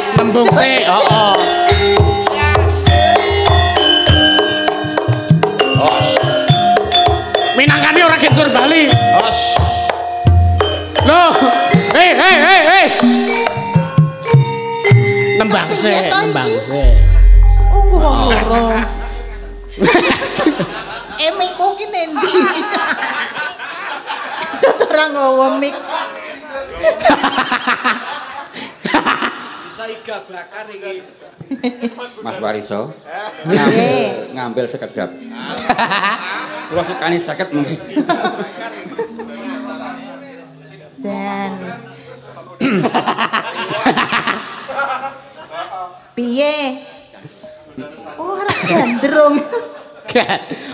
kakak. Ayo lek. Minangkani orang kencur Bali. Loh, hei. Nembang se. Ungu mongoro. Emik kok ini nanti. Jatuh orang ngomik. Gabrakan iki. Mas Wariso. Ngambil sekedap. Kula sukani jaket mungkin. Jan. Piye? Ora gandrung. Gak.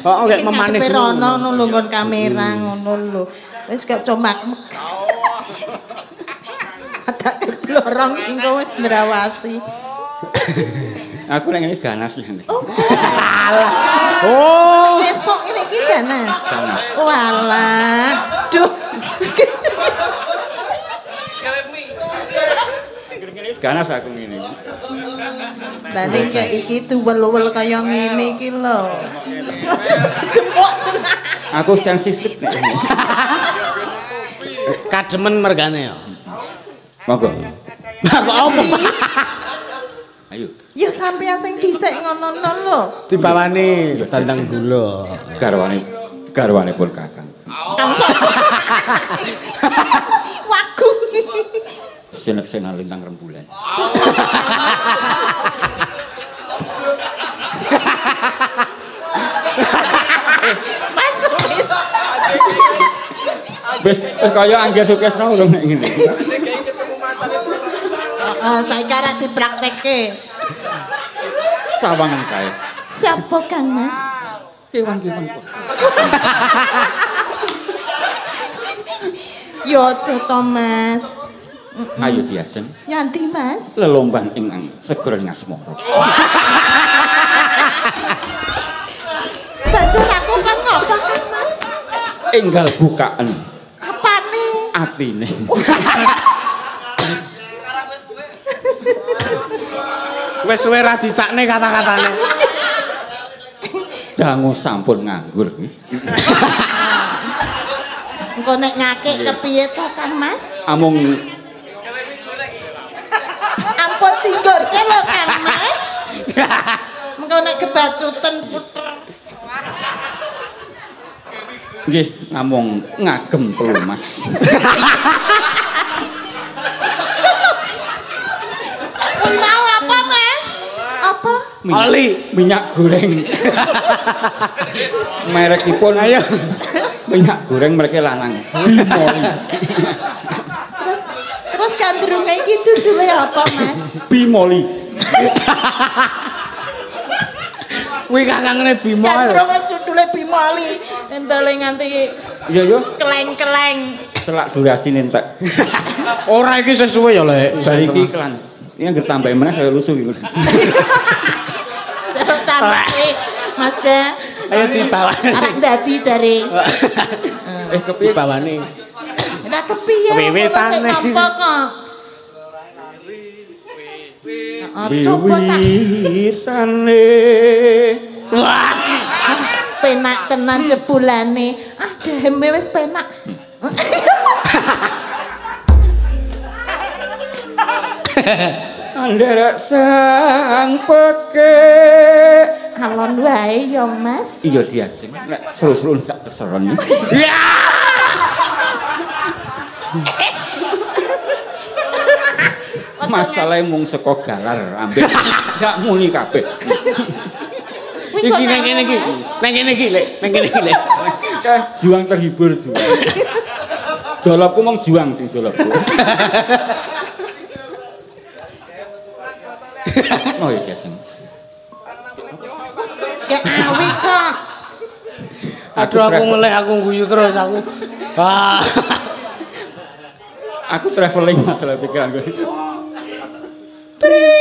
Heeh gak memanis. Iki rono ngono nggon kamera ngono lho. Wis gak comakmu. Ada blorong engko wis ndrawasi. Aku nek iki ganas ngene. Alah. Oh. Besok ngene iki ganas. Walah. Duh. Ngene iki ganas aku ngene. Tadi cek iki tuwel-wel kaya ngene iki lho. Aku sensitif nek ngene. Kademen mergane ya. Monggo. Monggo apa? Ayo. Ya sampeyan sing dhisik ngono-ngono lho. Dibawani tandang gula. Garwane pun kakang. Wagu. Senek-senek lintang rembulan. Mas. Wis kaya Angga Sukesno lho nek ngene. Saya cara dipraktekke. Tawangan kae. Siapa Kang Mas? Kewang-kewang kok. Yo coto Mas. Ayo diajeng. Nyanti mas. Lelomban ingang segera ngasmoro. Bantuan aku kan ngobong kan mas. Enggal bukaan. Apa nih? Ati nih. Wes wera dicakne kata-katane. Dangu sampun nganggur. Engko nek nyakik kepiye to Kang Mas? Amung ampun tinggurke lho Kang Mas. Engko nek kebacuten puter. Nggih, namung ngagem telu Mas. Oli minyak goreng merekipun ayo minyak goreng mereka lanang Bimoli. Terus gandrunge iki judule apa Mas? Bimoli. Kuwi kakangane Bimol. Gandrunge judule Bimoli entele nganti iya yo keleng-keleng. Telak durasine entek. Ora iki sesuai ya Lek. Bar iki iklan. Ini anggere tambah meneh saya lucu iki. Mas de, ayo dibawani. Arek dadi jare. Kepiye bawani? Ora kepiye. Wiwitane. Wiwitane. Wah. Penak tenan jebulane. Ah, dhembe wis penak. Nderek sang peke alon wae ya Mas. Iya diajeng nek seru-seru tak peseron. Ya. Masalahe mung saka galar ambek gak muni kabeh. Iki nang kene iki. Nang kene iki Lek, nang kene iki Lek. Juang terhibur juang. Dolopku mung juang sing dolopku. Oh ya cacing. Gak awi kok. Aduh aku ngeleh aku guyu terus aku. Aku traveling masalah pikiran gue. Pria.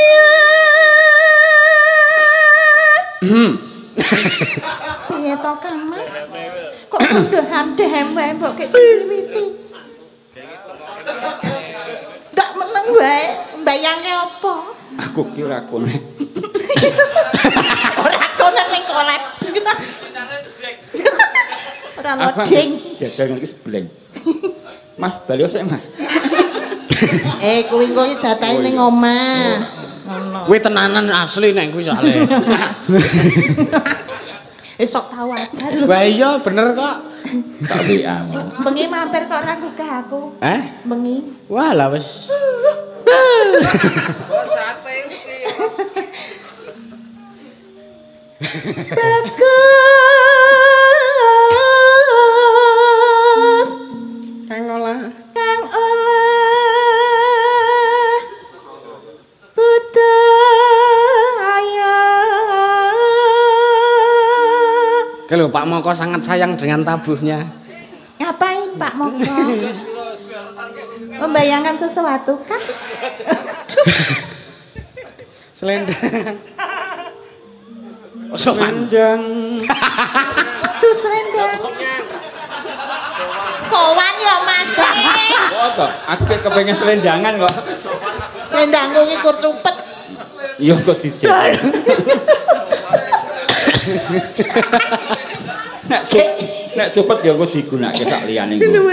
Piye to Kang Mas? Kok udahan dhewe mbok kek diwiwiti. Ndak meneng wae, mbayange apa? Aku kira konek. Ora konek ning kolep. Ora loding. Jajan iki sebleng. Mas bali sik Mas. Kuwi engko iki jatahe ning omah. Ngono. Kuwi tenanan asli nek kuwi soalé. Esok tau aja lho. Wah iya bener kok. Tak WA. Bengi mampir kok ora gugah aku. Bengi. Wah lah wis. Bagus Kang olah budaya. Kalau Pak Moko sangat sayang dengan tabuhnya. Ngapain Pak Moko? Membayangkan sesuatu kan? Selendang. Selendang. Itu selendang. Sowan ya Mas. Kok aku kepengen selendangan kok. Selendangku iki kurcupet. Iya kok dijek. Nek cupet ya engko digunakake sak liyane engko.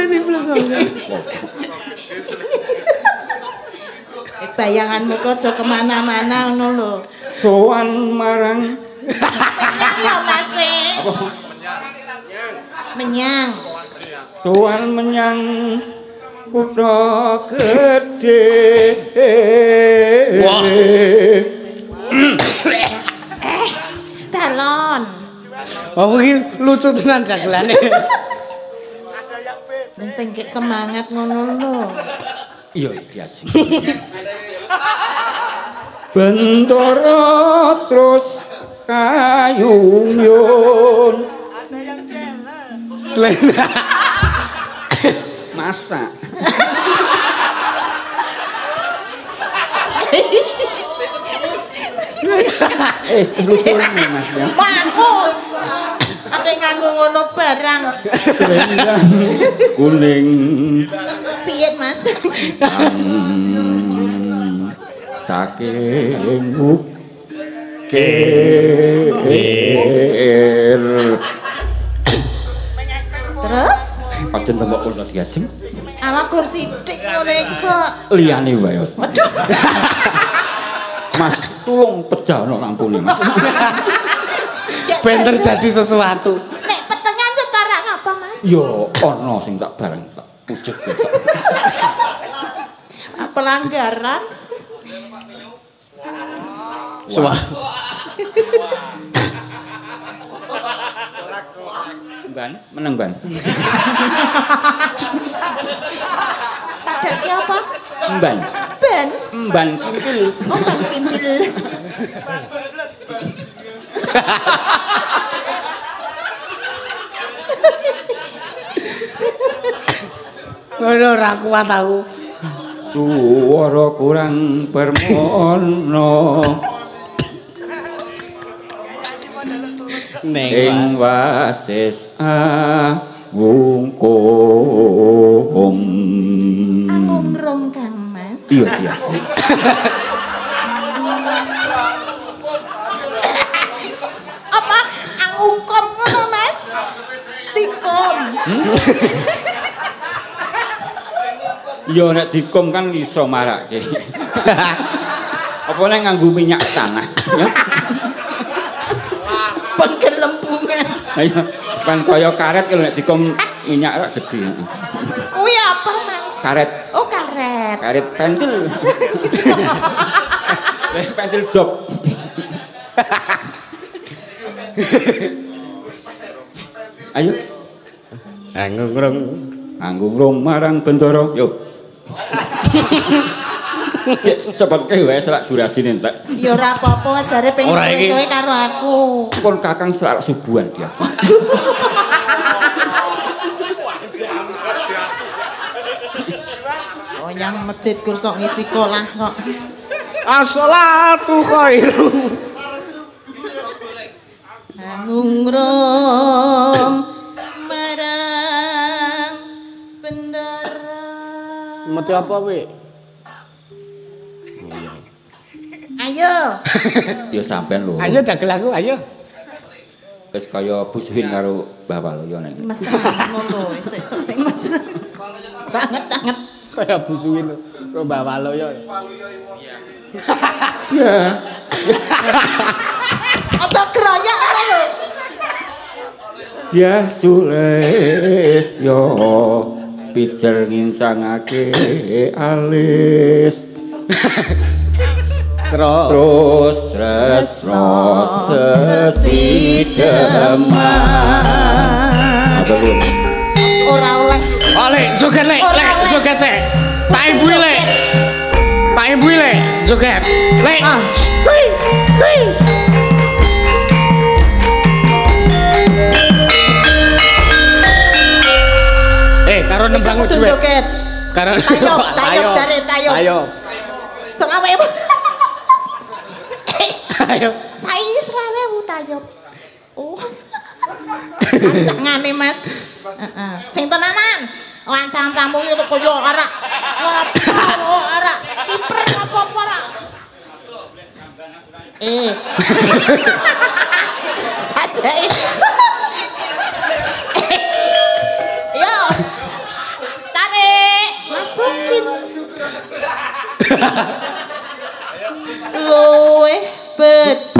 Bayanganmu kok aja kemana-mana ngono lho. Sowan marang menyang ya Mas. Apa? Menyang. Sowan menyang kutha gedhe. Wah. Dalon. Oh iki lucu tenan jagelane. Ning sing gek semangat ngono lho. Iya diajeng. Bentoro terus kayung yun. Selendang. Masak. Lucu ini Mas. Mangus. Ada yang nganggo ngono barang. Selendang kuning. Piye Mas? Saking bukir. Terus? Pancen tembok kula diajem. Ala kursi dik ngene kok. Liyane wae. Aduh. Mas, tulung pejahno lampune, Mas. Ben terjadi sesuatu. Nek petengan setarak ngapa, Mas? Yo ana sing tak bareng tak pucuk besok. Pelanggaran. Suara. Ban, meneng ban. Tadake apa? Ban. Ban. Ban kimpil. Oh, ban kimpil. Ngono ora kuat aku. Suara kurang permono. Ning wasis wungkum. Angrum Kang Mas. Iya iya. Apa angungkom ngono Mas? Tikom. Ya nek dikom kan iso marake. Apa nek nganggo minyak tanah? Pengker lempungan. Ayo, kan kaya karet kalau nek dikom minyak rak gede. Kuwi apa, Mas? Karet. Oh, karet. Karet pentil. Leh pentil dop. Ayo. Anggung-rung. Anggung-rung marang bendoro. Yo. Cepat ke wae selak durasine entek. Ya ora apa-apa, jare pengen suwe-suwe karo aku. Kon kakang selak subuhan dia. Oh, yang masjid kursok ngisi kolah kok. Asholatu khairu. Angungrum marang bendara. Mati apa we? Ayo. Yo sampean lho. Ayo dagelanku ayo. Wis kaya busuhin karo bawal yo nek. Mesem ngono esuk sing mesem. Banget banget kaya busuhin karo bawal yo. Iya. Ojo kroyak ora lho. Dia sules yo pijer ngincangake alis. Terus terus sesideman. Ora oleh. Oleh joget lek lek joget sik. Tak imbui lek. Tak imbui lek joget. Lek. Hei hei. Karo nembang joget. Karo tayo tayo jare tayo. Tayo. Selawe. Ayo. Saya selawe utayop. Oh. Ngene Mas. Heeh. Sing tenanan. Wancang-campung yo koyo ora. Ngopo ora. Kiper apa-apa ora. Sajai. Yo. Tarik. Masukin. Loe becek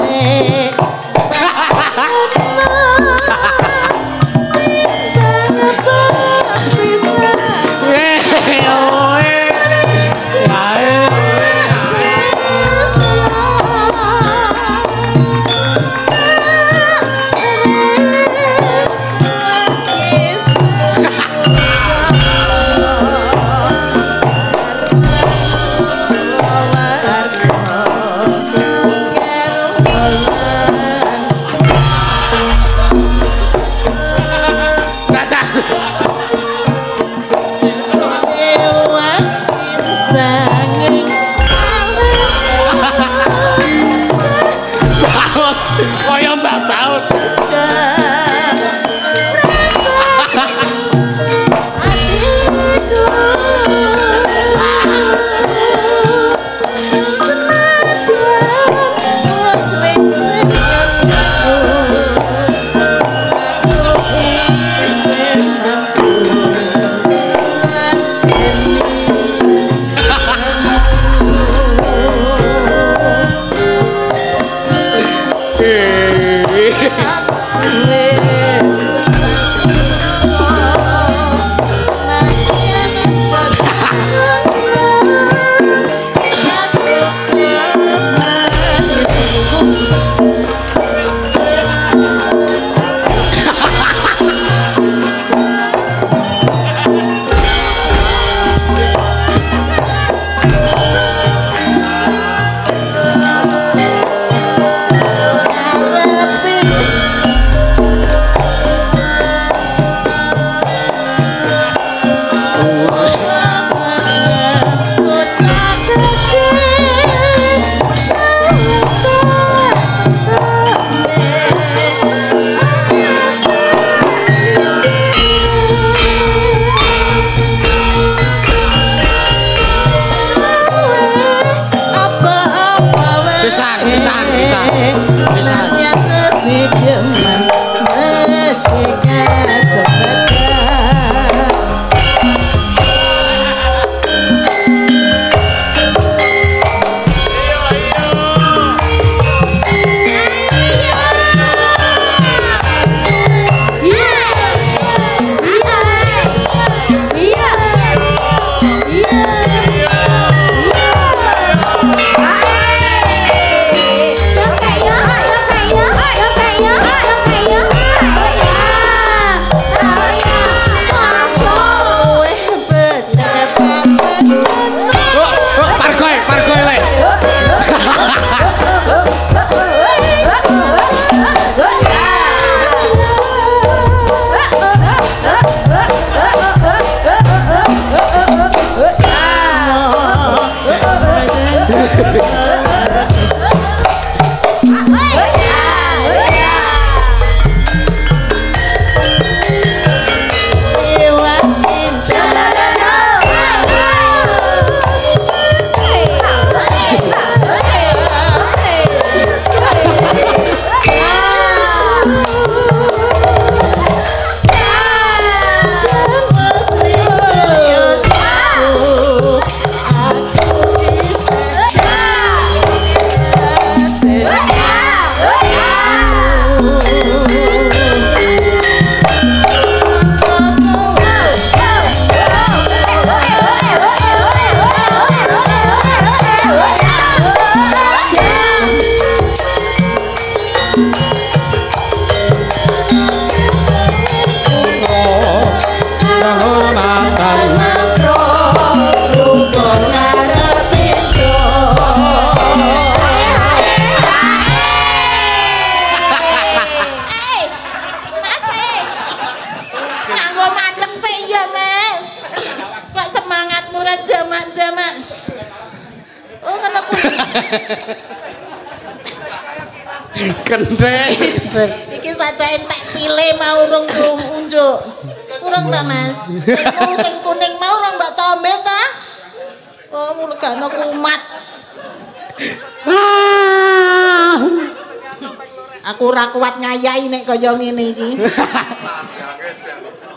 Kaya ngene iki.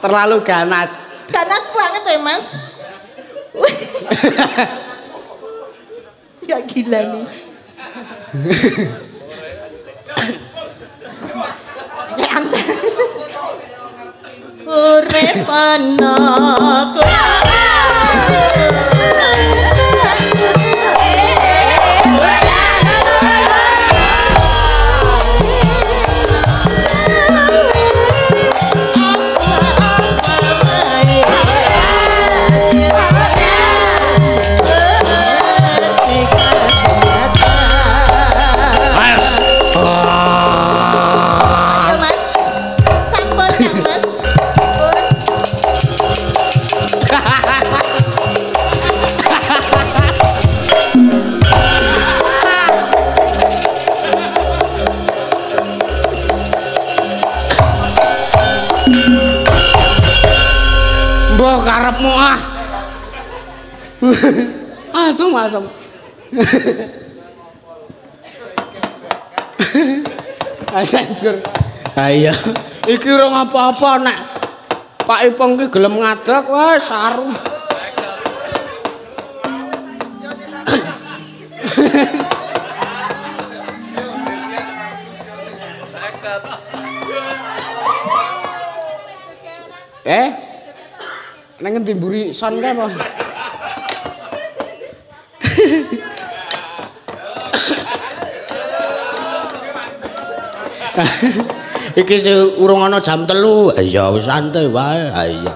Terlalu ganas. Ganas banget ya, Mas. Ya gila nih. Urip ana asem. Asan gur. Ayo. Iki ora ngapa-apa nek Pak Ipong ki gelem ngadeg wis saru. Nang ngendi mburi son kae apa? Iki urung ana jam 3. Ya wis santai wae. Ha iya.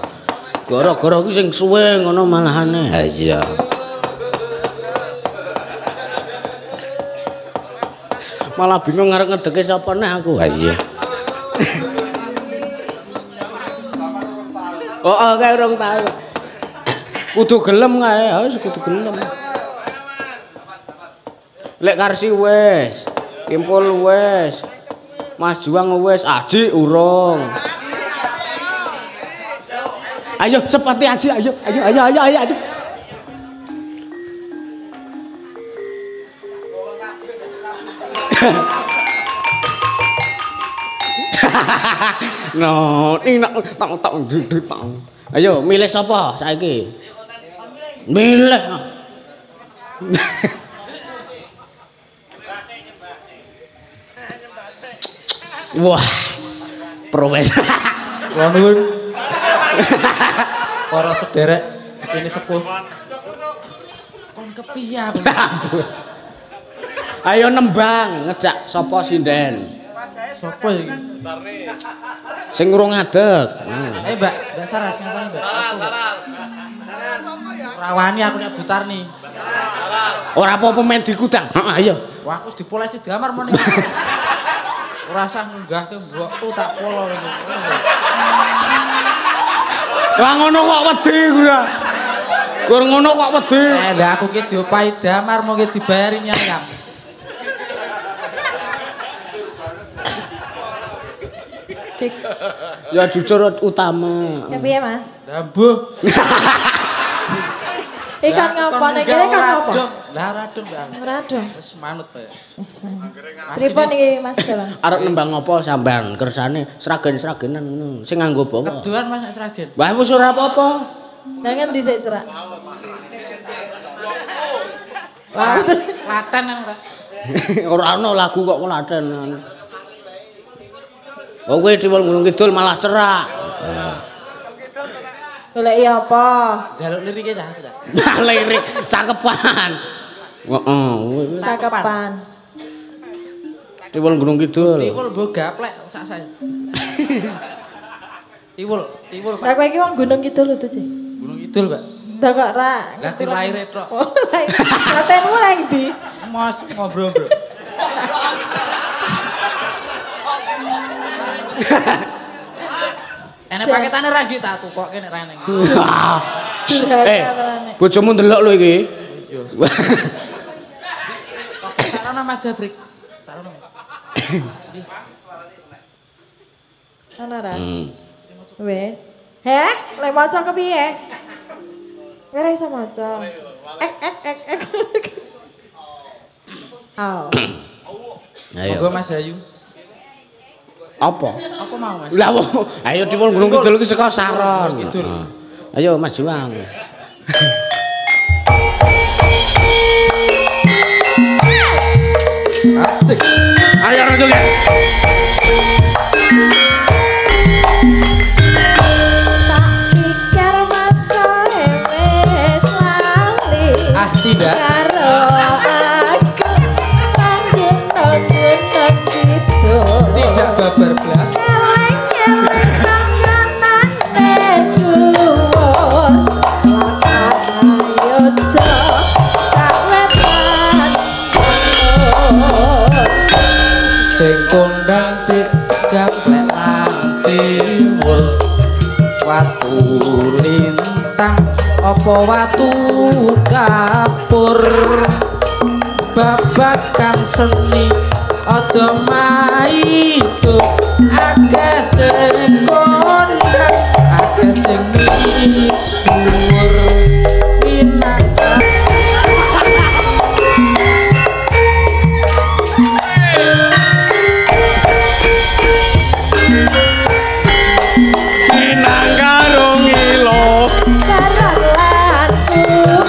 Gara-gara iki sing suwe ngono malahane. Ha iya. Malah bingung ngarep ngedeke sapa neh aku. Ha iya. Oh, kae urung tau. Kudu gelem kae, wis kudu gelem. Lek Karsi wis, Kimpul wis, Mas Juang wis, Aji urung. Ayo sepati Aji, ayo, ayo, ayo, ayo, ayo, ayo. No, ini tak duduk tak. Ayo, milih siapa saiki? Milih. Wah, profesor. Nuwun. Para sederek ini sepuh. Kon kepiye? Ayo nembang ngejak sapa sinden? Sapa iki? Sing urung ngadeg. Mbak, enggak saras ngapa, Mbak? Saras. Rawani aku nek butar nih. Ora apa-apa men dikudang. Heeh, ayo. Wah, aku wis dipolesi damar mrene. Ora usah ngunggahke mbokku tak polo niku. Lah ngono kok wedi ku ya. Kur ngono kok wedi. Lah aku ki diopahi damar mongke dibayari nyayang. Ya jujur utama. Tapi ya Mas. Dambuh. Ikan ngapa nek kene kan apa? Lah radung, Mbak. Radung. Wis manut ta ya. Wis manut. Pripun iki Mas Jalan? Arep nembang apa sampean? Kersane sragen-sragenan ngono. Sing nganggo bawa. Keduan Mas sragen. Wah, wis ora apa-apa. Nang ngendi sik cerak? Lah, Klaten ora. Ora ana lagu kok Klaten. Oh, gue di Gunungkidul malah cerak. Boleh iya apa? Jaluk lirik aja. Lirik cakepan. Cakepan. Tiwul Gunungkidul. Tiwul mbok gaplek sak sae. Tiwul. Lah kowe iki wong Gunungkidul lho sih. Gunungkidul, Pak. Lah kok ra. Lah ki laire tok. Katenmu nang ndi? Mas ngobrol, Bro. Enak paketane ra iki tak tukokke nek ra ning. Bojomu ndelok lho iki. Iya. Sarono Mas Jabrik. Sarono. Ana ra. Wes. Heh, lek maca kepiye? Ora iso maca. Au. Ayo. Monggo Mas Ayu. Apa? Aku mau Mas. Lah ayo dipun Gunungkidul iki saka saron gitu. Ayo Mas Juang. Asik. Ayo rajul ya. Tak pikir Mas koe wis lali. Ah tidak. Karo aku panjen nang gitu. Tidak babar blas. Sing kondang digaplek lantiwul watu lintang apa watu kapur babakan seni aja maido akeh sing kondang akeh sing misuwur minangka minangka rongilo karalan iku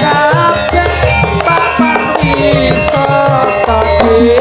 kabeh papan Tadi,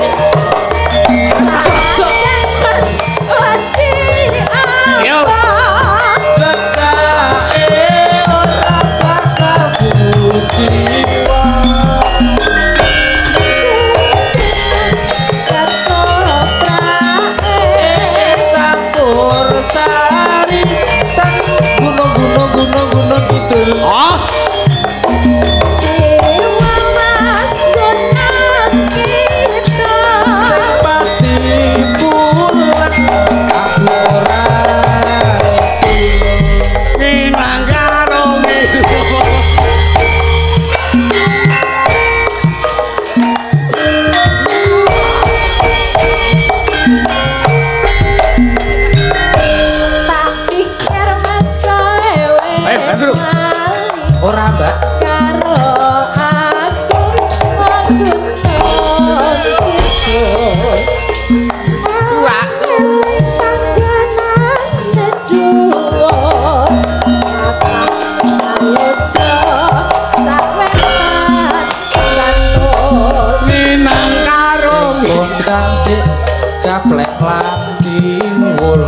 lan simbol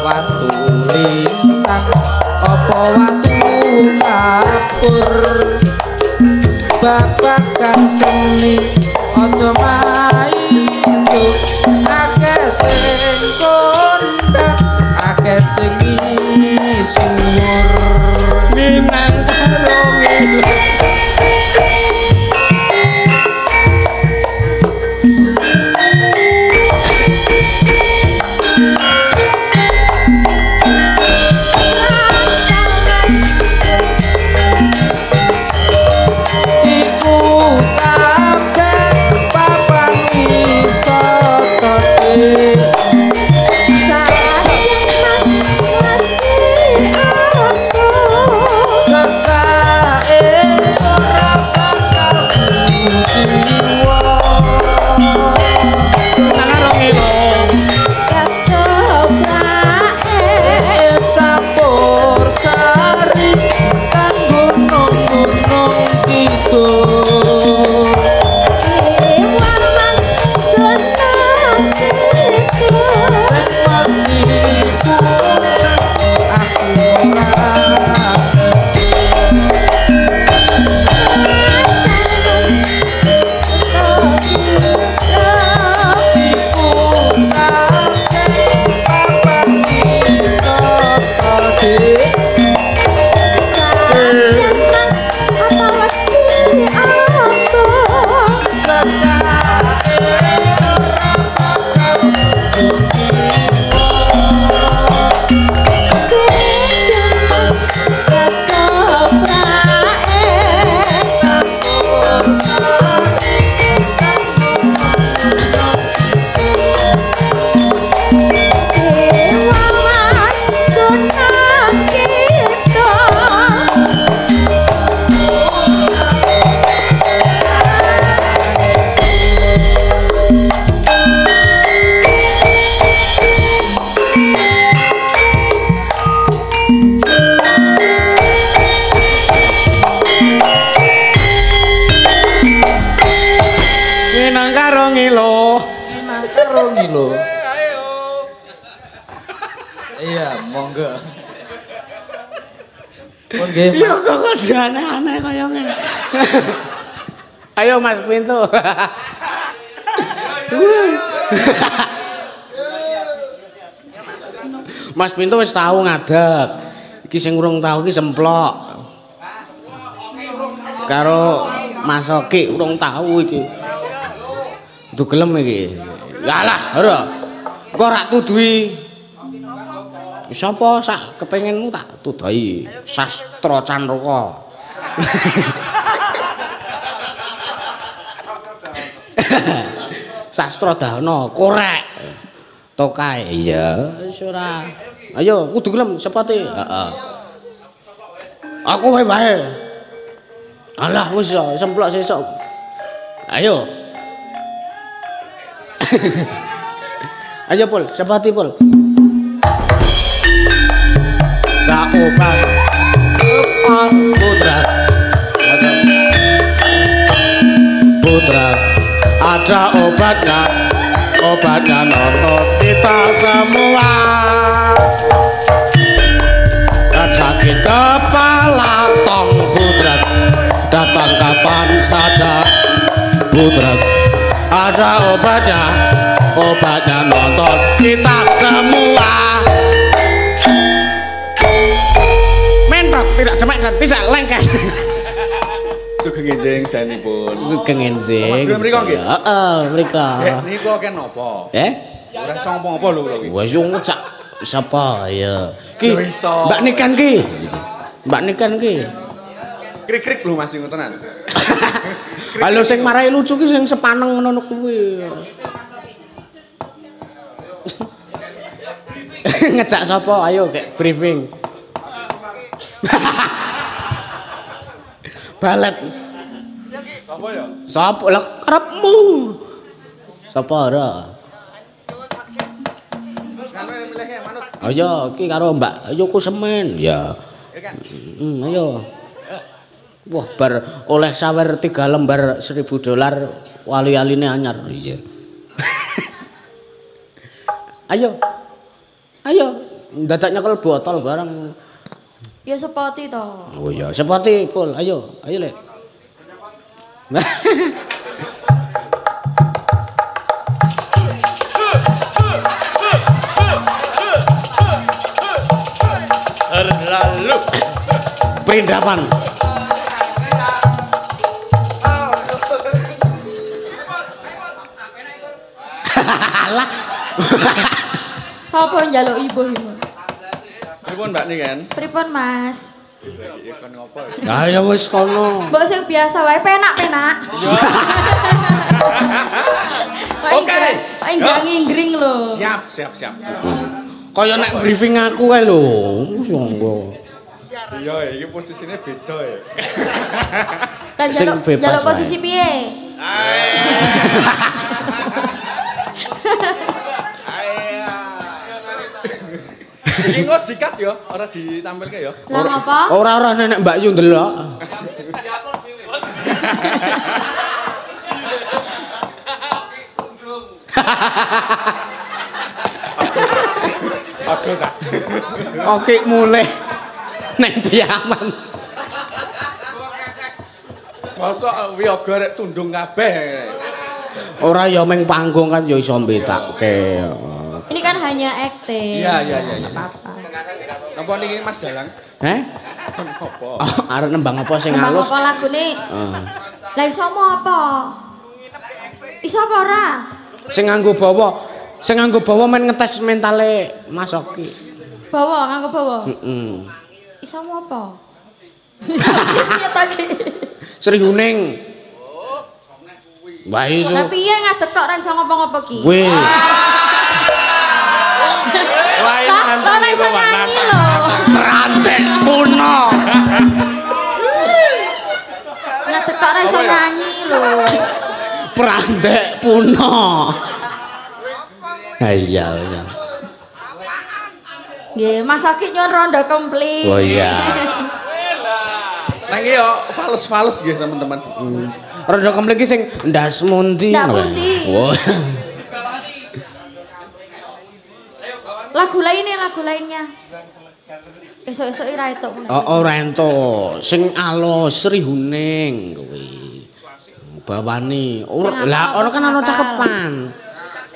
watu lintang apa watu kapur babakan seni aja main akeh sing kondang akeh sing sumur Minangkabau iya kok ada aneh-aneh kaya ngene. Ayo Mas Pintu. Mas Pintu wis tau ngadeg. Iki sing urung tau iki semplok. Karo Mas Oki urung tau iki. Duh gelem iki. Yalah, ora. Engko rak kuduwi siapa sak kepengenmu tak tudai sastra candraka. Sastra dahana korek tokae iya wis ora ayo kudu gelem sepate heeh aku wae alah wis semplok sesuk ayo ayo pul sepati pul Opan Sepan Putra ada obatnya obatnya nonton kita semua dan sakit kepala tong Putra datang kapan saja Putra ada obatnya obatnya nonton kita semua tidak cemekkan, tidak lengket. Sugeng enjing sanipun. Sugeng enjing. Madun mriku nggih? Heeh, mriku. Niku kene napa? Eh? Ora sapa-apa lho kula iki. Wis ngecak sapa ya. Ki Mbak Nikan ki. Mbak Nikan ki. Krik-krik lho Mas ngoten tenan. Halo sing marahi lucu ki sing sepaneng ngono kuwi. Ngecak sapa? Ayo kek briefing. Balet. Sapa ya? Sapa lek karepmu? Sapa ora? Kanu milih e manut. Ayo iki karo Mbak Yuku Semen ya. Ayo. Wah bar oleh sawer 3 lembar $1.000 wali-aline anyar. Iya. Ayo. Ayo. Dadaknya kalau botol barang. Ya sepoti toh. Oh iya, sepoti pul. Ayo, ayo Lek. Lalu perindapan. Hahaha. Sopo njaluk ibu ibu. Pripun Mbak Niken? Pripun Mas? Kon ngopo? Ah ya wis kono. Mbok sing biasa wae penak-penak. Iya. Oke. Paling ngring lho. Siap, siap, siap. Kaya nek briefing aku kae lho. Monggo. Iya, iki posisine beda ya. Lah njaluk posisi piye? Iki kok dikat ya, ora ditampilke ya. Lah apa? Ora nek Mbak Yu ndelok. Aja ta. Oke mulai nek diaman. Mosok wiyaga rek tundung kabeh. Ora ya meng panggung kan ya iso mbetakke. Ini kan hanya acting. Iya. Apa-apa. Napa niki Mas Dalang? Heh? Napa? Arep nembang apa sing alus? Napa lagune? Heeh. Lah iso apa? Iso apa ora? Sing nganggo bawa, men ngetes mentale Mas Oki. Bawa nganggo bawa? Heeh. Iso apa? Iya ta iki. Sri Guning. Wah iso. Lah piye ngadeg tok ra iso ngopo-ngopo ki? Wih. Wah, nonton iso nyanyi lho. Ranting puno. Ngadeg tok ra iso nyanyi lho. Prantek puno. Ha iya. Nggih, Mas Aki nyuwun rondo komplit. Oh iya. Nah iki yo fales-fales nggih teman-teman. Rondo komplit iki sing ndas munti. Ndak munti. Lagu lainnya, Esok-esok ora entuk. Oh, ora entuk. Sing alus Sri Huning kuwi. Bawani. Ora lah ora kan ana cakepan.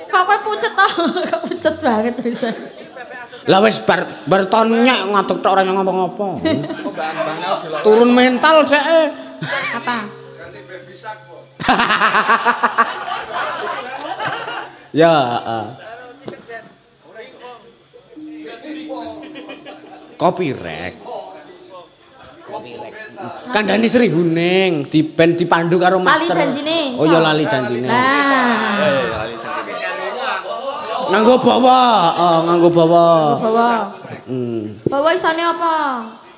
Kok kowe pucet to? Kok pucet banget terus. Lah wis bar tonyek ngadeg tok ora ngomong-ngomong. Turun mental dheke. Apa? Ganti bebisan kok. Ya, Kopi rek. Kandhane Sri Guning diben dipandu karo master. Lali janjine. Oh ya lali janjine. Lali janjine. Nganggo bawa, Bawa isane apa?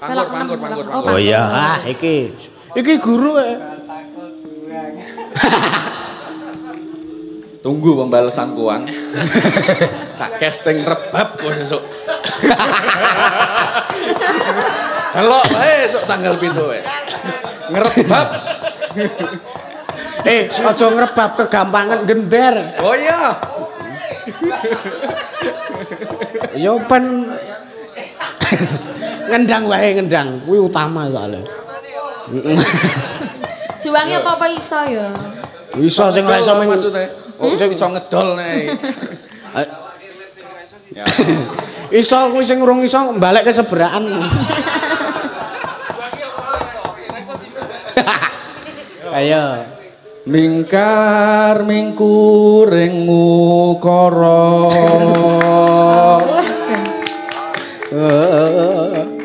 Pangkur. Oh iya, iki. Iki guru e. Tunggu pembalasan kuang. Tak casting rebab kok sesuk. Delok wae esuk tanggal 7 wae. Ngrebab. Aja ngrebab kegampangan gender. Oh iya. Yo pen ngendang wae ngendang kuwi utama soalé. Juwange apa-apa iso ya. Iso sing ora iso maksude. Oh sing iso ngedol nek. Ya. Iso kuwi sing urung iso balik ke seberaan. Ayo. Mingkar mingkuring ngukara.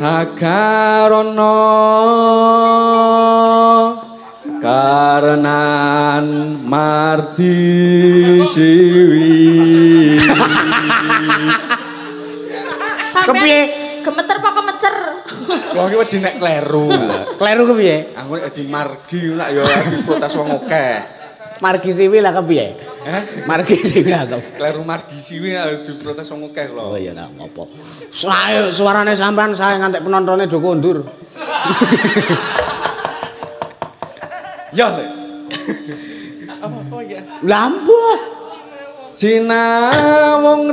Agar ana karenan mardi siwi. Kepiye? Gemeter apa kemecer? Wong iki wedi nek kleru. Kleru kepiye? Aku nek di margi nak ya diprotes wong akeh. Margi siwi lah kepiye? Hah? Margi siwi lah to. Kleru margi siwi diprotes wong akeh lho. Oh iya lah ngopo. Suarane sampean sae nganti penontone do kondur. Ya. Apa ya? Lampu. Sinawung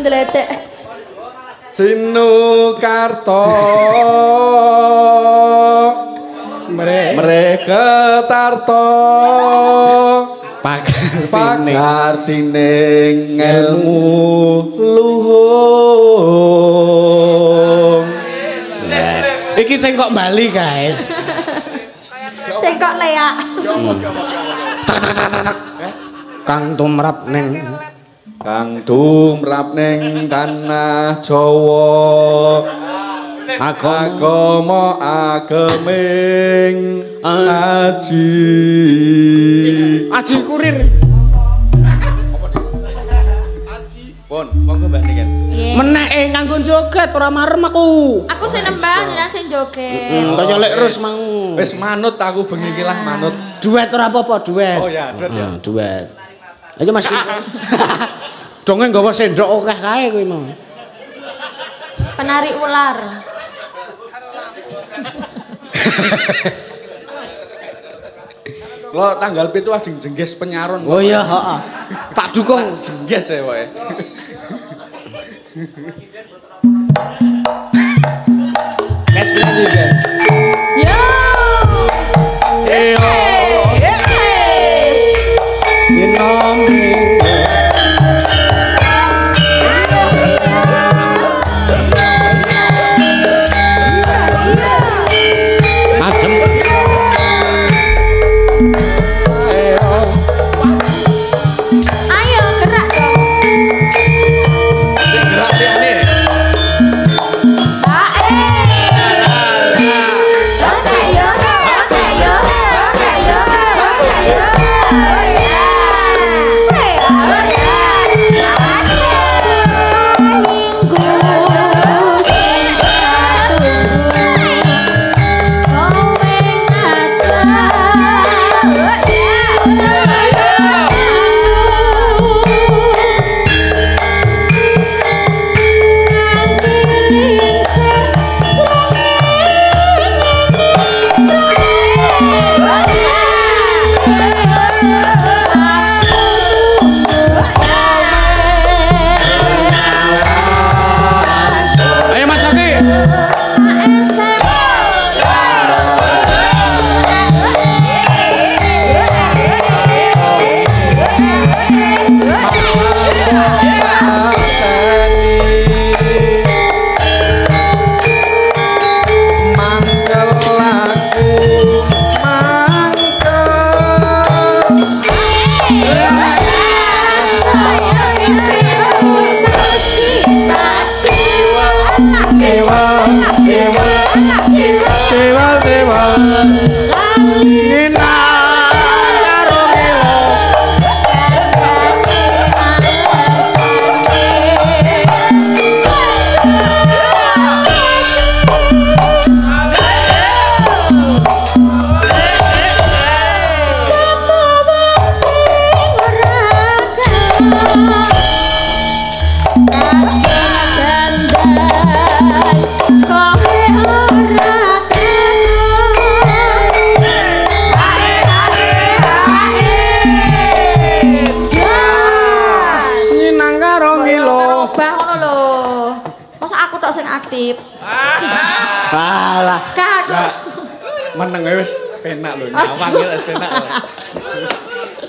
kon deletek. Sinukarto mereka tarto pakartining ilmu luhung. Iki cengkok Bali guys. Cengkok leak. Kang tumrap neng. Kang tumrap neng tanah Jawa. Agama ageming aji. Aji kurir. Aji. Pon, monggo Mbak Niken. Meneke nganggo joget ora marem aku. Aku sing nembang lan sing joget. Kaya lek terus mau. Wis manut aku bengi iki lah manut. Duet ora apa-apa duet. Oh ya, duet ya. Duet. Ayo Mas. Donge nggawa sendok akeh kae kuwi mau. Penari ular. Lo tanggal 7 ajeng jengges penyaron. Oh iya, heeh. Tak dukung jengges ya wae. Guys, lagi guys. Yo. Yo. Dinamik.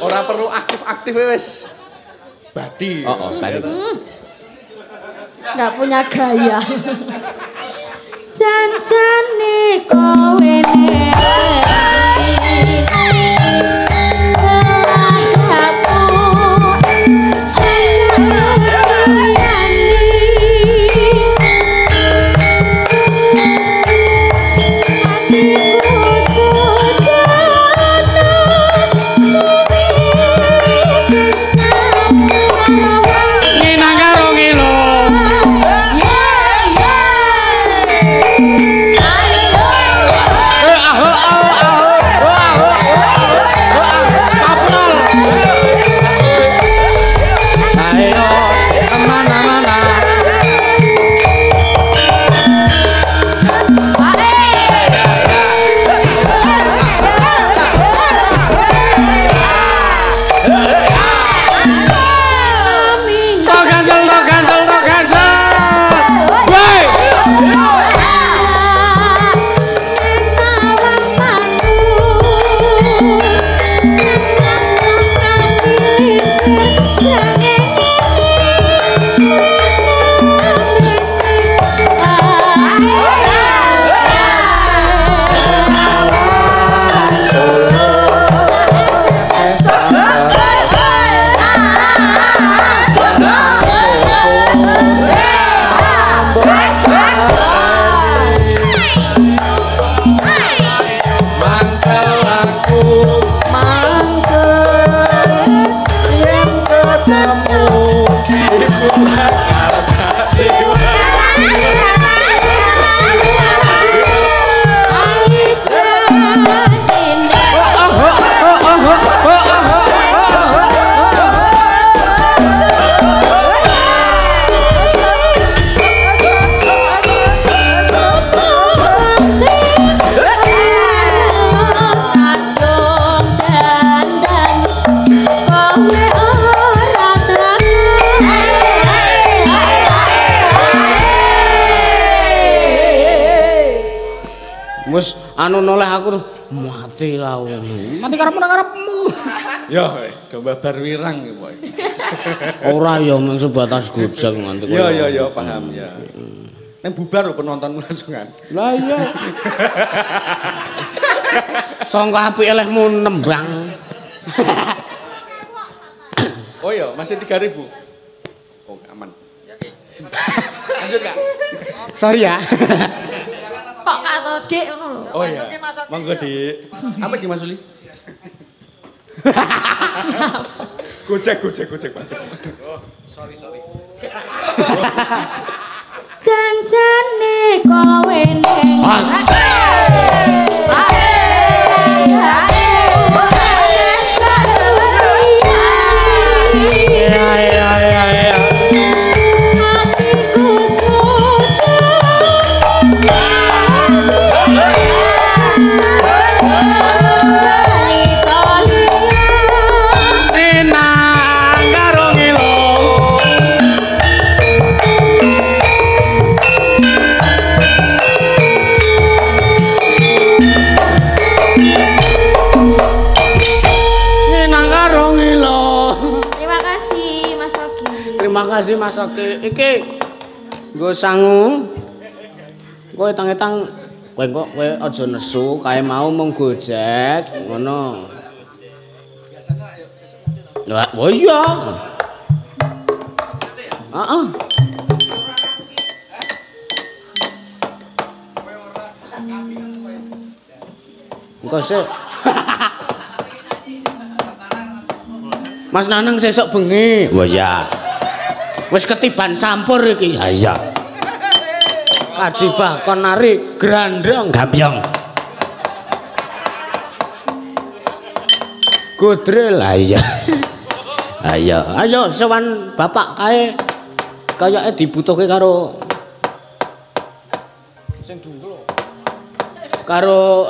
Orang perlu aktif-aktif wes, badi. Oh, badi. Nggak punya gaya. Jangan nih kowe Wis anu noleh aku mati lah. Mati karep-karepmu. Ya, coba berwirang iki, Pak. Ora ya mung sebatas gojek nganti. Ya ya ya paham ya. Nek bubar penonton langsungan. Lah iya. Sangko apik elehmu nembang. Oh iya, masih 3.000. Oh, aman. Lanjut, Kak. Sorry ya. Kok Kak atau Dik ngono lho. Oh iya. Monggo, Dik. Apa Dik Mas Ulis? Gojek, Pak. Oh, sorry. Janjane kowe ning. Ya. Hatiku suci. Terima kasih Mas Oke. Iki nggo sangu. Kowe tang-tang kowe aja nesu, kae mau mung gojek ngono. Lah, oh iya. Heeh. Engko sik. Mas Nanang sesuk bengi. Wah ya. Wis ketiban sampur iki. Ha iya. Aji bakon nari grandong gambyong. Godril ha iya. Ayo sowan bapak kae. Kayake dibutuhke karo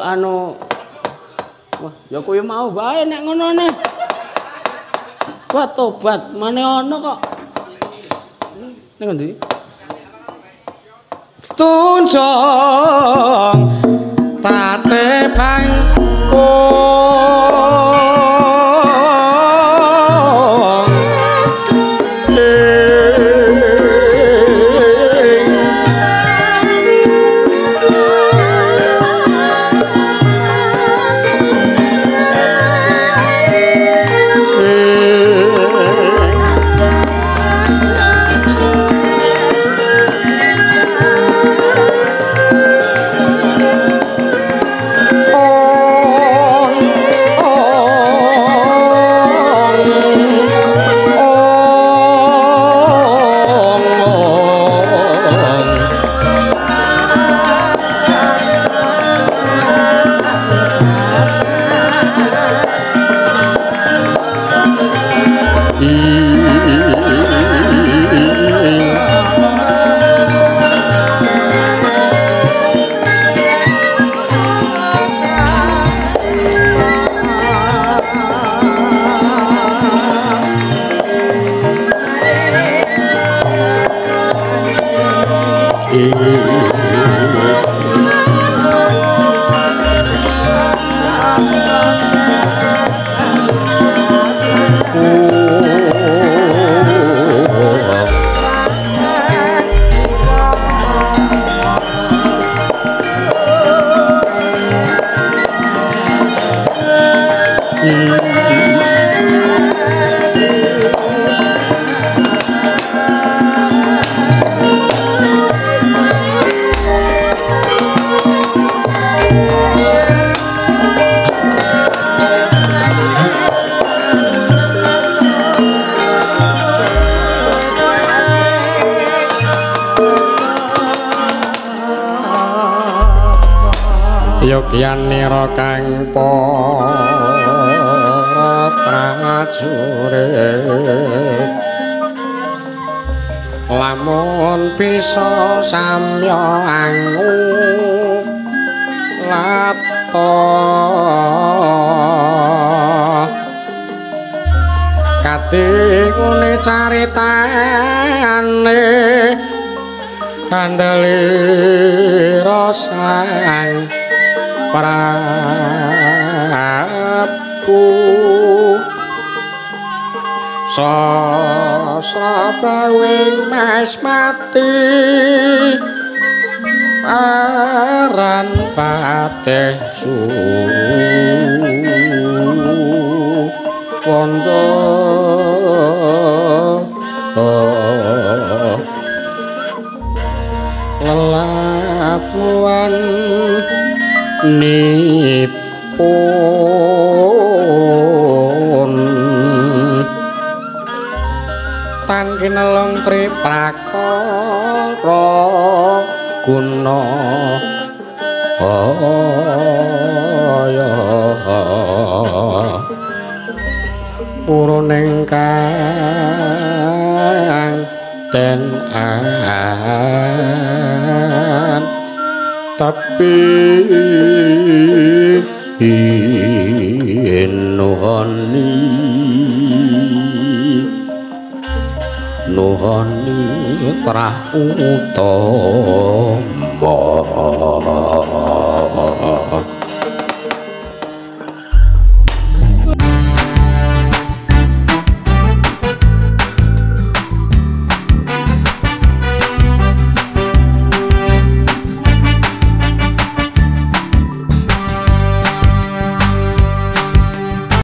anu. Wah, ya kuwi mau wae nek ngono ne. Wah tobat, mane ana kok. Nang ndi? Tunjung prate pangkung Yanira kang para prajurit lamun bisa samya angu lapta katingune caritane andeli rasane Prabu Sasrawing Masmati aran Patih Suwanda lelapuan nipun tangkinelung triprakara guna ya puruning kang ten an tapi nuhoni nuhoni trah utama.